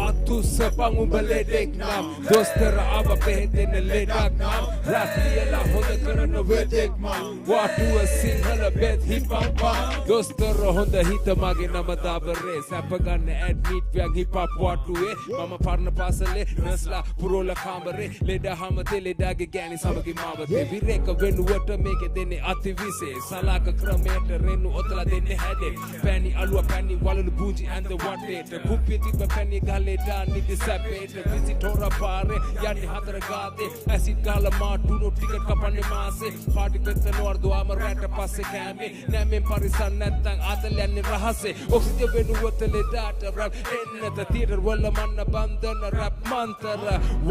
Atu sapang ubaledek nam, dostar ava behden ledak nam. Rap liyala honda karana vedek man. Watu a singhala bed hip hop bang. Dostar honda hitama ge namadabare. Sapagan admit vyag hip hop watu e. Mama parna pasale nasla purola khambare. Leda hamatele. ඩාගේ ගෑනි සමගි මාවතේ විරේක වෙනුවට මේකේ දෙන්නේ අතිවිශේෂ සලාක ක්‍රමයට රෙනු ඔතලා දෙන්නේ හැදේ පැණි අලුව පැණි වලලු බූන්ජි and the what date කුප්පිය තිබ්බ පැණි ගලේ දාන්නි දිසපේට විසිටෝර පාරේ යන්නේ හතර ගාතේ ඇසිඩ් ගාලා මාටුනු ටිකට් කපන්නේ මාසේ පාටි පෙත්තන වර්ධු ආමරයට පස්සේ කෑමේ නැමෙන් පරිසම් නැත්තම් ආතල් යන්නේ රහසේ ඔක්සිජන් වෙනුවට ලෙඩට රැප් එන්නත තියටර් වල මන්න බන්ධන රැප් මන්තර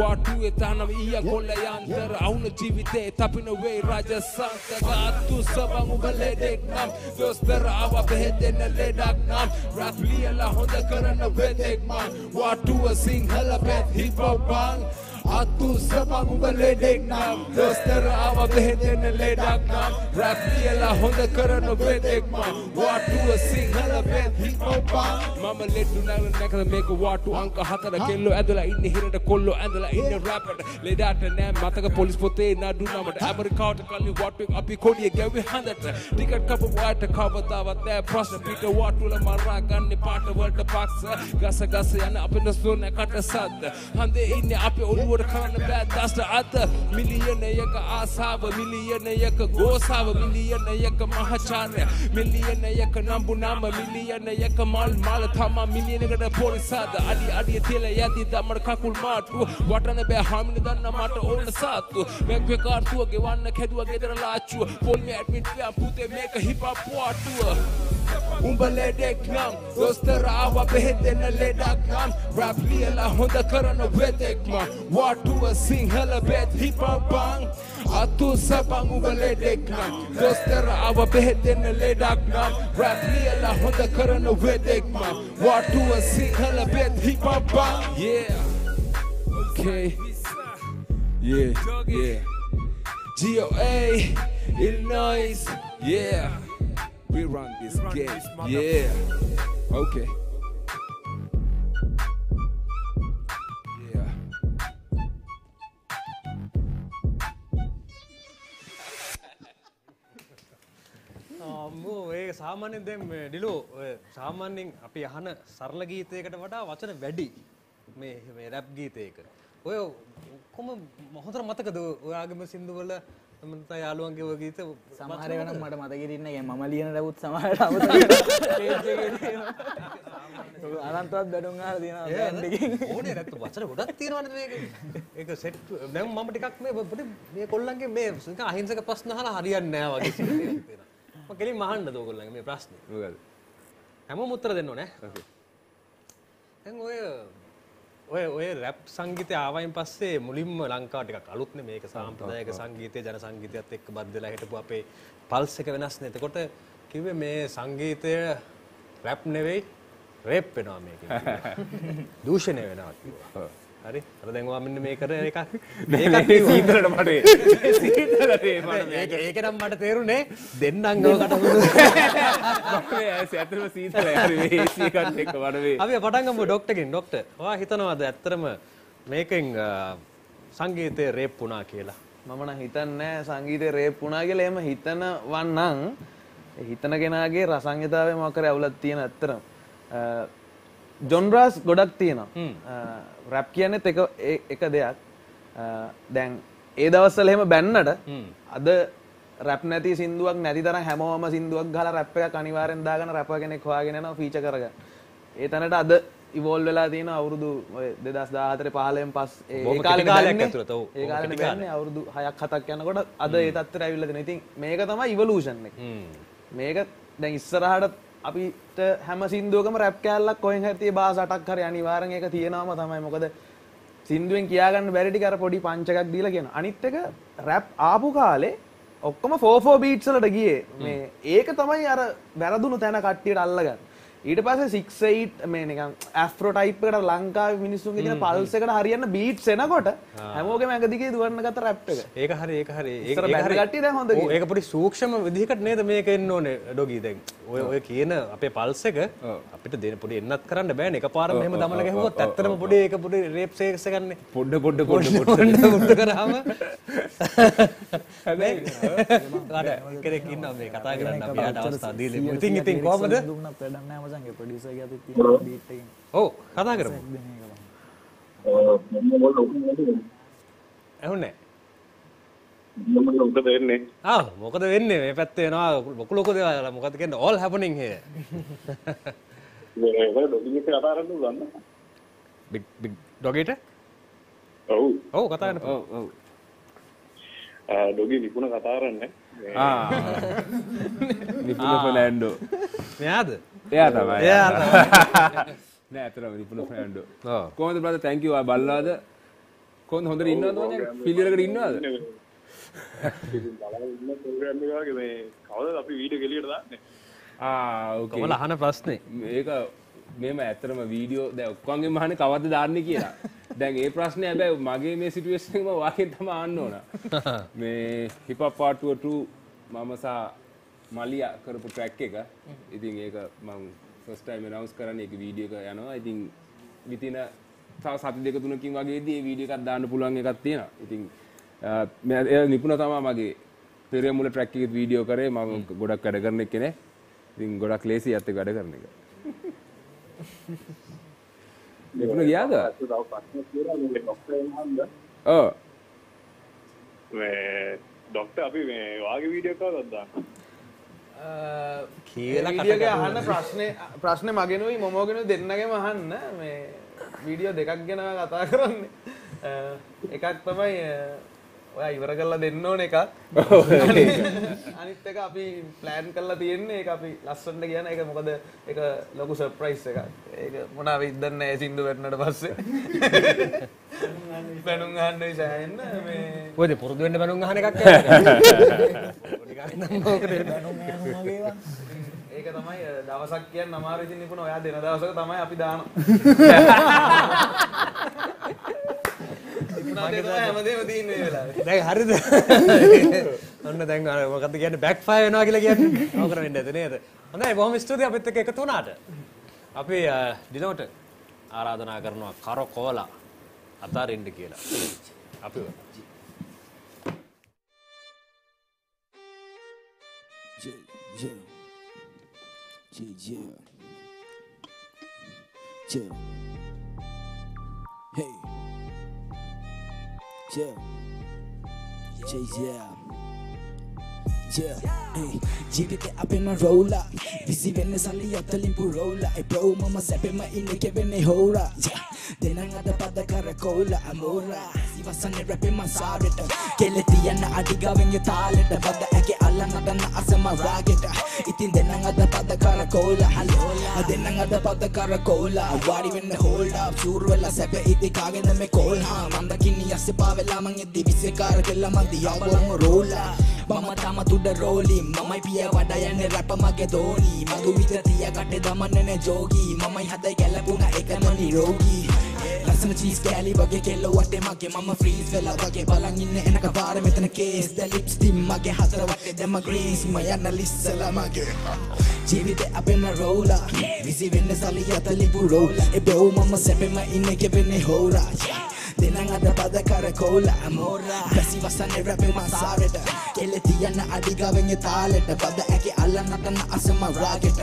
වාටුවේ තනම ඊය කොල්ලයා Under our activity, tapping away, Raja Santa. Atu sabang ubaledek nam, dostar awa behden ledak nam. Rapli ala honda karana vedek man. Watu a singhala bed hip hop bang. Atu sabang ubaledek nam, dostar awa behden ledak nam. Rapli ala honda karana vedek man. Watu a singhala bed hip hop bang. Mama let do na nakala make a watu anka hatara kello adala inni hirata kollo adala inni rapper ledata nam. මතක police පොතේ නඩු නමට ඇමරිකාවට කලින් වට්ටුවෙන් අපි කොඩිය ගැව්වේ හඳට ticket කපපු වාට කවදාවත් නෑ ප්‍රශ්න පිට වට්ටුවල මරා ගන්න පාට වලට පක්ෂ ගස ගස යන අපේ නසුන කට සද්ද හඳේ ඉන්නේ අපේ ඔළුවට खान बैदास आत मिलियन एक आसाव मिलियन एक गोसाव मिलियन एक महाचान मिलियन एक नामु नाम मिलियन एक माल माल थामा मिलियन गड पोलिसाद अडी अडी तेल यादी दमर काकुल माटु वटन बे हामीन दन्न माट ओन सातु मेक बेकार तु गिवन खेदुवा गेदर लाचु पोल में एडमिट पे पुते मेक हिप हॉप वाटु उंबलेडेक नाम दोस्तर आवा बेदेन लेडाक नाम रैप लियला होदा करन वेदेक मा वाटु सिंहल बेद हिप हॉप बांग आतु सबंग उंबलेडेक नाम दोस्तर आवा बेदेन लेडाक नाम रैप लियला होदा करन वेदेक मा वाटु सिंहल बेद हिप हॉप बांग yeah okay yeah yeah GOA Illinois yeah we run this game yeah okay yeah ammo e samanya den me Dilo oy samanya api ahana sarala geethayakata wada wacana wedi me me rap geethayaka ඔය කොහොම හොඳට මතකද ඔයාගේම සින්දු වල මන්ට යාළුවන්ගේ ඔය ගීත සමහර වෙනනම් මට මතකෙ ඉන්නේ නැහැ මම ලියන ලැබුත් සමහරට අවුත් අනන්තවත් බඩොන් අහලා තියෙනවා බෑන්ඩ් එකකින් ඕනේ නැත්නම් වචන ගොඩක් තියෙනවනේ මේක ඒක සෙට් දැන් මම ටිකක් මේ කොල්ලන්ගේ මේ නිකන් අහිංසක ප්‍රශ්න අහලා හරියන්නේ නැහැ වගේ සිද්ධියක් තියෙනවා මම කෙලින්ම අහන්නද ඔයගොල්ලන්ගේ මේ ප්‍රශ්නේ මොකද හැමෝම උත්තර දෙන්න ඕනේ ඕකේ දැන් ඔය රැප් සංගීතය ආවයින් පස්සේ මුලින්ම ලංකාව ටිකක් අලුත්නේ මේක සාම්ප්‍රදායික සංගීතය ජන සංගීතයත් එක්ක බද්ධ වෙලා හිටපු අපේ පල්ස් එක වෙනස්නේ. එතකොට කිව්වේ මේ සංගීතය රැප් නෙවෙයි රේප් වෙනවා මේකේ. දූෂණය වෙනවා කිව්වා. හරි. අර දැන් ඔයා මෙන්න මේ කරන එක මේකත් සීතලට මට සීතලට මේක නම් මට තේරුනේ දෙන්නම් ඔකට මොකද මේ ඇත්තටම සීතලයි හරි මේ AC එකත් එක්ක වඩ වේ අපි පටන් ගමු ඩොක්ටර්ගෙන් ඩොක්ටර් ඔයා හිතනවාද ඇත්තටම මේකෙන් සංගීතේ රේප් වුණා කියලා මම නම් හිතන්නේ නැහැ සංගීතේ රේප් වුණා කියලා එහෙම හිතනවන් නම් හිතන කෙනාගේ රසංගීතාවේ මොකක් කරේ අවුලක් තියෙන ඇත්තටම ජොන්රස් ගොඩක් තියෙනවා රැප් කියන්නේත් එක දෙයක් දැන් ඒ දවස්වල එහෙම බැන්නට අද රැප් නැති සින්දුවක් නැති තරම් හැමෝම සින්දුවක් ගහලා රැප් එකක් අනිවාර්යෙන් දාගෙන රැපර් කෙනෙක් හොයාගෙන යනවා ෆීචර් කරගන්න ඒ තැනට අද ඉවෝල්ව් වෙලා තියෙනවා අවුරුදු 2014 15න් පස්සේ ඒ කාලේ ඇතුළත ඔව් ඒ කාලේ බැන්නේ අවුරුදු 6ක් 7ක් යනකොට අද ඒ තත්ත්වයට ඇවිල්ලා දෙනවා ඉතින් මේක තමයි ඉවලූෂන් එක මේක දැන් ඉස්සරහට අපිට හැම සින්දුවකම රැප් කෑල්ලක් කොහෙන් හරි තිය භාෂාටක් හරි අනිවාර්යෙන් ඒක තියෙනවම තමයි මොකද සින්දුවෙන් කියා ගන්න බැරි ටික අර පොඩි පංච් එකක් දීලා කියන අනිත් එක රැප් ආපු කාලේ ඔක්කොම 4-4 බීට්ස් වලට ගියේ මේ ඒක තමයි අර වැරදුණු තැන කට්ටියට අල්ලගන්න ඊට පස්සේ 6-8 මේ නිකන් ඇෆ්‍රෝ ටයිප් එකට ලංකාවේ මිනිස්සුන්ගේ තියෙන පල්ස් එකට හරියන්න බීට්ස් එනකොට හැමෝගෙම ඇඟ දිගේ දුවන්න ගත්ත රැප් එක ඒක හරි ඒක කට්ටිය දැන් හොඳ ඒක පොඩි සූක්ෂම විදිහකට නේද මේක එන්න ඕනේ ඩොගි දැන් ඔය කියන අපේ පල්ස් එක අපිට දෙන පොඩි එන්නත් කරන්න බෑනේ එකපාරම එහෙම දමල ගැහුවොත් ඇත්තටම පොඩි ඒක පොඩි රේප් සේක්ස් එකන්නේ පොඩ කරාම හැබැයි කෙනෙක් ඉන්නවා මේ කතා කරන්න අපි ආවට අවස්ථාව දීලා ඉතින් කොහමද සංගේ ප්‍රොඩියුසර් ගේ අතේ තියෙන බීට් එකෙන් ඔව් කතා කරමු එහුනේ මොකද වෙන්නේ මේ පැත්තේ වෙනවා ලොකු ලොකු දේවල් මොකද කියන්නේ all happening here මේ ඩොගිට කතා කරන්න උගන්න big ඩොගිට ඔව් කතා කරන්න ඔව් ඩොගි විකුණ කතා කරන්නේ විකුණ ෆලෑන්ඩෝ මෙයාද එයා තමයි නෑ අතරම විකුණ ෆලෑන්ඩෝ කොහොමද බ්‍රදර් thank you ආ බල්ලාද කොහොමද හොඳට ඉන්නවද මචං පිළිලකට ඉන්නවද බලලා ඉන්න ප්‍රෝග්‍රෑම් එක වගේ මේ කවදාද අපි වීඩියෝ එළියට දාන්නේ ඕකේ කොහොමද අහන ප්‍රශ්නේ මේක මෙහෙම ඇත්තටම වීඩියෝ දැන් ඔක්කොන්ගෙම අහන්නේ කවද්ද දාන්නේ කියලා දැන් ඒ ප්‍රශ්නේ හැබැයි මගේ මේ සිටුේෂන් එක මම වාකෙන් තමයි අහන්න ඕන. මේ හිප් හොප් පාර්ට් 2 මම සා මලියා කරපු ට්‍රැක් එක. ඉතින් ඒක මම ෆස්ට් ටයිම් අනවුන්ස් කරන්නේ ඒක වීඩියෝ එක යනවා. ඉතින් විතින තව සති දෙක තුනකින් වගේදී මේ වීඩියෝ එකක් දාන්න පුළුවන් එකක් තියෙනවා. ඉතින් මම නිකුණ තමයි මගේ පෙරේ මුල ට්‍රැක් එකේ වීඩියෝ කරේ මම ගොඩක් වැඩ කරන කෙනෙක්. ඉතින් ගොඩක් ලේසියි අත් එක වැඩ කරන එක. Dia punya dia ada. Doctor अभी मैं आगे वीडियो कॉल करता केला वीडियो के अहन ප්‍රශ්නේ මගෙනු මොමෝගෙනු දෙන්නගෙම අහන්න මේ වීඩියෝ දෙකක් ගැන කතා කරන්නේ එකක් තමයි ඔයා ඉවර කරලා දෙන්න ඕන එකක් අනිත් එක අපි ප්ලෑන් කරලා තියෙන්නේ ඒක අපි ලස්සනට කියන එක මොකද ඒක ලොකු සර්ප්‍රයිස් එකක් ඒක මොනාවෙ ඉදන්න ඒ සින්දු වැටුණාට පස්සේ බැනුම් අහන්න ඉසෙන්න මේ කොහෙද පුරුදු වෙන්න බැනුම් අහන එකක් ඒක තමයි දවසක් කියන්න අමාරු ඉතින් නිකුණ ඔයා දෙන දවසක තමයි අපි දානවා හරිද ඔන්න දැන් මොකක්ද කියන්නේ බෑක් ෆයර් වෙනවා කියලා කියන්නේ ඕක කරන්න ඇති නේද හොඳයි බොහොම ස්තුතියි අපිත් එක්ක එකතු වුණාට අපි ඩිලෝට ආරාධනා කරනවා කරකොවලා අතාරින්න කියලා අපිව hey Yeah, yeah, yeah, yeah, hey, jibite ape ma rolla, busy when sali yatalim purola, I bro mama sepe ma inike when hora, yeah, denang ada pada karakola amora, sivasane rape ma sarita, keletiya na adiga when yataleta, pada ake alanga dana asama rageta, itin denang ada pada karakola halola, denang ada pada karakola, wari when hold up, surwela sepe itika when me call ha, manda kini ase pavela mangi divise karakella mandi yawa rolla. Mama tama to the rolling, mama pia wadaya ne rapa magedoni, magu vitatiya kate damane ne jogi, mama hada gala puna ekanoni rogi. Lasna cheese kali bage kello wate mage mama freeze vela wage balang inne enaka bare metana case the lips dim mage hatara wate dema greens maya nalissala mage. ජීවිතේ අපෙම රෝලා විසි වෙන්න සල්ලි යතලි පුරෝලා ඒ බෝ මම සැපෙම ඉන්නේ කෙවෙන්නේ හෝරා දෙනන් අද පද කරකෝලා අමෝරා පැසිවසන්නේ රැපෙම සාරෙට කෙලෙතියන අඩිගාවෙන් තාලෙට පද ඇකි අල්ලන්නටන අසම රාගෙට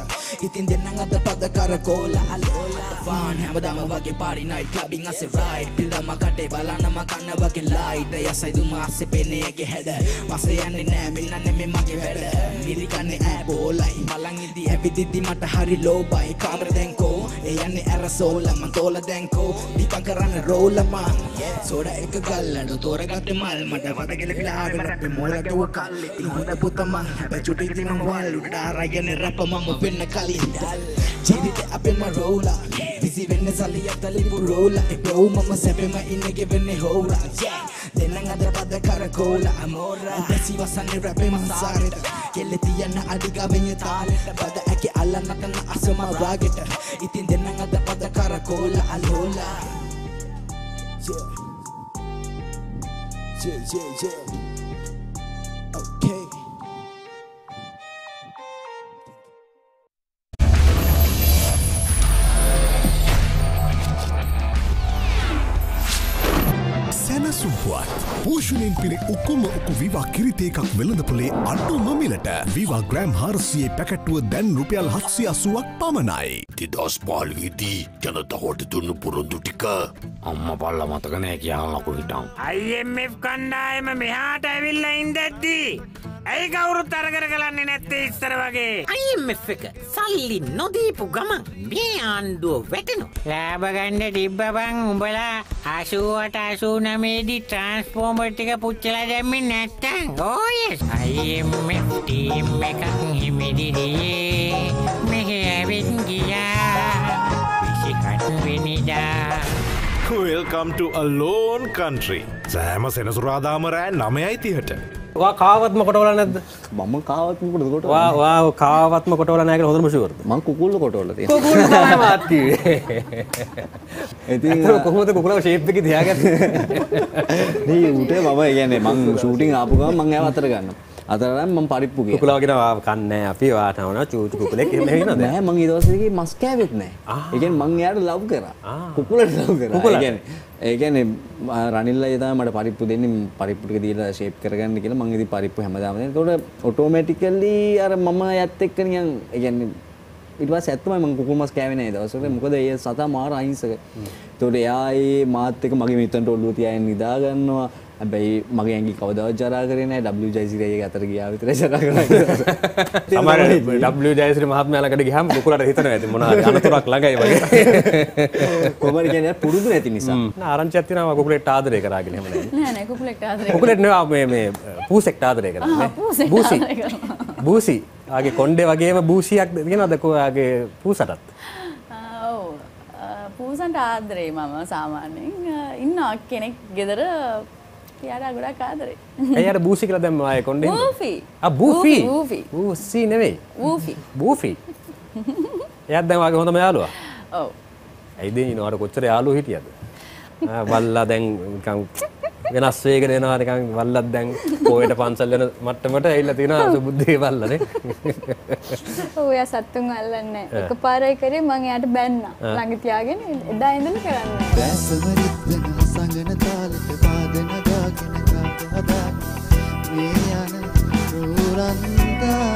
ඉතින් දෙනන් අද පද කරකෝලා අලෝලා වාන් හැමදාම වගේ පාරි නයිට් ක්ලබින් අසේ රයිඩ් පිළම කටේ බලනම කන වගේ ලයිට් යසයි දුමාසේ පෙනේ ඇගේ හැඩ වාසේ යන්නේ නෑ මින්නන්නේ මේ මගේ වැඩ මිරිකන්නේ ඈ බෝලයි මලන් di abididi mata hari lobai kamera denko eyane arasola mantola denko dipan karana rola man soda ekak gallanu toragatte mal mata wadagela pilawe rappe mola gewa kalle hoda puta man haba chuti di man wallu daragene rappa mama penna kali jeevithe apema rola busy wenne sali yatali rola e bro mama sepema inne gewenne hola denanga da pada karakola amora desiva sanne rappema sare keletiyana adiga wenye taale pada ake alla natana asama rageta itin denanga da pada karakola alola yeah yeah yeah okay සුපුවත් පෝෂණයෙන් පිරි ඔක්කොම ඔක්කු විවා කිරිත එකක් වෙළඳපොලේ අඩුම මිලට විවා gram 400 පැකට්ටුව දැන් රුපියල් 780ක් පමණයි. 2015දී ජනතාවට දුන්න පොරොන්දු ටික අම්මා බල්ලා මතක නැහැ කියන ලකුණු හිටන්. IMF කණ්ඩායම මෙහාට ඇවිල්ලා ඉඳද්දී ඇයි කවුරුත් අරගෙන ගලන්නේ නැත්තේ ඉස්සර වගේ? IMF එක සල්ලි නොදීපු ගමන් මේ ආණ්ඩුව වැටෙනවා. ලාභ ගන්න තිබ්බපන් උඹලා 88 89 di transformer tiga pucela jamin natang oh yes ayem meti mekang himidi die mehewin gila bisikan benida welcome to a lone country sama senasuraadama raya 9:30ට වා කාවත්ම කොටවල නැද්ද මම කාවත්ම කොටවල වා කාවත්ම කොටවල නැහැ කියලා හොඳම ෂුවර්ද මං කුකුල්ල කොටවල තියෙනවා කුකුල්ල තමයි මාත් කිව්වේ ඉතින් කොහොමද කුකුලව ෂේප් එකේ තියාගත්තේ නේ උටේ මම කියන්නේ මං ෂූටින් ආපු ගමන් මං ආව අතර ගන්නවා අතර ගන්න මං පරිප්පු ගියා කුකුලව කියන කන්නේ අපි වාට වුණා චූටි කුකුලෙක් එහෙම වෙනවද නෑ මං ඊට පස්සේ කිව්වේ මස් කෑවෙත් නෑ ඒ කියන්නේ මං යාට ලව් කරා කුකුලට ලව් කරා ඒ කියන්නේ ඒකනේ රනිල් අයියා තමයි මට පරිප්පු දෙන්නේ පරිප්පු ටික දීලා ෂේප් කරගන්න කියලා මම ඉතින් පරිප්පු හැමදාම දෙනවා. ඒකට ඔටෝමැටිකලි අර මම යත් එක්ක නිකන් ඒ කියන්නේ ඉටවස් ඇත්තම මම කුකුමස් කෑවේ නැහැ දවසට. මොකද ඒ සතා මාර අහිංසක. ඒතකොට එයායි මාත් එක්ක මගේ මිත්තන්ට ඔළුව තියාගෙන නිදා ගන්නවා. හැබැයි මගේ ඇඟි කවදාවත් ජරා කරේ නැහැ. WJ0 එක අතර ගියා විතරයි ජරා කරන්නේ. තමයි WJ0 මහත්මයා ළඟට ගියාම කුකුලට හිතනවා ඇති මොනවාරි අනතුරක් ළඟයි වගේ. කොහොමද කියන්නේ පුරුදු නැති නිසා. නෑ ආරංචියක් තියනවා කුකුලෙක්ට ආදරය කරාගෙන එහෙම නෑ. නෑ නෑ කුකුලෙක්ට ආදරය. කුකුලෙක් නෙවෙයි මේ පූසෙක්ට ආදරය කරන්නේ. පූසි. පූසි. ආගේ කොණ්ඩේ වගේම බූසියක් දෙනවද කොයාගේ පූසටත්? ඔව්. පූසන්ට ආදරේ මම සාමාන්‍යයෙන් ඉන්න කෙනෙක් ගෙදර එයාට ගොඩක් ආදරේ. එයාට බූසි කියලා දැම්ම ආයේ කොණ්ඩේ. බූෆි. ආ බූෆි. බූෆි. බූසි නෙවෙයි. බූෆි. බූෆි. එයාත් දැන් වාගේ හොඳම යාළුවා. ඔව්. ඇයි දෙන්නේ නෝර කොච්චර යාළුවෝ හිටියද? ආ වල්ලා දැන් නිකන් වෙනස් වේගෙන එනවා නිකන් වල්ලත් දැන් පොයට පන්සල් යන මට්ටමට ඇවිල්ලා තියෙනවා සුබුද්දේ වල්ලනේ. ඔව් එයා සතුන් අල්ලන්නේ. එකපාරයි කරේ මම එයාට බැන්නා. ළඟ තියාගෙන එදා ඉඳන් කරන්නේ. දැසවරිත්න සංගන තාලෙට පාදන දාගෙන කාට හදා මේ යන රූරන්දා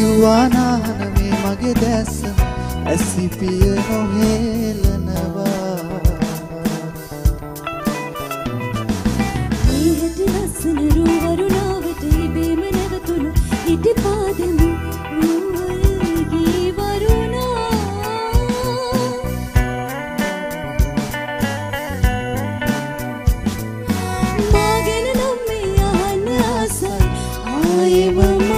යුවානාන මේ මගේ දැස ඇසිපිය නොහෙලනවා ඉහෙට ලස්සන රුවරුණාවට ඉබේම නැවතුණු ඉටි පාදමු රුවල්ගේ වරුණා මාගෙන නම් මේ අහන්න ආසයි ආයෙවමයි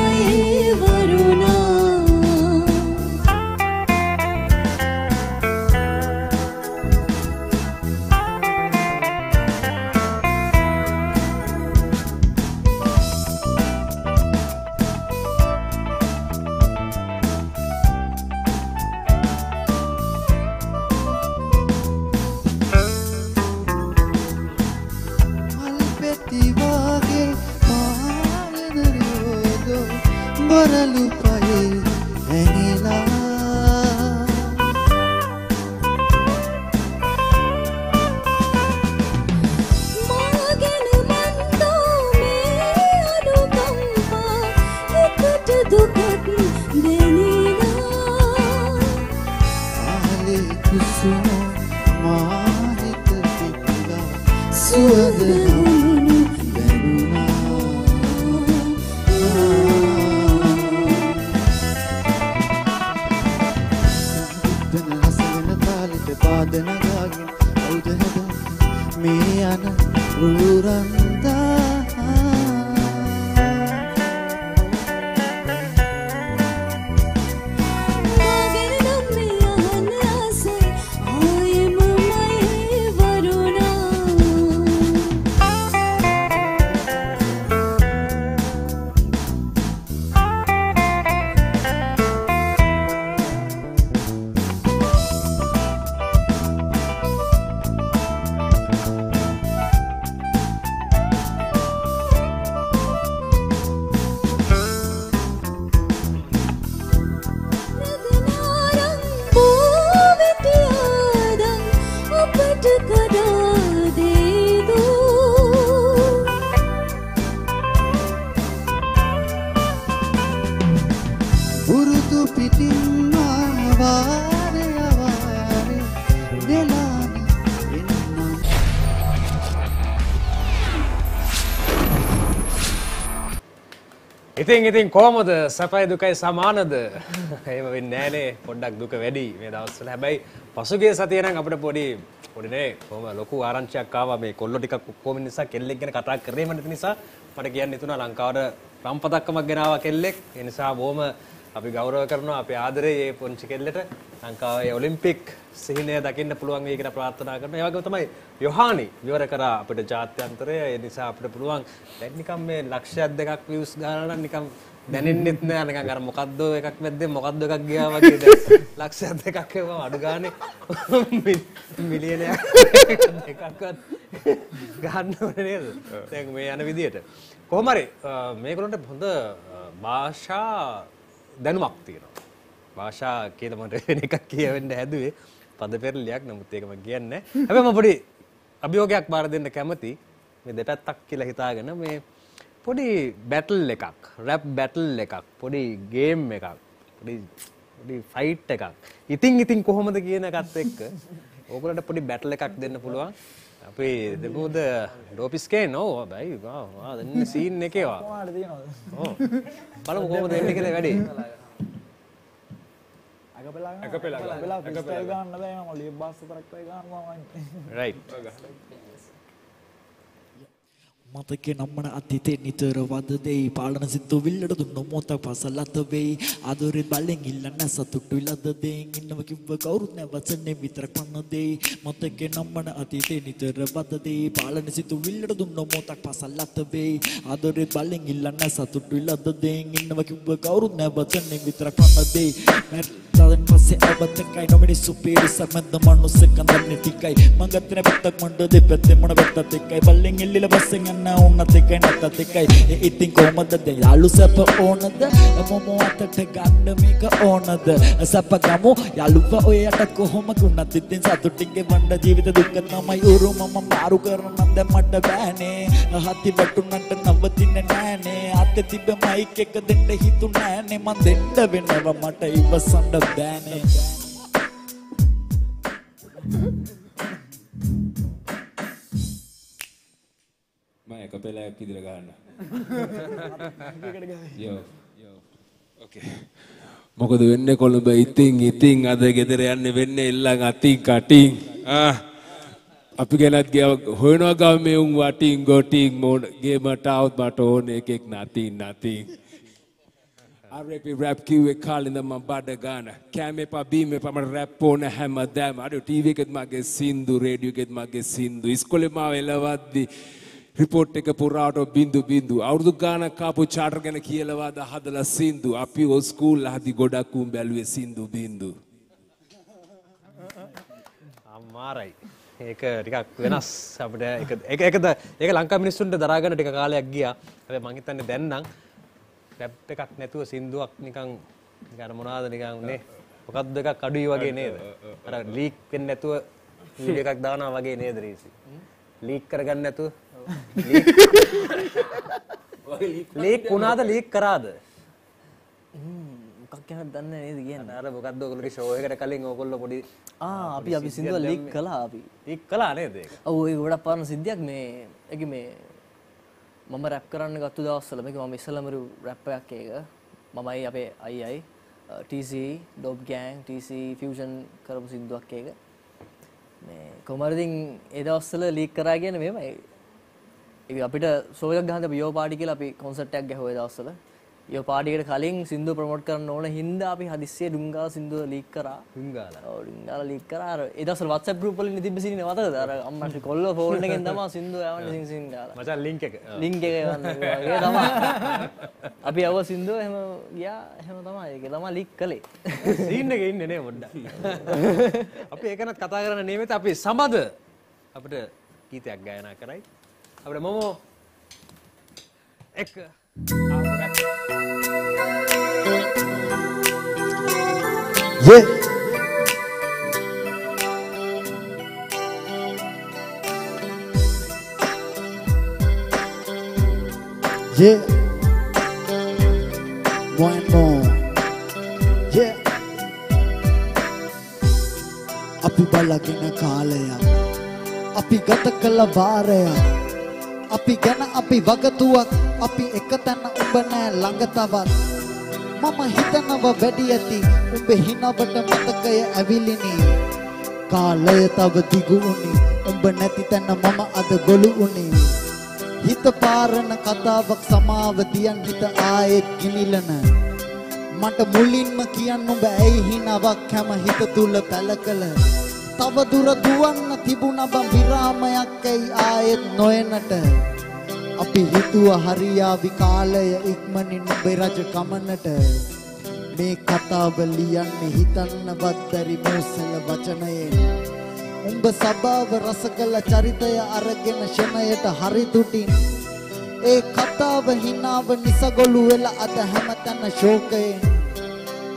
ඉතින් කොහොමද සැපයි දුකයි සමානද? එහෙම වෙන්නේ නැහනේ. පොඩ්ඩක් දුක වැඩි මේ දවස්වල. හැබැයි පසුගිය සතියේ නම් අපිට පොඩි නේ කොහොම ලොකු ආරංචියක් ආවා මේ කොල්ලෝ ටිකක් කොහොම නිසා කෙල්ලෙක් ගැන කතා කරේම නැති නිසා මට කියන්න හිතුණා ලංකාවට රම්පතක්කමක් ගෙන ආවා කෙල්ලෙක්. ඒ නිසා බොහොම අපි ගෞරව කරනවා අපේ ආදරේ මේ පොන්චි කෙල්ලට. ලංකාවේ ඔලිම්පික් සිහිනය දකින්න පුළුවන් වෙයි කියලා ප්‍රාර්ථනා කරනවා. ඒ වගේම තමයි යොහානි විවර කරා අපිට ජාත්‍යන්තරය. ඒ නිසා අපිට පුළුවන් දැන් නිකන් මේ 102ක් views ගානලා නිකන් දැනෙන්නෙත් නෑ නිකන් අර මොකද්ද එකක් මැද්දේ මොකද්ද එකක් ගියා වගේ දැන් 102ක් වුණා අඩු ගානේ මිලියනයක් එකක්වත් ගන්න ඕනේ නේද? දැන් මේ යන විදියට කොහොම හරි මේගොල්ලන්ට හොඳ භාෂා දැනුමක් තියෙනවා. භාෂා කියලා මට වෙන එකක් කියවෙන්න හැදුවේ පද පෙරලියක්. නමුත් ඒක මම කියන්නේ නැහැ. හැබැයි මම පොඩි අභියෝගයක් බාර දෙන්න කැමති. මේ දෙපැත්තක් කියලා හිතාගෙන මේ පොඩි බැටල් එකක්, රැප් බැටල් එකක්, පොඩි ගේම් එකක්, පොඩි ෆයිට් එකක්. ඉතින් ඉතින් කොහොමද කියන එකත් එක්ක ඕගොල්ලන්ට පොඩි බැටල් එකක් දෙන්න පුළුවන්. අපි දෙමුද DopeSkain ඕවා බයි වා දෙන්න සීන් එකේ වා. කොහොමද තියනවද? ඔව්. බලමු කොහොමද එන්නේ කියලා වැඩි. අගපෙලා ගන්න බෑ මම ලියප් බාස් විතරක් වෙයි ගන්නවා මම. රයිට්. මතකේ නම්මන අතීතේ නිතර වද දෙයි පාලන සිතුවිල්ලට දුන්න මොහොතක් පසලත වෙයි ආදරේ බලෙන් ඉල්ලන්න සතුටු විලද දෙයින් ඉන්නව කිව්ව කවුරුත් නැවසන්නේ විතරක් පන්න දෙයි මතකේ නම්මන අතීතේ නිතර වද දෙයි පාලන සිතුවිල්ලට දුන්න මොහොතක් පසලත වෙයි ආදරේ බලෙන් ඉල්ලන්න සතුටු විලද දෙයින් ඉන්නව කිව්ව කවුරුත් නැවසන්නේ විතරක් පන්න දෙයි මැරලාෙන් පස්සේ ඔබතකයි නොමිනි සුපිරි සම්මත මනුස්සක කන්දන්නේ ටිකයි මඟතර පැත්තක් මණ්ඩ දෙපැත්තේ මොන පැත්තත් එක්කයි බලෙන් ඉල්ලලා බස්සෙන් Nauna tekai nata tekai itin kohomada de yalu sapa onada momo atata ganna meka onada sapa gamu yaluwa oyata kohoma gunath itin satuttige wanda jeevitha dukka thamai uru mama maru karana dan mata bane hati watunata nawatinne nane atte tiba mic ekak denna hituna ne man denna wenawa mata iwasanna bane Kapelak tidak gana. Oke. Moko duwenne kolomba iting ada gedere anne wenne illa ngating kating. Ah. Api gelat ge hoyno gaw me un wating goting mon ge mata out baton ekek nating. Arrepi rap kiwe kalinda mambada gana. Kame pa bime pa rap pona hamadam. Adu TV ket mage sindu, radio ket mage sindu. Iskole ma welawadi. Report එක පුරාට බින්දු බින්දු අවුරුදු ගානක් කාපු චාටර් ගැන කියලාවාද හදලා සින්දු අපි ඔය ස්කූල් හදි ගොඩක් උන් බැලුවේ සින්දු බින්දු අමාරයි ඒක ටිකක් වෙනස් අපිට ඒක ඒක ලංකා මිනිස්සුන්ට දරා ගන්න ටික කාලයක් ගියා හැබැයි මං හිතන්නේ දැන් නම් රැප් එකක් නැතුව සින්දුවක් නිකන් නිකන් මොනවාද නිකන් උනේ මොකක්ද එකක් අඩුයි වගේ නේද අර ලීක් වෙන්නේ නැතුව වීඩියෝ එකක් දානවා වගේ නේද රීසි ලීක් කරගන්න නැතුව ලීක් වුණාද ලීක් කරාද මොකක් කියනවද දන්නේ නේද කියන්නේ අර මොකද්ද ඔයගොල්ලෝගේ ෂෝ එකට කලින් ඔයගොල්ලෝ පොඩි අපි සින්දුව ලීක් කළා නේද ඒක ඔව් ඒක වඩා පාරන සිද්ධියක් මේ ඒක මේ මම රැප් කරන්න ගත්ත දවස්වල මේක මම ඉස්සලම රැප් එකක් ඒක මමයි අපේ අයියි TC DopeSkain TC ෆියුෂන් කරපු සින්දුවක් ඒක මේ කොමාරදින් ඒ දවස්වල ලීක් කරා කියන්නේ මේමයි Ibu apit soalnya gak ada bio party kira api konser tag gak hoida asal, bio party kira kaling Sindhu promote karena orang Hinda api hadisnya dunggal Sindhu leak kara, dunggal leak kara, itu asal WhatsApp group paling nanti besi ini ngewatak ada, amma sih kollo folder yang sama Sindhu awan sing kara, macam link ya kan, ya sama, api awal Sindhu emang ya emang sama leak kali, sini kayak ini nih mudah, api ekanat katakan nih itu api sama tuh, apda kita gaya nak karai. Abra momo ek ye ye one more ye api balagena kaalaya api gata kala vaaraya අපි ගැන අපි වගතුවක් අපි එකතැන උඹ නෑ ළඟ තවත් මම හිතනව වැඩි ඇති උඹ හිනවට මතකය ඇවිලිනි කාලය තව දිගු උනි උඹ නැති තැන මම අද ගොළු උනි හිත පාරන කතාවක් සමාව තියන් හිත ආයෙත් ගිනිලන මට මුලින්ම කියන්න උඹ ඇයි හිනාවක් හැම හිත තුල පැලකල තව දුර දුවන්න තිබුණ බම් විරාමයක් ඇයි ආයෙත් නොයනට අපි හිතුව හරියාවි කාලය ඉක්මනින් ඔබේ රජ කමනට මේ කතාව ලියන්නේ හිතන්නවත් බැරි මෝසල වචනයෙන් උඹ සබාව රස කළ චරිතය අරගෙන ෂණයට හරි තුටින් ඒ කතාව හිනාව නිසගොළු වෙලා අද හැමතැන ශෝකයෙන්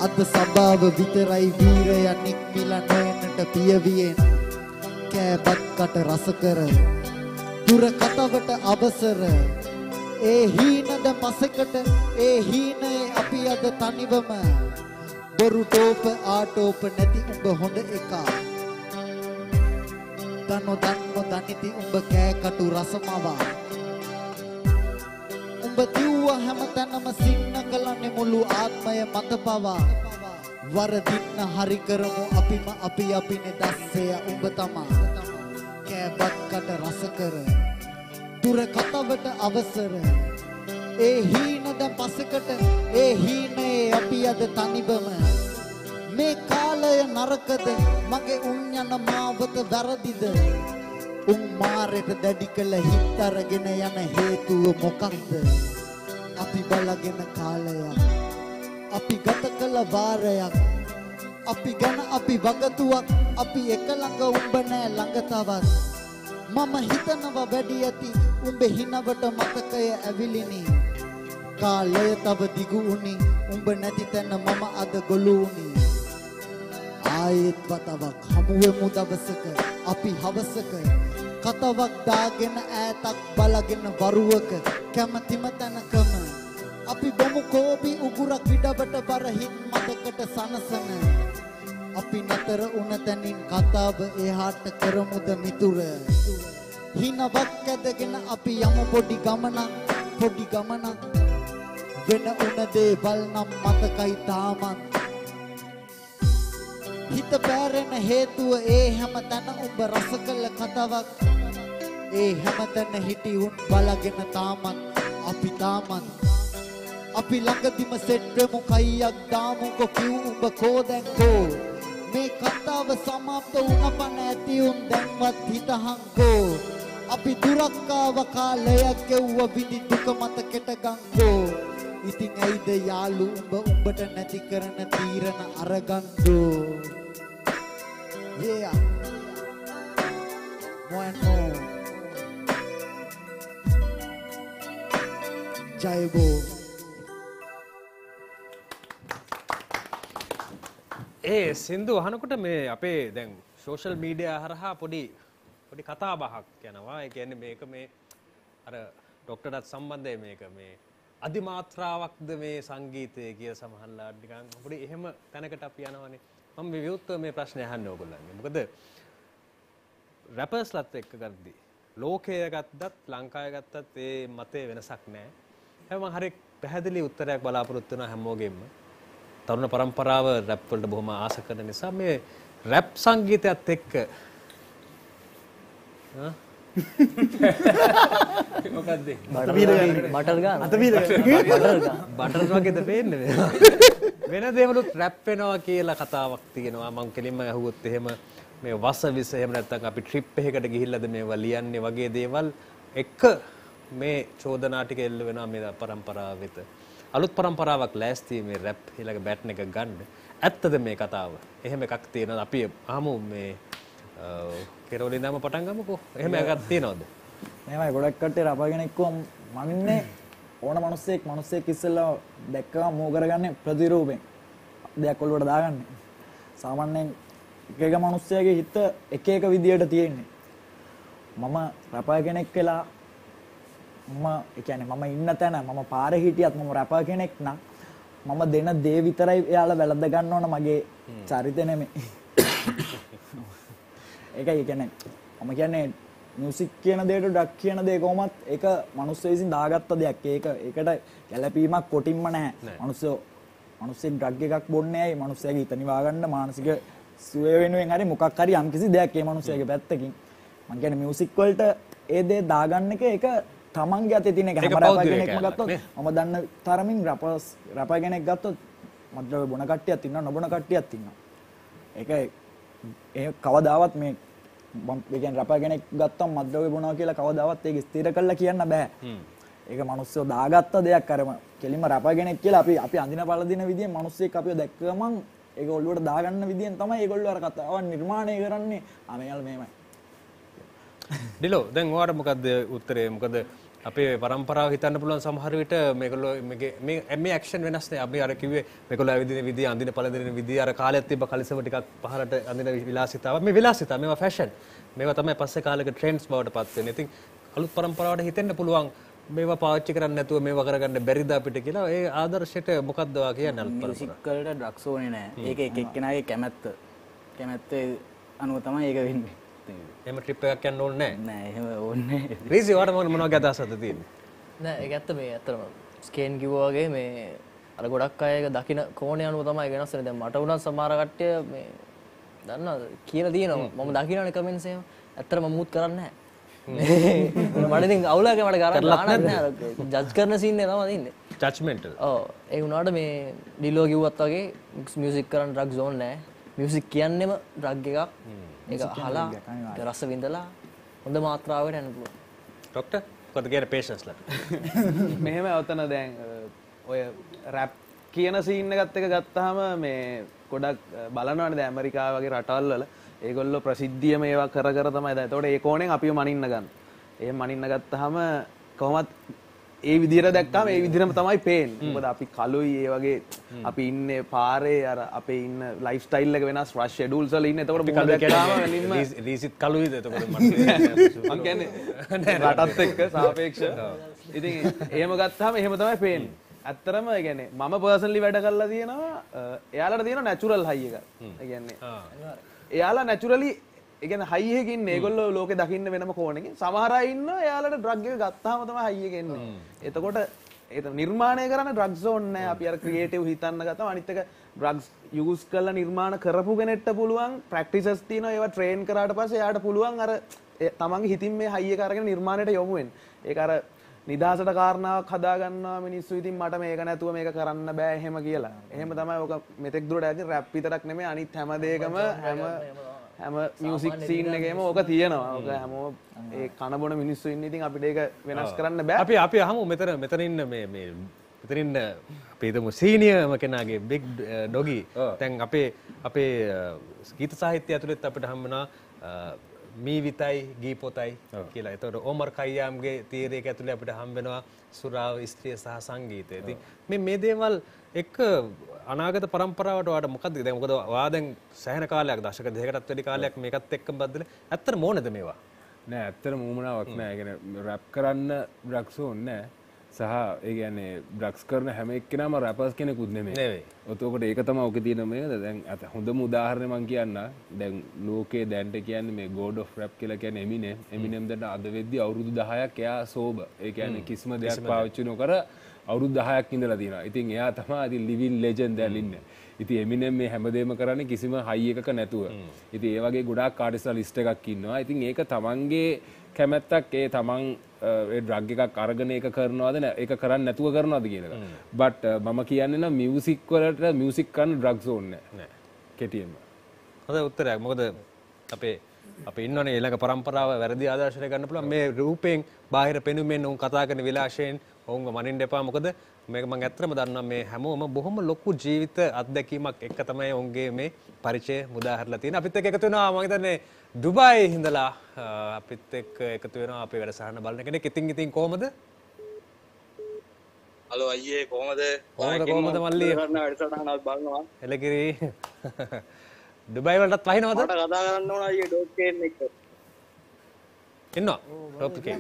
අද සබාව විතරයි වීරය නික්මිල නොයනට පියවියෙන් කෑබත් කට රස කර දුර කතාවට අවසර ඒහීනද පසකට ඒහීනය අපි අද තනිවම බොරු ටෝප ආටෝප නැති උඹ හොඳ එකක් දන්නො දනිති උඹ කෑකටු රසමවා උඹ දිව්ව හැමතැනම සින්න කළන්නේ මුළු ආත්මය මත පවා වරදින්න හරි කරමු අපිම අපිනේ දැස්සය උඹ තමා කෑබත්කට රස කර දුර කතාවට අවසර ඒ හීන දැන් පසකට ඒ හීනේ අපි අද තනිවම මේ කාලය නරකද මගේ උන් යන මාවත වැරදිද උන් මාරෙට දැඩි කළ හිත අරගෙන යන හේතුව මොකක්ද අපි බලගෙන කාලය අපි ගත කළ වාරයක් අපි ගැන අපි වගතුවක් අපි එක ළඟ උඹ නෑ ළඟ තවත් මම හිතනවා වැඩි යති උඹ හිනවට මතකය ඇවිලිනි කාලය තව දිගු උනි උඹ නැති තැන මම අද ගොළු උනි ආයෙත් වතාවක් හමුවෙමු දවසක අපි හවසක කතාවක් දාගෙන ඈතක් බලගෙන වරුවක කැමැතිම තැනකම අපි බොමු කෝපි උගුරක් විඩවට බරහින් මතකට සනසන අපි නතර උන තැනින් කතාව එහාට කරමුද මිතුර හිනවක් ඇදගෙන අපි යමු පොඩි ගමනක් වෙන උන දේවල් නම් මතකයි තාමත් හිත පෑරෙන හේතුව ඒ හැමතැන ඔබ රස කළ කතාවක් ඒ හැමතැන හිටි උන් බලගෙන තාමත් අපි ළඟදිම සෙට් වෙමු කයියක් දාමු කොකිව් ඔබ කොදෙන් කෝ මේ කතාව සමාප්ත වුණපන ඇති උන් දැන්වත් හිතහංකෝ අපි දුරක්කාව කාලයක් ගෙව්ව විදි දුක මත කෙටගංකෝ ඉතින් ඇයිද යාළු උඹට නැති කරන තීරණ අරගන්කෝ yeah bueno jaibo සින්දු අහනකොට මේ අපේ දැන් සෝෂල් මීඩියා හරහා පොඩි කතා බහක් යනවා. ඒ කියන්නේ මේක මේ අර ડોක්ටර්ටත් සම්බන්ධයි මේක මේ අධිමාත්‍රාවක්ද මේ සංගීතය කිය සමහරලාට නිකන් පොඩි එහෙම තැනකට අපි යනවානේ. මම විවෘතව මේ ප්‍රශ්නේ අහන්නේ ඔයගොල්ලන්ගේ. මොකද රැපර්ස්ලත් එක්ක ගද්දි ලෝකය ගත්තත් ලංකාවේ ගත්තත් ඒ මතේ වෙනසක් නැහැ. හැබැයි මම හරිය පැහැදිලි උත්තරයක් බලාපොරොත්තු වෙනවා හැමෝගෙම. තරුණ පරම්පරාව රැප් වලට බොහොම ආස කරන නිසා මේ රැප් සංගීතයත් එක්ක මොකද්ද බටර් වගේද පේන්නේ වෙන දේවලුත් රැප් වෙනවා කියලා කතාවක් තියෙනවා මම කෙලින්ම අහුවොත් එහෙම මේ වසවිස එහෙම නැත්නම් අපි ට්‍රිප් එකකට ගිහිල්ලාද මේවා ලියන්නේ වගේ දේවල් එක මේ චෝදනා ටික එල්ල වෙනවා මේ පරම්පරාව වෙත අලුත් පරම්පරාවක් ලෑස්තියි මේ රැප් ඊළඟ බැටන් එක ගන්න. ඇත්තද මේ කතාව? එහෙම එකක් තියෙනවා. අපි අහමු මේ කෙරොලින්දම පටන් ගමුකෝ. එහෙම එකක් තියෙනවද? එහෙමයි ගොඩක් කට්ටිය රපගෙන එක්කම මම ඉන්නේ ඕන මිනිස්සෙක් ඉස්සෙල්ලා දැක්කම මෝ කරගන්නේ ප්‍රතිරූපෙන්. දෙයක් ඔළුවට දාගන්නේ. සාමාන්‍යයෙන් එක එක මිනිස්සයාගේ හිත එක එක විදියට තියෙන්නේ. මම රපය කෙනෙක් වෙලා මම ඉන්න තැන මම පාර හිටියත් මම රැපර් කෙනෙක් නම් මම දෙන දේ විතරයි එයාලා වැළඳ ගන්න ඕන මගේ චරිතේ නෙමෙයි. ඒකයි කියන්නේ මම කියන්නේ මියුසික් කියන දේට ඩක් කියන දේ කොහොමත් ඒක මිනිස්සු විසින් දාගත්ත දෙයක්. ඒකට ගැළපීමක් කොටින්ම නැහැ. මිනිස්සු ඩ්‍රග් එකක් බොන්නේ ඇයි? මිනිස්සයාගේ හිත නිවා ගන්න මානසික සුවය වෙනුවෙන් හරි මොකක් හරි යම්කිසි දෙයක් ඒ මිනිස්සයාගේ පැත්තකින්. මම කියන්නේ මියුසික් වලට ඒ දේ දාගන්න එක ඒක තමන්ගේ අතේ තියෙන එක හැම රැපරෙක්ම ගත්තොත් මම දන්න තරමින් රැපර් කෙනෙක් ගත්තොත් මද්දව බොන කට්ටියක් ඉන්නවා නොබොන කට්ටියක් ඉන්නවා. ඒක ඒ කවදාවත් මේ මම කියන්නේ රැපර් කෙනෙක් ගත්තම මද්දව බොනවා කියලා කවදාවත් ඒක ස්ථිර කරලා කියන්න බෑ. ඒක මිනිස්සු දාගත්ත දෙයක් අරම කෙලින්ම රැපර් කෙනෙක් කියලා අපි අඳින පළඳින විදියෙන් මිනිස්සෙක් අපිව දැක්කම ඒක ඔළුවට දාගන්න විදියෙන් තමයි ඒගොල්ලෝ අර කතාවන් නිර්මාණය කරන්නේ. අනේල් මේමයි. Dilo, දැන් ඔයාට මොකද්ද උත්තරේ? මොකද අපේ පරම්පරාව හිතන්න පුළුවන් සමහර විට මේගොල්ලෝ මේ ඇක්ෂන් වෙනස් නේ. අපි අර කිව්වේ මේගොල්ලෝ ඇවිදින විදිය, අඳින පළඳින විදිය, අර කාලයක් තිබ්බ කලිසම ටිකක් පහලට අඳින විලාසිතාව. මේ විලාසිතාව, මේවා ෆැෂන්. මේවා තමයි පස්සේ කාලෙක ට්‍රෙන්ඩ්ස් බවට පත් වෙන්නේ. ඉතින් අලුත් පරම්පරාවට හිතෙන්න පුළුවන් මේවා පාවිච්චි කරන්නේ නැතුව මේවා කරගන්න බැරිද අපිට කියලා ඒ ආදර්ශයට මොකක්ද වා කියන්නේ අල්ප කරපුවා. මියුසික් වලට ඩ්‍රග්ස් ඕනේ නැහැ. ඒක එක එක්කෙනාගේ කැමැත්ත අනුව තමයි ඒක වෙන්නේ. එහෙම ට්‍රිප් එකක් යන්න ඕනේ නැහැ. නෑ එහෙම ඕනේ නැහැ. රීසි ඔයාට මොනවගේ අදහසක්ද තියෙන්නේ? නෑ ඒක ඇත්ත මේ ඇත්තම ස්කේන් කිව්වා වගේ මේ අර ගොඩක් අය ඒක දකින්න කෝණේ අනුව තමයි වෙනස් වෙන්නේ. දැන් මට උනත් සමහර කට්ටිය මේ දන්නවද කියලා දිනනවා. මම දකින්නනේ කමෙන්ට්ස් එහෙම. ඇත්තටම මම මුත් කරන්නේ නැහැ. මට ඉතින් අවුලක් මට ගන්න ජජ් කරන සීන් එක තමයි ඉන්නේ. ජජ්මන්ටල්. ඔව් ඒ වුණාට මේ ඩිලෝ කිව්වත් වගේ මියුසික් කරන් ඩ්‍රග්ස් ඕන් නැහැ. මියුසික් කියන්නේම ඩ්‍රග් එකක්. ඒක අහලා රස විඳලා හොඳ මාත්‍රාවකට යන්න පුළුවන්. ડોක්ටර් මොකද කියන්නේ patientsලා? මෙහෙම අවතන දැන් ඔය රැප් කියන සීන් එකත් එක ගත්තාම මේ ගොඩක් බලනවානේ දැන් ඇමරිකාව වගේ රටවල් වල ඒගොල්ලෝ ප්‍රසිද්ධියම ඒවා කර කර තමයි දැන්. ඒතකොට ඒ කෝණයෙන් අපිව මනින්න ගන්න. එහෙම මනින්න ගත්තාම කොහොමත් ඒ විදිහට දැක්කම ඒ විදිහම තමයි පේන්නේ. මොකද අපි කලුයි ඒ වගේ අපි ඉන්නේ පාරේ අර අපේ ඉන්න ලයිෆ් ස්ටයිල් එක වෙනස් රෂ් ෂෙඩියුල්ස් වල ඉන්නේ. ඒතකොට කලු දැක්කාම වෙනින්ම රීසිත් කලුයිද? ඒතකොට මම කියන්නේ රටත් එක්ක සාපේක්ෂව. ඉතින් එහෙම ගත්තාම එහෙම තමයි පේන්නේ. ඇත්තරම ඒ කියන්නේ මම පර්සනලි වැඩ කරලා තියෙනවා එයාලට තියෙනවා නැචරල් හයි එක. ඒ කියන්නේ එයාලා නැචරලි ඒ කියන්නේ හයි එකකින් මේගොල්ලෝ ලෝකේ දකින්න වෙනම කෝණකින් සමහර අය ඉන්නවා එයාලට ඩ්‍රග් එක ගත්තාම තමයි හයි එක එන්නේ. එතකොට ඒක නිර්මාණය කරන්න ඩ්‍රග්ස් ඕනේ නැහැ. අපි අර ක්‍රියේටිව් හිතන්න ගත්තාම අනිත් එක ඩ්‍රග්ස් යූස් කරලා නිර්මාණ කරපු කෙනෙක්ට පුළුවන් ප්‍රැක්ටිසස් තියෙනවා ඒවා ට්‍රේන් කරාට පස්සේ එයාට පුළුවන් අර තමන්ගේ හිතින් මේ හයි එක අරගෙන නිර්මාණයට යොමු වෙන්න. ඒක අර නිදහසට කාරණාවක් හදාගන්නවා මිනිස්සු ඉතින් මට මේක නැතුව මේක කරන්න බෑ එහෙම කියලා. එහෙම තමයි ඔක මෙතෙක් දුරට ඇවිත් රැප් විතරක් නෙමෙයි අනිත් හැම දෙයකම හැම මියුසික් සීන් එකේම ඕක තියෙනවා. ඕක හැමෝම ඒ කන බොන මිනිස්සු ඉන්නේ ඉතින් අපිට ඒක වෙනස් කරන්න බෑ. අපි අහමු මෙතන ඉන්න මෙතන ඉන්න අපේ දමු සීනියරම කෙනාගේ Big Doggy. දැන් අපේ ගීත සාහිත්‍ය ඇතුළත් අපිට හම් වෙනවා මී විතයි ගී පොතයි කියලා. ඒතකොට ඕමර් කයියාම්ගේ තීරයක ඇතුලේ අපිට හම් වෙනවා සුරාව, ස්ත්‍රිය සහ සංගීතය. ඉතින් මේ දේවල් එක අනාගත પરම්පරාවට වඩා මොකද්ද? දැන් මොකද ඔයා දැන් සෑහෙන කාලයක් දශක දෙකකටත් වැඩි කාලයක් මේකත් එක්කම බද්දලා. ඇත්තටම ඕනද මේවා? නෑ ඇත්තටම ඌමනාවක් නෑ. ඒ කියන්නේ රැප් කරන්න ඩ්‍රග්ස් ඕනේ නෑ. සහ ඒ කියන්නේ ඩ්‍රග්ස් කරන හැම එක්කෙනාම රැපර්ස් කෙනෙකුත් නෙමෙයි. නෙවෙයි. ඔතකොට ඒක තමයි ඔකේ තියෙන මේ දැන් හොඳම උදාහරණය මම කියන්න. දැන් ලෝකේ දැන්ට කියන්නේ මේ God of Rap කියලා කියන්නේ Eminem. Eminem දැන් අද වෙද්දී අවුරුදු 10ක් එයා sober. ඒ කියන්නේ කිසිම දෙයක් පාවිච්චි නොකර අවුරුදු 10ක් ඉඳලා තියෙනවා. ඉතින් එයා තමයි ඉතින් living legend දැන් ඉන්නේ. ඉතින් Eminem මේ හැමදේම කරන්නේ කිසිම high එකක නැතුව. ඉතින් ඒ වගේ ගොඩාක් artist list එකක් ඉන්නවා. ඉතින් ඒක තමන්ගේ කැමැත්තක් ඒ තමන් ඩ්‍රග් එකක් අරගෙන ඒක කරනවද ඒක කරන්නේ නැතුව කරනවද කියන එක. බට් මම කියන්නේ නම් මියුසික් වලට මියුසික් කරන ඩ්‍රග්ස් ඕනේ නැහැ. කෙටියෙන්ම. හොඳ උත්තරයක්. මොකද අපේ ඉන්නවනේ ඊළඟ પરම්පරාව වැරදි ආදර්ශනය ගන්න පුළුවන්. මේ රූපයෙන් බාහිර පෙනුමෙන් උන් කතා කරන විලාශයෙන් උන්ව මනින්න එපා. මොකද මේක මම ඇත්තටම දන්නවා මේ හැමෝම බොහොම ලොකු ජීවිත අත්දැකීමක් එක්ක තමයි උන්ගේ මේ පරිචය මුදාහැරලා තියෙන්නේ. අපිත් එක්ක එකතු වෙනවා මම හිතන්නේ දුබයි ඉඳලා අපිත් එක්ක එකතු වෙනවා අපේ වැඩසටහන බලන කෙනෙක්. ඉතින් කොහමද? හලෝ අයියේ කොහමද? කොහමද මල්ලී? වැඩසටහනත් බලනවා. එලගිරි. දුබයි වලටත් වහිනවද? මට කතා කරන්න ඕන අයියේ DopeSkain එක්ක. ඉන්නවා. DopeSkain.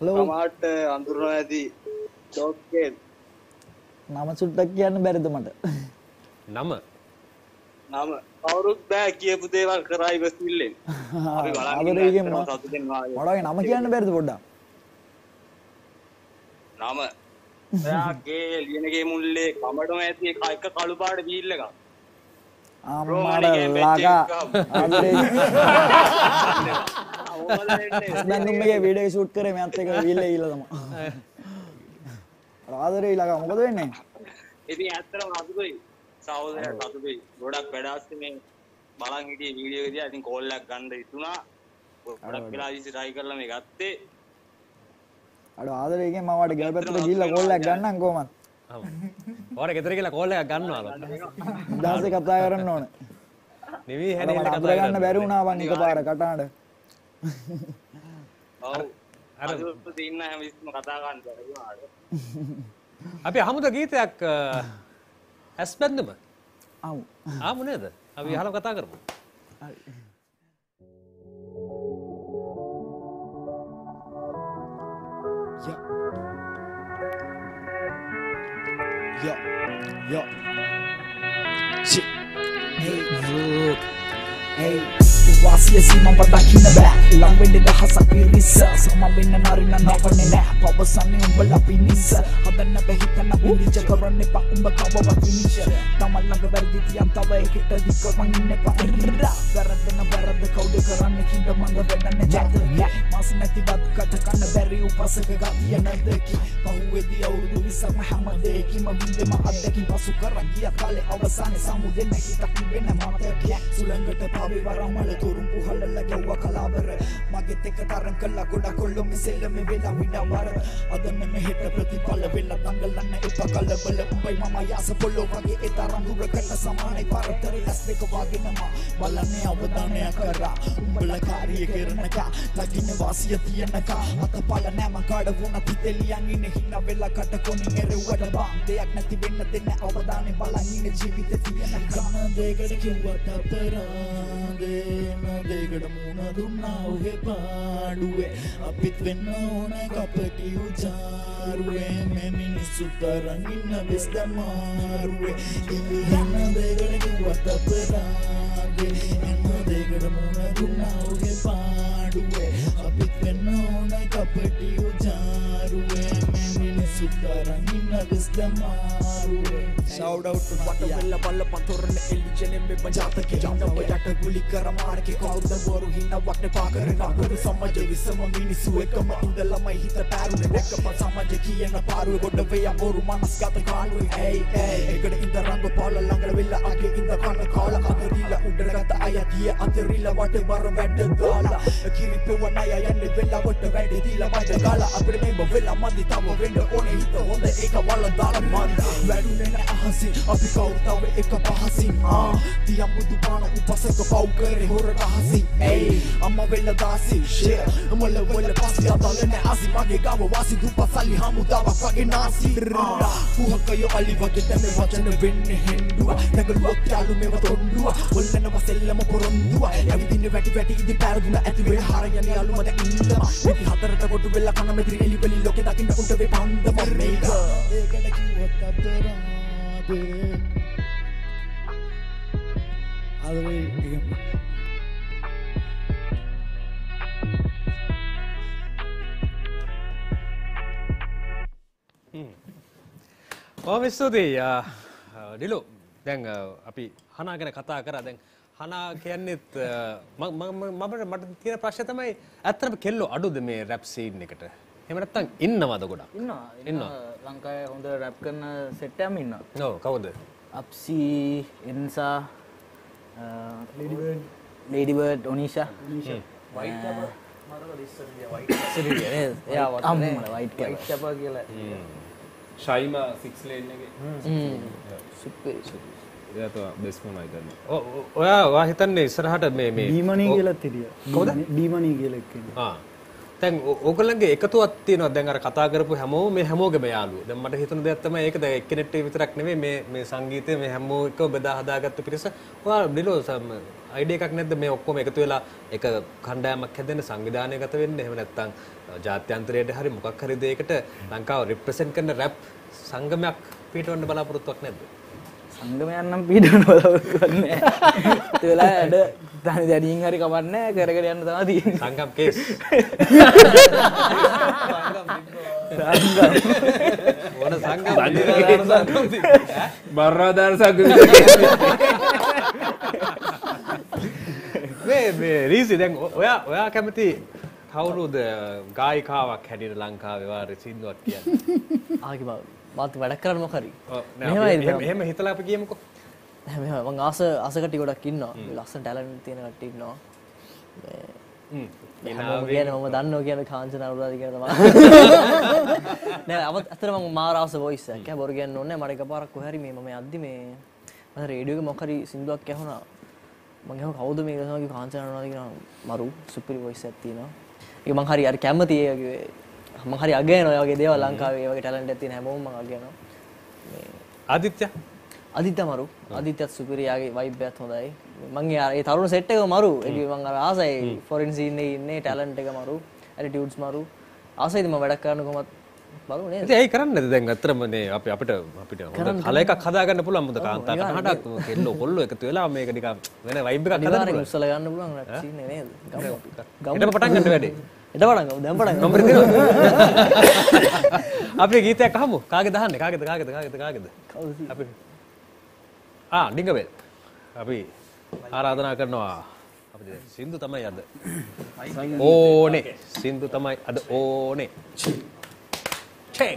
හලෝ. මාට අඳුරනවා ඇති DopeSkain. නම සුට්ටක් කියන්න බැරිද මට? නම නම කවුරුත් බෑ කියපු දේවල් කරා ඉවසිල්ලෙන් අපි බලන්නේ මොනවද නම කියන්න බැරිද පොඩ්ඩක් නම ඔයාගේ ලියනගේ මුල්ලේ කමඩම ඇති එක කළු පාට බීල් එකක් ආමරලාගේ වීඩියෝ ෂූට් කරේ මෑත් එක බීල් එක ගිහලා තමයි ආදරේ ඊළඟ මොකද වෙන්නේ ඉතින් ඇත්තටම අදුයි සහෝදරයා සතුටුයි ගොඩක් වැඩාස්සේ මේ බලන් හිටියේ වීඩියෝ එක දිහා ඉතින් කෝල් එකක් ගන්න හිතුණා ගොඩක් වෙලා ඉස්සේ try කරලා මේ ගත්තේ අර ආදරයෙන් මම වාට ගල් පැත්තට ගිහිල්ලා කෝල් එකක් ගන්නම් කොහමද ඔව් වාර ගෙදර ගිහිල්ලා කෝල් එකක් ගන්නවාලු දාසේ කතා කරන්න ඕනේ නිවි හැනේ කතා කරන්න බැරි වුණා වන් එකපාර කටහඬ ඔව් අර ඉන්න හැම විස්සම කතා ගන්න බැරි වුණා අපි අහමුද ගීතයක් ඇස් බැන්දම ආව ආව නේද අපි අහලා කතා කරමු හරි Yo, yo, shit, hey, look, hey. Iwasi si mampadaki na ba? Ilang wende da hasak pirisa. Sumamay na narin na nakanina. Pawasan yung bala pinisa. Hadan na bahita na pinidya. Karan ni pakumbakawa wa pinidya. Tama lang gaberditi ang tawa. Kita di ko mangine pa irira. Barada na barada kao de karan. Kinda mangabena na jata. Mas natibad kataka na beri upasa kagatiya na deki. Pahuwe di aurulisak mahamadeki. Mabinde maadeki. Pasukaran iya kale awasan. Samudin na kita kibena mamataki. Sulang gata pabi barang malato. Rumpuhan lalagya wakalabara Magite katarang kalakula kolong Isila may wila winawara Adan na nahita pratipala Wila tanggal lang na ipakala Balambay mamaya sa polo Pagi itarang hurakan na samanay Para tarilas na kawagi nama Balanea wadanea kara Umbalakari akiranaka Lagi na wasi at iyanaka At apala na magkadawuna Titiliyan inihina wila katakoni Ngerewada ba ang dayak na tibin na din Na awadane balangin na jibit at iyanaka Degar kiwata tarande Degar muna dumna uhe paduwe Apit vennaona kapati ujaruwe Memini sutarangina besta maruwe Iyana degar kiwata parade Enna degar muna dumna uhe paduwe Apit vennaona kapati ujaruwe Memini sutarangina besta maruwe Shout out to Watawella Balla Panthorne Elijane me Banjata ke Janda Bayata Guli Karamar ke Kauda Boru Hina Wakne Pakare Naguru Samaja Visama Minisu Ekama Indala Mai Hita Tarune Ekapa Samaja Kiyana Paru Godaveya Boru Manas Gata Kanwe Hey Hey Ekada Inda Rango Paula Langala Villa Age Inda Kana Kala Agarila Udara Gata Ayatiya Atarila Wate Baram Veda Gala Akiri Pewa Naya Yanne Villa Wate Vede Dila Vaja Gala Apre Memba Villa Mandi Tava Venda One Hita Honda Eka Wala Dala Manda Vedu Nena Hasin, api kau tahu eka bahasin. Tiang mudu bana upasa ke bau kere hora hasin. Hey, amma bela dasi, share. Amma level pasti atalen asi mage gawa wasi dupa sali hamu dawa kage nasi. Fuha kayo ali bageta me wajane binne hendua. Nagal wakyalu me watondua. Walla na wasella mo korondua. Everything ne vati vati idi paraduna ati vera harayani alu mada illa. Niti hatarata kodu bela kana medri eli beli loke dakinna unta ve panda mega. Eka daki watadara. All the way again. Oh, Mr. D, Dilo, then api Hana gana kata kara then Hana kianit mamar matan tiara prasya tamai atrab kello adu de me rap scene nekata. Hemat tang inna wada goda. Inna. Langkai honda rap karna set am inna no kawuda apsi insa ladybird onisha white chapa marawa issiriya white issiriya ya watane white chapa kiyala shaima 6 lane ekේ super super එයා තව බෙස් මොනා ඉදන්නේ ඔයා ඔයා හිතන්නේ ඉස්සරහට මේ බීමණී කියලාත් හිටියා කවුද බීමණී කියලා එක්කෙනෙක් දැන් ඕගොල්ලන්ගේ එකතුවක් තියෙනවා දැන් අර කතා කරපු හැමෝම මේ හැමෝගේම යාළුවෝ. දැන් මට හිතෙන දෙයක් තමයි ඒක දැන් එක්කෙනෙක් විතරක් නෙමෙයි මේ සංගීතය මේ හැමෝ එක බෙදා හදාගත්ත පිරිස. ඔයාලා ඩිලෝ සම් අයිඩියා එකක් නැද්ද මේ ඔක්කොම එකතු වෙලා එක කණ්ඩායමක් හැදෙන්න සංවිධානයකට වෙන්න එහෙම නැත්නම් ජාත්‍යන්තරයේදී හරි මොකක් හරි දෙයකට ලංකාව රිප්‍රසෙන්ට් කරන රැප් සංගමයක් පිටවන්න බලාපොරොත්තුවක් නැද්ද? සංගමයක් නම් පිටවන්න බලාපොරොත්තුවක් නැහැ. ඒ වෙලාවට Tani jadiin hari kapan nih? Gara-gara yang pertama di tangkap kes. Tangkap. මම ආස කටි ගොඩක් ඉන්නවා මේ ලස්සන ටැලන්ට් තියෙන කට්ටිය ඉන්නවා මේ කියන්නේ මම දන්නවා කියන කාංචනා උරාද කියන තමයි නෑ අතන මම මාරාස වොයිස් එකක් බොරු කියන්න ඕනේ මට එකපාරක් කොහරි මේ මම යද්දි මේ මම රේඩියෝ එකේ මොකක් හරි සින්දුවක් ඇහුණා මම ගහව කවුද මේ ගහනවා කාංචනා උරාද කියන මරු සුපිරි වොයිස් එකක් තියෙනවා ඒක මම හරි අර කැමති ඒ වගේ මම හරි අග යනවා ඒ වගේ දේවල් ලංකාවේ ඒ වගේ ටැලන්ට් එකක් තියෙන හැමෝම මම අග යනවා මේ Aditya Aditya maru, Aditya superior age vibe bath hondai. Mang yar e tharun set ekak maru, e mang ara asai foreign scene ne talent ekak maru, attitudes maru. Asai thima wedak karana komat කරන්න දැන් අත්‍තරම මේ අපි අපිට හොඳ කල එකක් හදාගන්න පුළුවන් මොකද කාන්තාර 18ක් කෙල්ලෝ කොල්ලෝ එකතු වෙලා මේක නිකන් වෙන වයිබ් එකක් හදාගන්න ඉස්සලා ගන්න පුළුවන් සීන් එක නේද ගම්ම පටන් ගන්න වැඩේ එතකොට දැන් පටන් ගමු අපේ ගීතයක් අහමු කාගේ දහන්නේ කාගේද අපි ඩිංගබෙල් අපි ආරාධනා කරනවා අපිට සින්දු තමයි අද ඕනේ සින්දු තමයි අද ඕනේ Hey.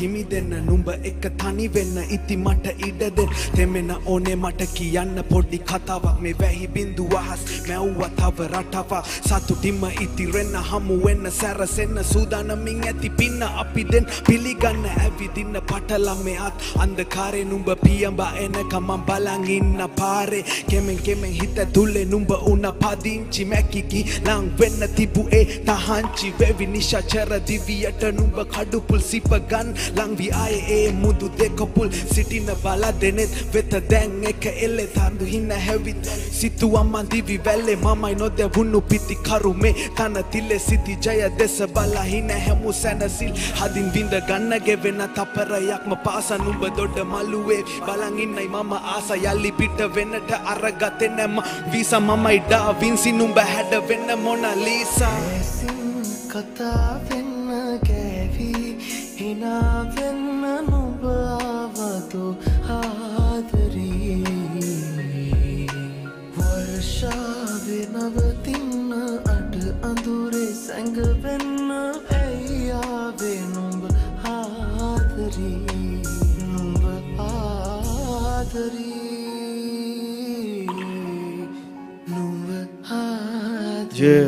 Kimi denna numba ekka thani wenna iti mata ida den temena one mata kiyanna podi kathawak me wehi bindu ahas mewwa thawa ratawa satutima iti renna hamu wenna sarasenna sudanamin athi pinna api den piliganna avidinna patala me ath andhakare numba piyamba enaka man balan inna pare kemen kemen hita dulle numba una padinchi mekiki lang wenna tibu e tahanchi wevi nisha chara diviyata numba kadu pulsipa gan lang vi aye mudu dekopul city na bala denet veta dang ek elle thandu hinna heavy situ amma divi velle mama no de vunnu piti karume tana tille city jaya desa bala hinna hemu sanasil hadin vinda ganna gewena taparayak ma pasa numba dodda maluwe balanginnai mama asa yalli pitta wenata aragatena visa mama ida vinsi numba hada wenna mona lisa kata wenna gevi Hina venna nubavadu hadari Varsha venavatinna adu andure sanga venna Ayya venumba hadari Numba hadari Numba hadari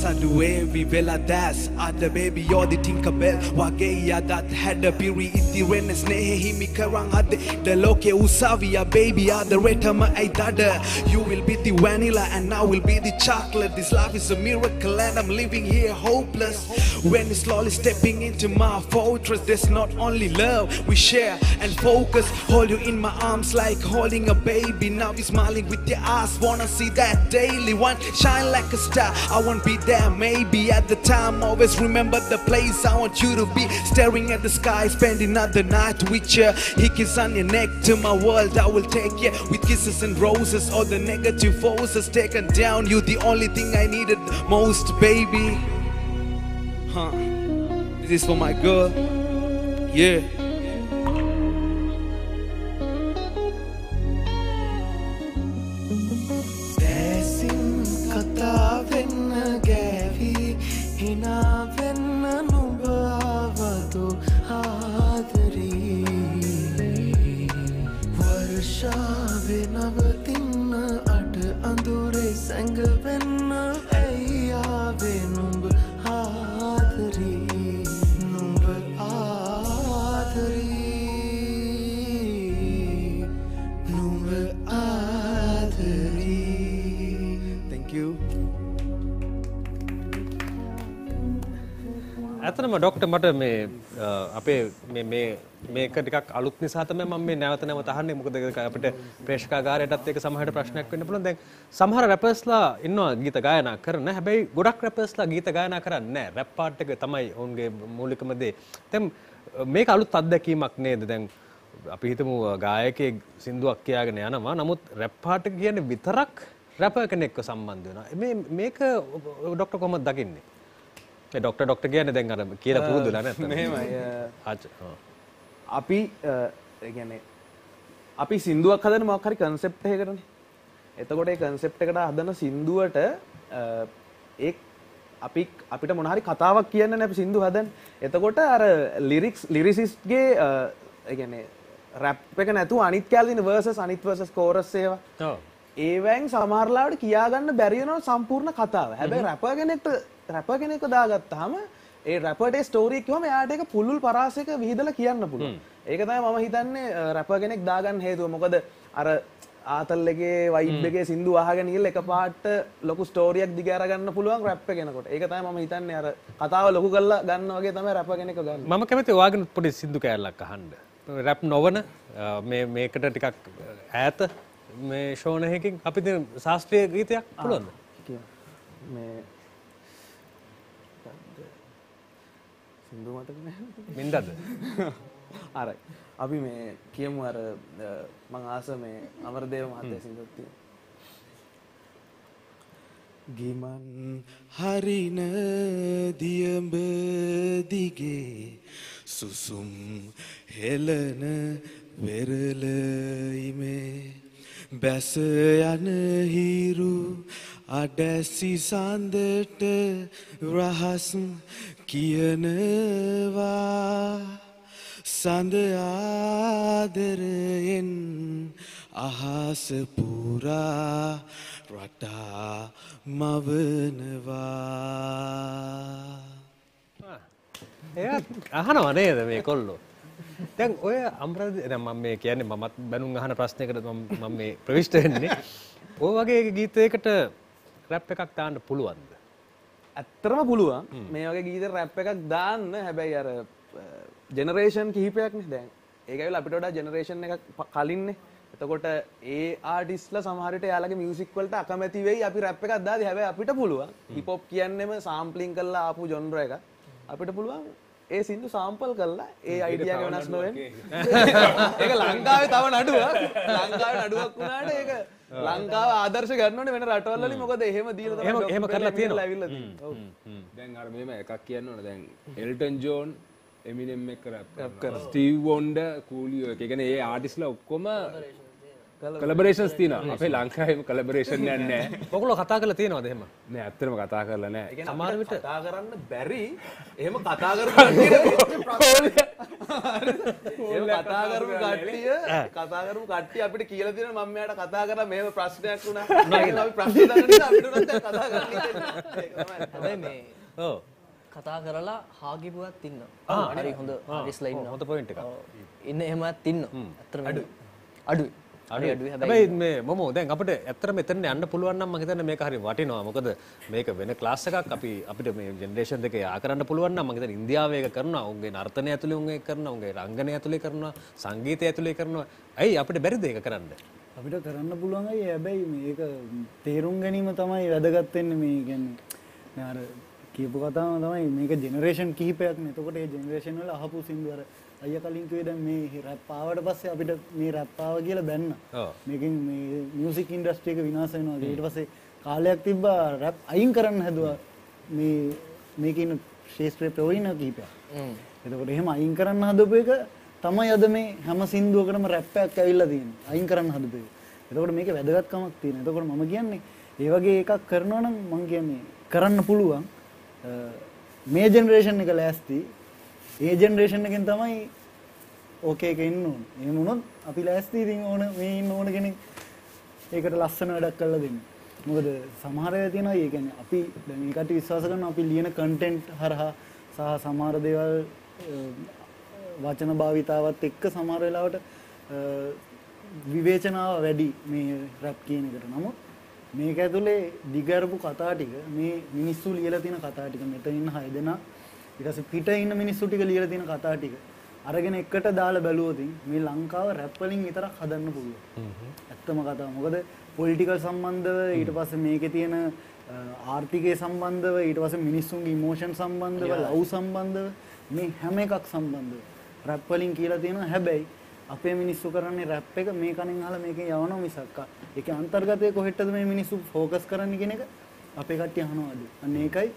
Saduwe vivela das ada baby yodi tinkabel wage ya that had a piri iti rene snehe himi karang ade the loke usavia baby ada retama ai dada you will be the vanilla and I will be the chocolate this life is a miracle and I'm living here hopeless when slowly stepping into my fortress there's not only love we share and focus hold you in my arms like holding a baby now you smiling with your eyes wanna see that daily one shine like a star I won't be there maybe at the time always remember the place I want you to be staring at the sky spending another night with you he kiss on your neck to my world I will take you with kisses and roses all the negative forces taken down you the only thing I needed most baby huh this is for my girl yeah Dokter මට මේ අපේ මේ මේක ටිකක් අලුත් නිසා තමයි මම මේ නැවත නැවත අහන්නේ මොකද අපිට ප්‍රේක්ෂකාගාරයටත් ඒක සමහරට ප්‍රශ්නයක් වෙන්න පුළුවන් දැන් සමහර රැපර්ස්ලා ඉන්නවා ගීත ගායනා කරන හැබැයි ගොඩක් රැපර්ස්ලා ගීත ගායනා කරන්නේ නැහැ රැප් පාට් එක තමයි ඔවුන්ගේ මූලිකම දේ දැන් මේක අලුත් අත්දැකීමක් නේද දැන් අපි හිතමු ගායකයේ සින්දුවක් කියාගෙන යනවා නමුත් රැප් පාට් එක කියන්නේ විතරක් රැපර් කෙනෙක්ව සම්බන්ධ වෙනවා මේ මේක ડોක්ටර් කොහොමද දකින්නේ Dokter-dokter gini dengan ada kira puru dulu Api, gini, api Sindhu akhadan mau kari konsep teh kan? Itu kode konsep teh kan akhadan Sindhu itu, ek api itu monahari katawa kian nih Sindhu akhadan. Itu kode ada lyricist ge, gini, rap kan itu anit kali nih anit versus chorus seva. Evang samarlaud kiagan barrier no sampurna katawa. Hebat rapper kan itu Rapper kan itu dah agak, hama ඒ රැපර්ගේ story කිව්වම එයාට ඒක පුළුල් පරාසයක විහිදලා කියන්න පුළුවන්. ඒක තමයි මම හිතන්නේ රැපර් කෙනෙක් දාගන්න හේතුව. මොකද අර ආතල්ලගේ වයිබ් එකේ සින්දු අහගෙන ඉල්ල එකපාරට ලොකු ස්ටෝරියක් දිග අරගන්න පුළුවන් රැප් එක යනකොට. ඒක තමයි මම හිතන්නේ අර කතාව ලොකු කරලා ගන්න වගේ තමයි රැපර් කෙනෙක් ගන්න. මම කැමති ඔයාගෙන පොඩි සින්දු කෑල්ලක් අහන්න. රැප් නොවන මේකට ටිකක් ඈත මේ ෂෝන එකකින් අපි දෙන ශාස්ත්‍රීය ගීතයක් පුළුවන්ද? මේ සින්දු මතක නැහැ මින්දද? හරි අපි මේ කියමු අර මං ආස මේ අමරදේව මහත්තයා සින්දුවක් තියෙන. ගිමන් හරින දියඹ දිගේ සුසුම් හෙලන වෙරළ ඉමේ බැස යන හිරු අඩැසි සඳට රහස් කියනවා සඳ ආදරයෙන් අහස පුරා රටා මවනවා. එයා අහනවා නේද මේ කොල්ලෝ? දැන් ඔය අම්රද මම මේ කියන්නේ මමත් බැනුම් අහන ප්‍රශ්නයකට මම මේ ප්‍රවිෂ්ඨ වෙන්නේ. ඔය වගේ ගීතයකට රැප් එකක් දාන්න පුළුවන්ද? ඇත්තටම පුළුවන්. මේ වගේ ගීත රැප් එකක් දාන්න. හැබැයි අර ජෙනරේෂන් කිහිපයක්නේ දැන්. ඒක ඇවිල්ලා අපිට වඩා ජෙනරේෂන් එකක් කලින්නේ. එතකොට ඒ ආටිස්ලා සමහර විට එයාලගේ මියුසික් වලට අකමැති වෙයි අපි රැප් එකක් දාදී. හැබැයි අපිට පුළුවන්. හිප් හොප් කියන්නේම සෑම්ප්ලින් කරලා ආපු ජොන්ර් එකක්. අපිට පුළුවන් ඒ සින්දු සාම්පල් කරලා ඒ අයිඩියා එක වෙනස් නොවෙන්නේ. ඒක ලංකාවේ තව නඩුවක්. ලංකාවේ නඩුවක් වුණාට ඒක ලංකාව ආදර්ශ ගන්න ඕනේ වෙන රටවල් වලින්. මොකද එහෙම දීලා තමයි එහෙම කරලා තියෙනවා. ඔව්. දැන් අර මෙහෙම එකක් කියන්න ඕනේ. දැන් එල්ටන් ජෝන්, එමිනෙම් එක රැප් කරනවා. ස්ටීව් වොන්ඩර්, කූලියෝ එක. ඒ කියන්නේ ඒ ආටිස්ලා ඔක්කොම කොලැබොරේෂන්ස් තියෙනවා. අපේ ලංකාවේම කොලැබොරේෂන් යන්නේ නැහැ. ඔයගොල්ලෝ කතා කරලා තියෙනවද එහෙම? නෑ ඇත්තටම කතා කරලා නෑ. සමහර විට කතා කරන්න බැරි. එහෙම කතා කරපු කට්ටිය අපිට කියලා දෙනවා මම මෙයාට කතා කරා මේව ප්‍රශ්නයක් වුණා. ඒක අපි ප්‍රශ්න දාගන්න අපිට උනත් දැන් කතා කරන්න ඉන්නේ. ඔව්. කතා කරලා හාගිපුවත් ඉන්නවා. හරි හොඳ රිස්ලා ඉන්නවා. හොඳ පොයින්ට් එකක්. ඉන්නේ එහෙමත් ඉන්නවා. ඇත්තටම අඩුයි. අඩුයි. හැබැයි මේ මොමෝ දැන් අපිට ඇත්තට මෙතන යන්න පුළුවන් නම් මම හිතන්නේ මේක හරි වටිනවා. මොකද මේක වෙන ක්ලාස් එකක් අපිට මේ ජෙනරේෂන් දෙකේ ආ කරන්න පුළුවන් නම් මම හිතන්නේ ඉන්දියාවේ ඒක කරනවා. උන්ගේ නර්තනය ඇතුලේ උන් ඒක කරනවා. උන්ගේ රංගනය ඇතුලේ කරනවා. සංගීතය ඇතුලේ කරනවා. ඇයි අපිට බැරිද ඒක කරන්න? අපිට කරන්න පුළුවන් අය. හැබැයි මේක තේරුම් ගැනීම තමයි වැදගත් වෙන්නේ. මේ කියන්නේ අර කියපු කතාවම තමයි. මේක ජෙනරේෂන් කිහිපයක් නේ. එතකොට මේ ජෙනරේෂන් වල අහපු සින්දු අර අයිය කලින් කිව්වේ දැන් මේ රැප් ආවට පස්සේ අපිට මේ රැප් ආව කියලා බැන්න. මේකෙන් මේ මියුසික් ඉන්ඩස්ට්‍රි එක විනාශ වෙනවා. ඊට පස්සේ කාලයක් තිබ්බා රැප් අයින් කරන්න හැදුවා. මේ මේකේ ඉන්න ශාස්ත්‍රීය ප්‍රවීණ කීපයක්. එතකොට එහෙම අයින් කරන්න හදපු එක තමයි අද මේ හැම සින්දුවකටම රැප් එකක් ඇවිල්ලා තියෙන්නේ. අයින් කරන්න හදපු එක. එතකොට මේකේ වැදගත්කමක් තියෙනවා. එතකොට මම කියන්නේ ඒ වගේ එකක් කරනවා නම් මම කියන්නේ කරන්න පුළුවන්. මේ ජෙනරේෂන් එක ලෑස්ති. ඒ ජෙනරේෂන් එකෙන් තමයි ඕකේ එක ඉන්න ඕනේ. එහෙම වුණොත් අපි ලෑස්ති ඉතින් ඕන මේ ඉන්න ඕන කෙනෙක් ඒකට ලස්සන වැඩක් කරලා දෙන්න. මොකද සමහර අය තියෙනවා ඒ කියන්නේ අපි දැන් ඒකට විශ්වාස කරනවා අපි ලියන කන්ටෙන්ට් හරහා සහ සමහර දේවල් වචන භාවිතාවත් එක්ක සමහර වෙලාවට විවේචනාව වැඩි මේ රැප් කියන එකට. නමුත් මේක ඇතුලේ දිගරපු කතා ටික මේ මිනිස්සු ලියලා තියෙන කතා ටික මෙතන ඉන්න 6 දෙනා ඊට පස්සේ පිට ඉන්න මිනිස්සු ටික ලියලා තියෙන කතා ටික අරගෙන එකට දාලා බැලුවොත් මේ ලංකාව රැප් වලින් විතරක් හදන්න පුළුවන්. ඇත්තම කතාව. මොකද පොලිටිකල් සම්බන්ධව ඊට පස්සේ මේකේ තියෙන ආර්ථිකයේ සම්බන්ධව ඊට පස්සේ මිනිස්සුන්ගේ ඉමෝෂන් සම්බන්ධව ලව් සම්බන්ධව මේ හැම එකක් සම්බන්ධව රැප් වලින් කියලා තියෙනවා. හැබැයි අපේ මිනිස්සු කරන්නේ රැප් එක මේ කණෙන් අහලා මේකෙන් යවනවා මිසක් ඒකේ අන්තර්ගතයේ කොහෙටද මේ මිනිස්සු ફોකස් කරන්නේ කියන එක අපේ කට්ටිය අහනවාද? අන්න ඒකයි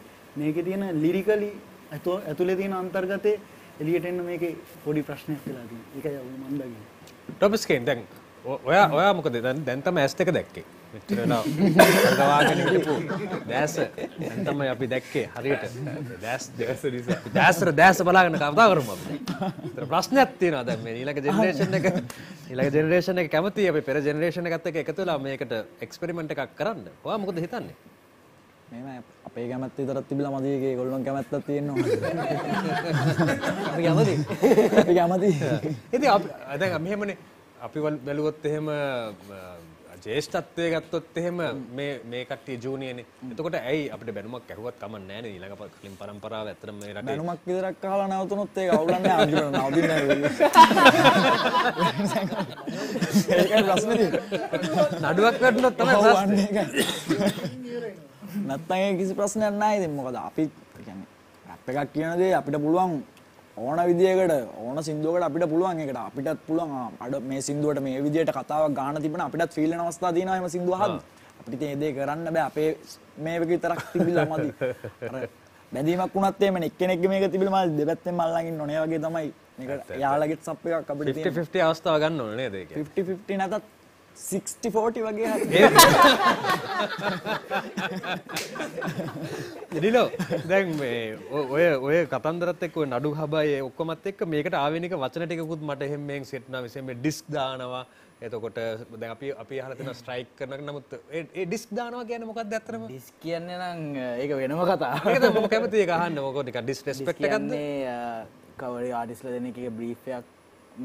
මේකේ තියෙන ලිරිකලි ඇතුලේ තියෙන අන්තර්ගතේ එළියට එන්න මේකේ පොඩි ප්‍රශ්නයක් වෙලා තියෙනවා. ඒකයි මම දන්නේ. DopeSkain දැන් ඔයා මොකද දැන් තමයි ඇස් දෙක දැක්කේ. මෙච්චරලා ගවාගෙන ඉපු. දැස දැන් තමයි අපි දැක්කේ හරියට. දැස නිසා. දැස බලාගෙන කතා කරමු අපි. ඒතර ප්‍රශ්නයක් තියෙනවා දැන් මේ ඊළඟ ජෙනරේෂන් එක. ඊළඟ ජෙනරේෂන් එක කැමති අපි පෙර ජෙනරේෂන් එකත් එක්ක එකතු වෙලා මේකට එක්ස්පෙරිමන්ට් එකක් කරන්න. ඔයා මොකද හිතන්නේ? අපේ කැමැත්ත විතරක් තිබිලා මදි ඒකේ ගොල්ලොන් කැමැත්තක් තියෙනවා. අපි කැමති. අපි කැමති. ඉතින් දැන් මෙහෙමනේ අපි බැලුවොත් එහෙම ජේෂ්ඨත්වයේ ගත්තොත් එහෙම මේ කට්ටිය ජූනියර්නේ. එතකොට ඇයි අපිට බැනුමක් ඇහුවත් කමක් නැහැ නේ ඊළඟ කලින් පරම්පරාව ඇත්තටම මේ රටේ. බැනුමක් විතරක් අහලා නැවතුනොත් ඒක අවුලක් නෑ අඳුරන නවදින්න. ඒක රස්නේ. නඩුවක් වැටුණොත් තමයි ප්‍රශ්නේ. නැත්තම් කිසි ප්‍රශ්නයක් නැහැ. ඉතින් මොකද අපි කියන්නේ රැප් එකක් කියන දේ අපිට පුළුවන් ඕන විදියකට ඕන සින්දුවකට අපිට පුළුවන් ඒකට අපිටත් පුළුවන් අඩ මේ සින්දුවට මේ විදියට කතාවක් ගන්න තිබුණා අපිටත් ෆීල් වෙන අවස්ථා දිනවා එහෙම සින්දුව අහද්දි අපිට ඉතින් ඒ දේ කරන්න බෑ අපේ මේක විතරක් තිබිලා මදි අර බැඳීමක් වුණත් එමෙන්න එක්කෙනෙක්ගේ මේක තිබිලා මා දෙපැත්තෙන් මල්ලන් ඉන්න ඕනේ ඒ වගේ තමයි මේක යාළගෙත් සප් එකක් අපිට 50 50 අවස්ථාව ගන්න ඕනේ නේද ඒක 50 50 නැතත් 60-40 වගේ හරි. ඩිලෝ දැන් මේ ඔය කතන්දරත් එක්ක ඔය නඩු හබයි ඔක්කොමත් එක්ක මේකට ආවෙනික වචන ටිකකුත් මට එහෙම මේන් සෙට් වුණා විශේෂයෙන් මේ ඩිස්ක් දානවා. එතකොට දැන් අපි අහලා තියෙනවා ස්ට්‍රයික් කරනවා. නමුත් ඒ ඩිස්ක් දානවා කියන්නේ මොකක්ද ඇත්තටම? ඩිස්ක් කියන්නේ නම් ඒක වෙනම කතාවක්. ඒකද මම කැමති ඒක අහන්න. මොකෝ නිකන් ඩිස්රෙස්පෙක්ට් එකක්ද? කියන්නේ කවරි ආටිස්ලා දෙන එකේ බ්‍රීෆ් එකක්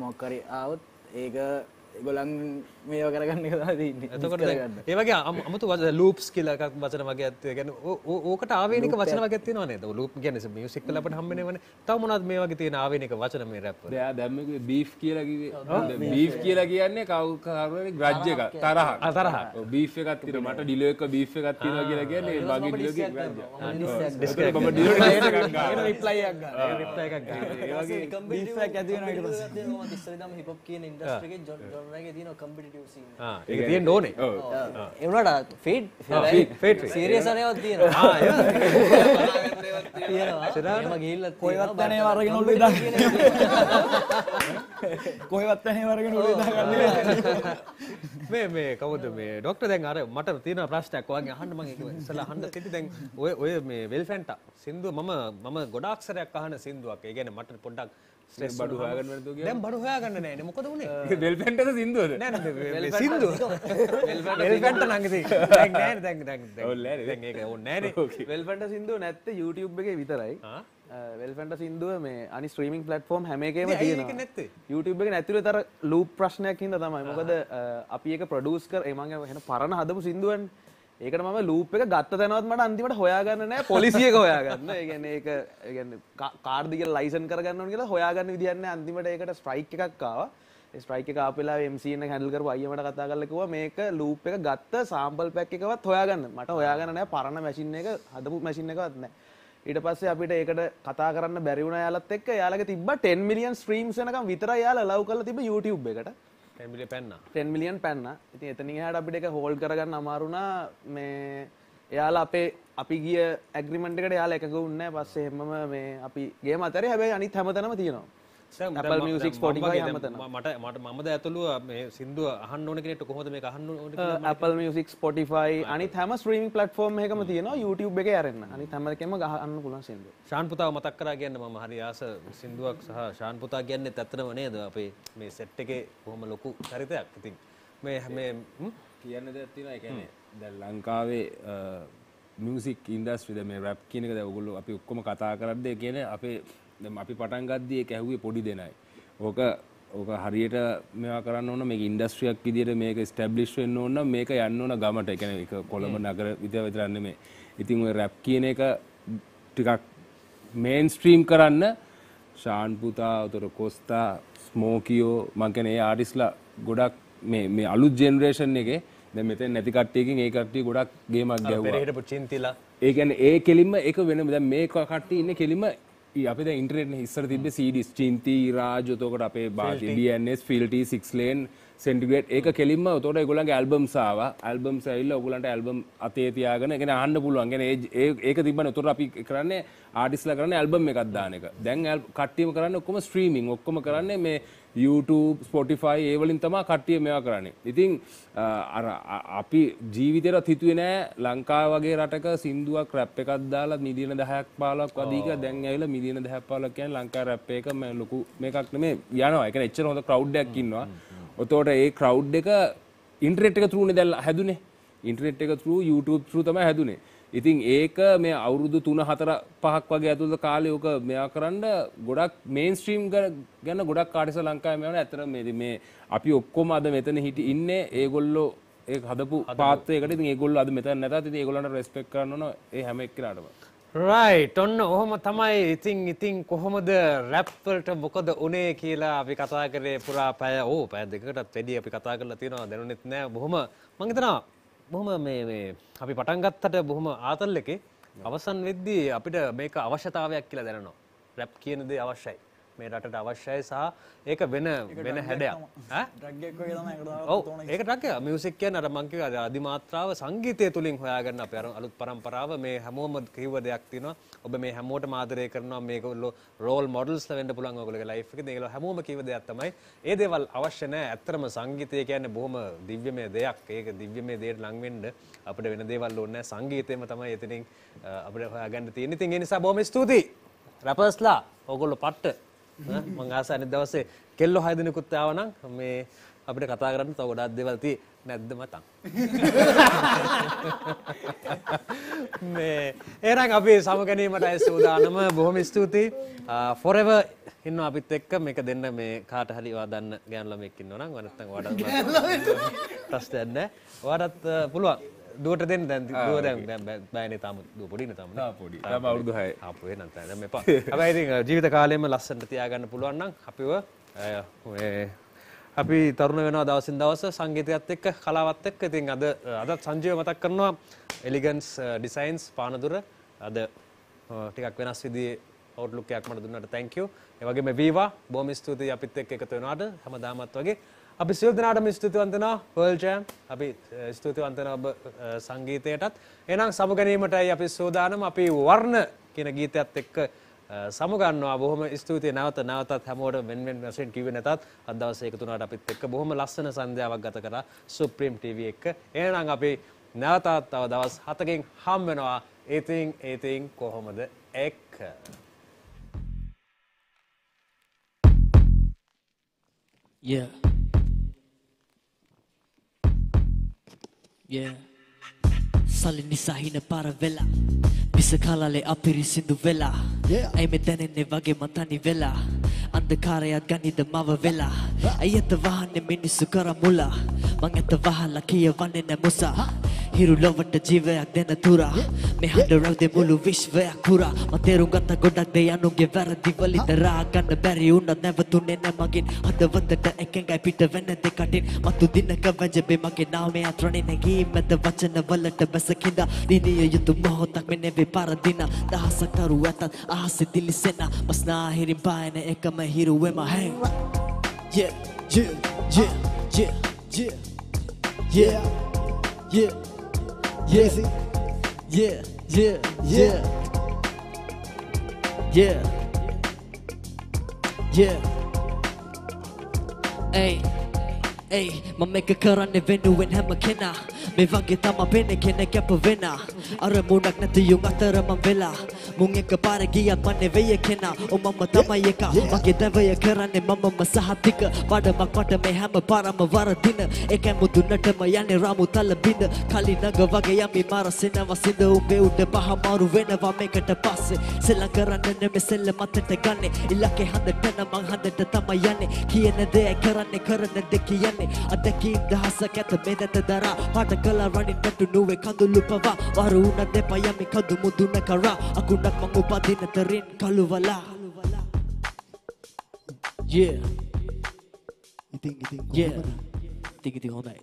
මොකක් හරි ආවොත් ඒක ගොලන් මේව කරගන්න එක තමයි තියෙන්නේ. එතකොට ඒ වගේ අමුතු ලූප්ස් කියලා එකක් වචන වගේක් තියෙනවා. ඕකට ආවේනික වචන වගේක් තියෙනවා නේද? ලූප් කියන්නේ මියුසික් වල අපිට හම්බෙන්නේ නැවනේ. තව මොනවද මේ වගේ තියෙන ආවේනික වචන මේ රැප් වල? දැන් දැන් මේ බීෆ් කියලා කිව්වේ. බීෆ් කියලා කියන්නේ කවුරු කාරුවේ ග්‍රජ් එකක්. තරහක්. ආ තරහක්. බීෆ් එකක් තියෙනවා. මට ඩිලෝ එක බීෆ් එකක් තියෙනවා කියලා කියන්නේ ඒ වගේ ඩිලෝ එකක් ග්‍රජ්. මම ඩිලෝ එකක් ගන්නවා. ඒක රිප්ලයි එකක් ගන්නවා. ඒ රිප්ලයි එකක් ගන්නවා. ඒ වගේ බීෆ් එකක් ඇති වෙනවා ඊට පස්සේ. මම ඉස්සෙල්ලාම හිප් හොප් කියන ඉන්ඩස්ට්‍රි එකේ ජොන් රගේ දින කම්පිටිටිව් සීන් ඒක තියෙන්න ඕනේ ඒ වුණාට ෆේඩ් සීරියස් අනේවත් තියෙනවා එහෙම ගිහිල්ලා කොහෙවත් දැනේ වරගෙන උළු ඉදා කොහෙවත් දැනේ වරගෙන උළු ඉදා ගන්න මේ කවුද මේ ડોක්ටර් දැන් අර මට තියෙන ප්‍රශ්නයක් ඔයගෙන් අහන්න මම ඒක ඉස්සලා අහන්න තිබි දැන් ඔය මේ වෙල්ෆැන්ටා සින්දුව මම ගොඩාක් සැරයක් අහන සින්දුවක් ඒ කියන්නේ මට පොඩ්ඩක් ස්ට්‍රෙස් බඩු හොයාගන්න වෙනද කියලා දැන් බඩු හොයාගන්න නැහැ නේ මොකද උනේ වෙල්ෆැන්ටාද සින්දුවද නෑ නෑ සින්දුව වෙල්ෆැන්ටා නම් ඉතින් දැන් නෑ නේ දැන් ඕල් නෑ නේ දැන් ඒක ඕල් නෑ නේ වෙල්ෆැන්ටා සින්දුව නැත්තේ YouTube එකේ විතරයි වෙල්ෆැන්ටා සින්දුව මේ අනි ස්ට්‍රීමින් ප්ලැට්ෆෝම් හැම එකේම තියෙනවා ඒක නැත්තේ YouTube එකේ නැතිලේ තර ලූප් ප්‍රශ්නයක් හින්දා තමයි මොකද අපි ඒක ප්‍රොඩියුස් කර ඒ මං එහෙන පරණ හදපු සින්දුවන්නේ ඒකට මම ලූප් එක ගත්ත තැනවත් මට අන්තිමට හොයාගන්න නෑ පොලිසියක හොයාගන්න. ඒ කියන්නේ ඒක ඒ කියන්නේ කාඩ් දිගට ලයිසන් කරගන්න ඕන කියලා හොයාගන්න විදියක් නෑ. අන්තිමට ඒකට ස්ට්‍රයික් එකක් ආවා. ඒ ස්ට්‍රයික් එක ආපු වෙලාවේ MCN එක හැන්ඩල් කරපු අයියා මට කතා කරලා කිව්වා මේක ලූප් එක ගත්ත සාම්පල් පැක් එකවත් හොයාගන්න. මට හොයාගන්න නෑ පරණ මැෂින් එක හදපු මැෂින් එකවත් නෑ. ඊට පස්සේ අපිට ඒකට කතා කරන්න බැරි වුණා යාලත් එක්ක. යාලගේ තිබ්බා 10 million streams වෙනකම් විතරයි යාලා allow කරලා තිබ්බ YouTube එකට. 10 million පැන්නා. ඉතින් එතනින් එහාට අපිට ඒක හෝල්ඩ් කරගන්න අමාරු වුණා. මේ එයාලා අපි ගිය ඇග්‍රීමන්ට් එකට එයාලා එකඟ වුණේ නැහැ. පස්සේ හැමම මේ අපි ගේම අතරේ හැබැයි අනිත් හැමතැනම තියෙනවා. Apple Music Spotify හැමතැනම. මමද ඇතුළුවා මේ සින්දුව අහන්න ඕන කෙනෙක්ට කොහොමද මේක අහන්න ඕන කියලා Apple Music Spotify අනිත් හැම ස්ට්‍රීමින් ප්ලැට්ෆෝම් එකකම තියෙනවා. YouTube එකේ ඇරෙන්න. අනිත් හැම එකෙම ගහන්න පුළුවන් සින්දුව. ශාන් පුතාව මතක් කරා කියන්න මම හරි ආස සින්දුවක් සහ ශාන් පුතා කියන්නේත් ඇත්තම නේද අපේ මේ සෙට් එකේ කොහොම ලොකු චරිතයක්. ඉතින් මේ හැම කියන්න දෙයක් තියෙනවා. ඒ කියන්නේ දැන් ලංකාවේ මියුසික් ඉන්ඩස්ට්‍රියද මේ රැප් කියන එක දැන් ඔයගොල්ලෝ අපි ඔක්කොම කතා කරද්දී කියන්නේ අපේ අපි පටන් ගද්දී ඒක ඇහුවේ පොඩි දෙනයි. ඕක හරියට මේවා කරන්න ඕන මේක ඉන්ඩස්ට්‍රියක් විදියට මේක ස්ටැබ්ලිෂ් වෙන්න ඕන නම් මේක යන්න ඕන ගමට. ඒ කියන්නේ ඒක කොළඹ නගර විතරක් නෙමෙයි. ඉතින් ඔය රැප් කියන එක ටිකක් මේන් ස්ට්‍රීම් කරන්න ශාන් පුතා, උතර කොස්තා, ස්මෝකියෝ මං කියන්නේ ඒ ආටිස්ලා ගොඩක් මේ අලුත් ජෙනරේෂන් එකේ දැන් මෙතෙන් නැති කට්ටියකින් ඒ කට්ටිය ගොඩක් ගේමක් ගැහුවා. පෙරේ හිටපු චින්තිලා. ඒ කියන්නේ ඒ කෙලින්ම ඒක වෙනම දැන් මේ කට්ටිය ඉන්නේ කෙලින්ම අපි දැන් ඉන්ටර්නෙට් එකේ ඉස්සර තිබ්බේ CDs චින්ති රාජ් උතෝකට අපේ බාටි DNS ෆිල්ටි 6 lane centigrade ඒක කෙලින්ම උතෝට ඒගොල්ලන්ගේ ඇල්බම්ස් ආවා ඇල්බම්ස් ඇවිල්ලා ඔයගොල්ලන්ට ඇල්බම් අතේ තියාගෙන ඒ කියන්නේ අහන්න පුළුවන්. කියන්නේ ඒක තිබ්බනේ උතෝට අපි කරන්නේ ආටිස්ලා කරන්නේ ඇල්බම් එකක් දාන එක. දැන් කට්ටියම කරන්නේ ඔක්කොම ස්ට්‍රීමින් ඔක්කොම කරන්නේ මේ YouTube Spotify ඒ වලින් තමයි කට්ටිය මේවා කරන්නේ. ඉතින් අර අපි ජීවිතේවත් හිතුවේ නෑ ලංකාව වගේ රටක සින්දුවක් රැප් එකක් දාලා මිලියන 10ක් 15ක් වදී කියලා දැන් ඇවිල්ලා මිලියන 10ක් 15ක් කියන්නේ ලංකා රැප් එක මේ ලොකු මේකක් නෙමෙයි යනවා. ඒ කියන්නේ එච්චර හොඳ crowd එකක් ඉන්නවා. ඔතකොට ඒ crowd එක internet එක through නේ දැන් හැදුනේ. internet එක through YouTube through තමයි හැදුනේ. ඉතින් ඒක මේ අවුරුදු 3-4-5ක් වගේ ඇතුළත කාලේ ඔක මෙයා කරන්න ගොඩක් මේන්ස්ට්‍රීම් ගැන ගොඩක් කාටස ලංකාවේ යනවා. ඇත්තට මේ අපි ඔක්කොම අද මෙතන හිටි ඉන්නේ ඒගොල්ලෝ ඒක හදපු පාත්‍රයකට. ඉතින් ඒගොල්ලෝ අද මෙතන නැතත් ඉතින් ඒගොල්ලන්ට රෙස්පෙක්ට් කරන්න ඕන ඒ හැම එක්කෙනාටම. රයිට්. ඔන්න ඔහොම තමයි. ඉතින් කොහොමද රැප් වලට මොකද උනේ කියලා අපි කතා කරේ පුරා පැය දෙකකටත් වැඩි අපි කතා කරලා තියෙනවා. දැනුනෙත් නෑ බොහොම මං හිතනවා බොහොම මේ අපි පටන් ගත්තට බොහොම ආතල් එකේ අවසන් වෙද්දී අපිට මේක අවශ්‍යතාවයක් කියලා දැනනවා. රැප් කියන දේ අවශ්‍යයි. මේ රටට අවශ්‍යයි සහ ඒක වෙන හැඩයක්. ඈ? ඩ්‍රග් එකක් වගේ තමයි ඒකට දාලා තෝරන. ඒක ඩ්‍රග් එක. මියුසික් කියන්නේ අර මං කිව්වා අධිමාත්‍රාව සංගීතය තුලින් හොයාගන්න අපේ අලුත් પરම්පරාව මේ හැමෝම කිව්ව දෙයක් තියෙනවා. ඔබ මේ හැමෝටම ආදරය කරනවා මේගොල්ලෝ රෝල් මොඩල්ස් වෙන්න පුළුවන් ඔයගොල්ලෝගේ ලයිෆ් එකේදී. ඒගොල්ලෝ හැමෝම කිව්ව දෙයක් තමයි. ඒ දේවල් අවශ්‍ය නැහැ. ඇත්තටම සංගීතය කියන්නේ බොහොම දිව්‍යමය දෙයක්. ඒක දිව්‍යමය දෙයට ලං වෙන්න අපිට වෙන දේවල් ඕනේ නැහැ. සංගීතයම තමයි එතනින් අපිට හොයාගන්න තියෙන්නේ. ඉතින් ඒ නිසා බොහොම ස්තුතියි. රැපර්ස්ලා ඔයගොල්ලෝ පට්ට මං ආසයි අනිත් දවසේ කෙල්ලෝ 6 දිනකුත් ආවනම් මේ අපිට කතා කරන්න තව ගොඩාක් දේවල් තියෙයි නැද්ද මතක්. මේ එහෙනම් අපි සමගැනීමට ඇස් උදානම බොහොම ස්තුතියි. forever ඉන්නවා අපිත් එක්ක මේක දෙන්න මේ කාට හරි වදන්න ගෑනු ළමෙක් ඉන්නවා නම් නැත්නම් වඩා ප්‍රශ්නයක් නැහැ. ඔයාලත් පුළුවන් දුවට දෙන්න දැන් දුව දැන් බෑනේ තාම දුව පොඩිනේ තාම. ආ පොඩි. තාම අවුරුදු 6යි. ආපු වෙන නැත්නම් දැන් මේපා. හැබැයි ඉතින් ජීවිත කාලෙම ලස්සනට තියාගන්න පුළුවන් නම් අපිව අපි තරුණ වෙනවා දවසින් දවස සංගීතයත් එක්ක කලාවත් එක්ක. ඉතින් අදත් සංජීව මතක් කරනවා එලිගන්ස් ඩිසයින්ස් පානදුර අද ටිකක් වෙනස් විදිහේ අවුට්ලුක් එකක් මට දුන්නාට thank you. ඒ වගේම වීවා බොහොම ස්තුතියි අපිත් එක්ක එකතු වෙනාට හැමදාමත් වගේ. අපි සියලු දෙනාටම ස්තුතිවන්ත වෙනවා වර්ල්ඩ් ජෑම්. අපි ස්තුතිවන්ත වෙනවා ඔබ සංගීතයටත්. එහෙනම් සමු ගැනීමටයි අපි සෝදානම්. අපි වර්ණ කියන ගීතයත් එක්ක සමු ගන්නවා. බොහොම ස්තුතියි නැවතත් හැමෝටම වෙන වශයෙන් කිව්වේ නැතත් අද දවසේ එකතු වුණාට අපිත් එක්ක බොහොම ලස්සන සන්ධ්‍යාවක් ගත කරා සුප්‍රීම් ටීවී එක්ක. එහෙනම් අපි නැවතත් තව දවස් 7කින් හම් වෙනවා ඉතින් කොහොමද එක්ක. Yeah. Yeah. Salin nisahina para vela bisakalale apiri sindu vela aime danenne wage matani vela andhakaraya ganida mawa vela ayata wahanne minissu karamula man eta wahala kiyawanne na musa hiru lovata jeevayak dena thura me handarawde mulu vishwayak pura materu gata godak de yanuge waradi walita raaganna beri unna nevathunne na magin hadawatata ekengai pita wenna dekatin matu dinaka wajabe mage naame atrane nagi meda wachana walata basakinda diniya yutu mohotak me neve paradina dahasak taru atat ahase dilisena masna hirin paena ekama hiru wema hey yeah yeah yeah yeah yeah yeah yeah Yes, yeah, yeah, yeah, yeah, yeah. Hey, hey, ma make a karan evenu when hema kena. Me vage tama pene kene kepa vena. Ara munak nati yung atara mambela. Mungye kapare giya mane veya kena. O mama tama yeka. Vage deva ya karan e mama masahatika. Vada makwata me hema para mawara dina. Eka mudunata mayane ramu talabina. Kali naga vage yami mara sena vasinda umbe ude paha maru vena va meka tapase. Sela karan ne me sela matete gane. Ilake handa tena mang handa tama yane. Kiyene de karan e karan de kiyane. Ada kinda hasa kata beda tadara pada kala running back to nuwe kandu lupa va waru na depa yami kandu mudu na kara aku nak mengobati na terin kalu wala yeah iting iting yeah iting iting honai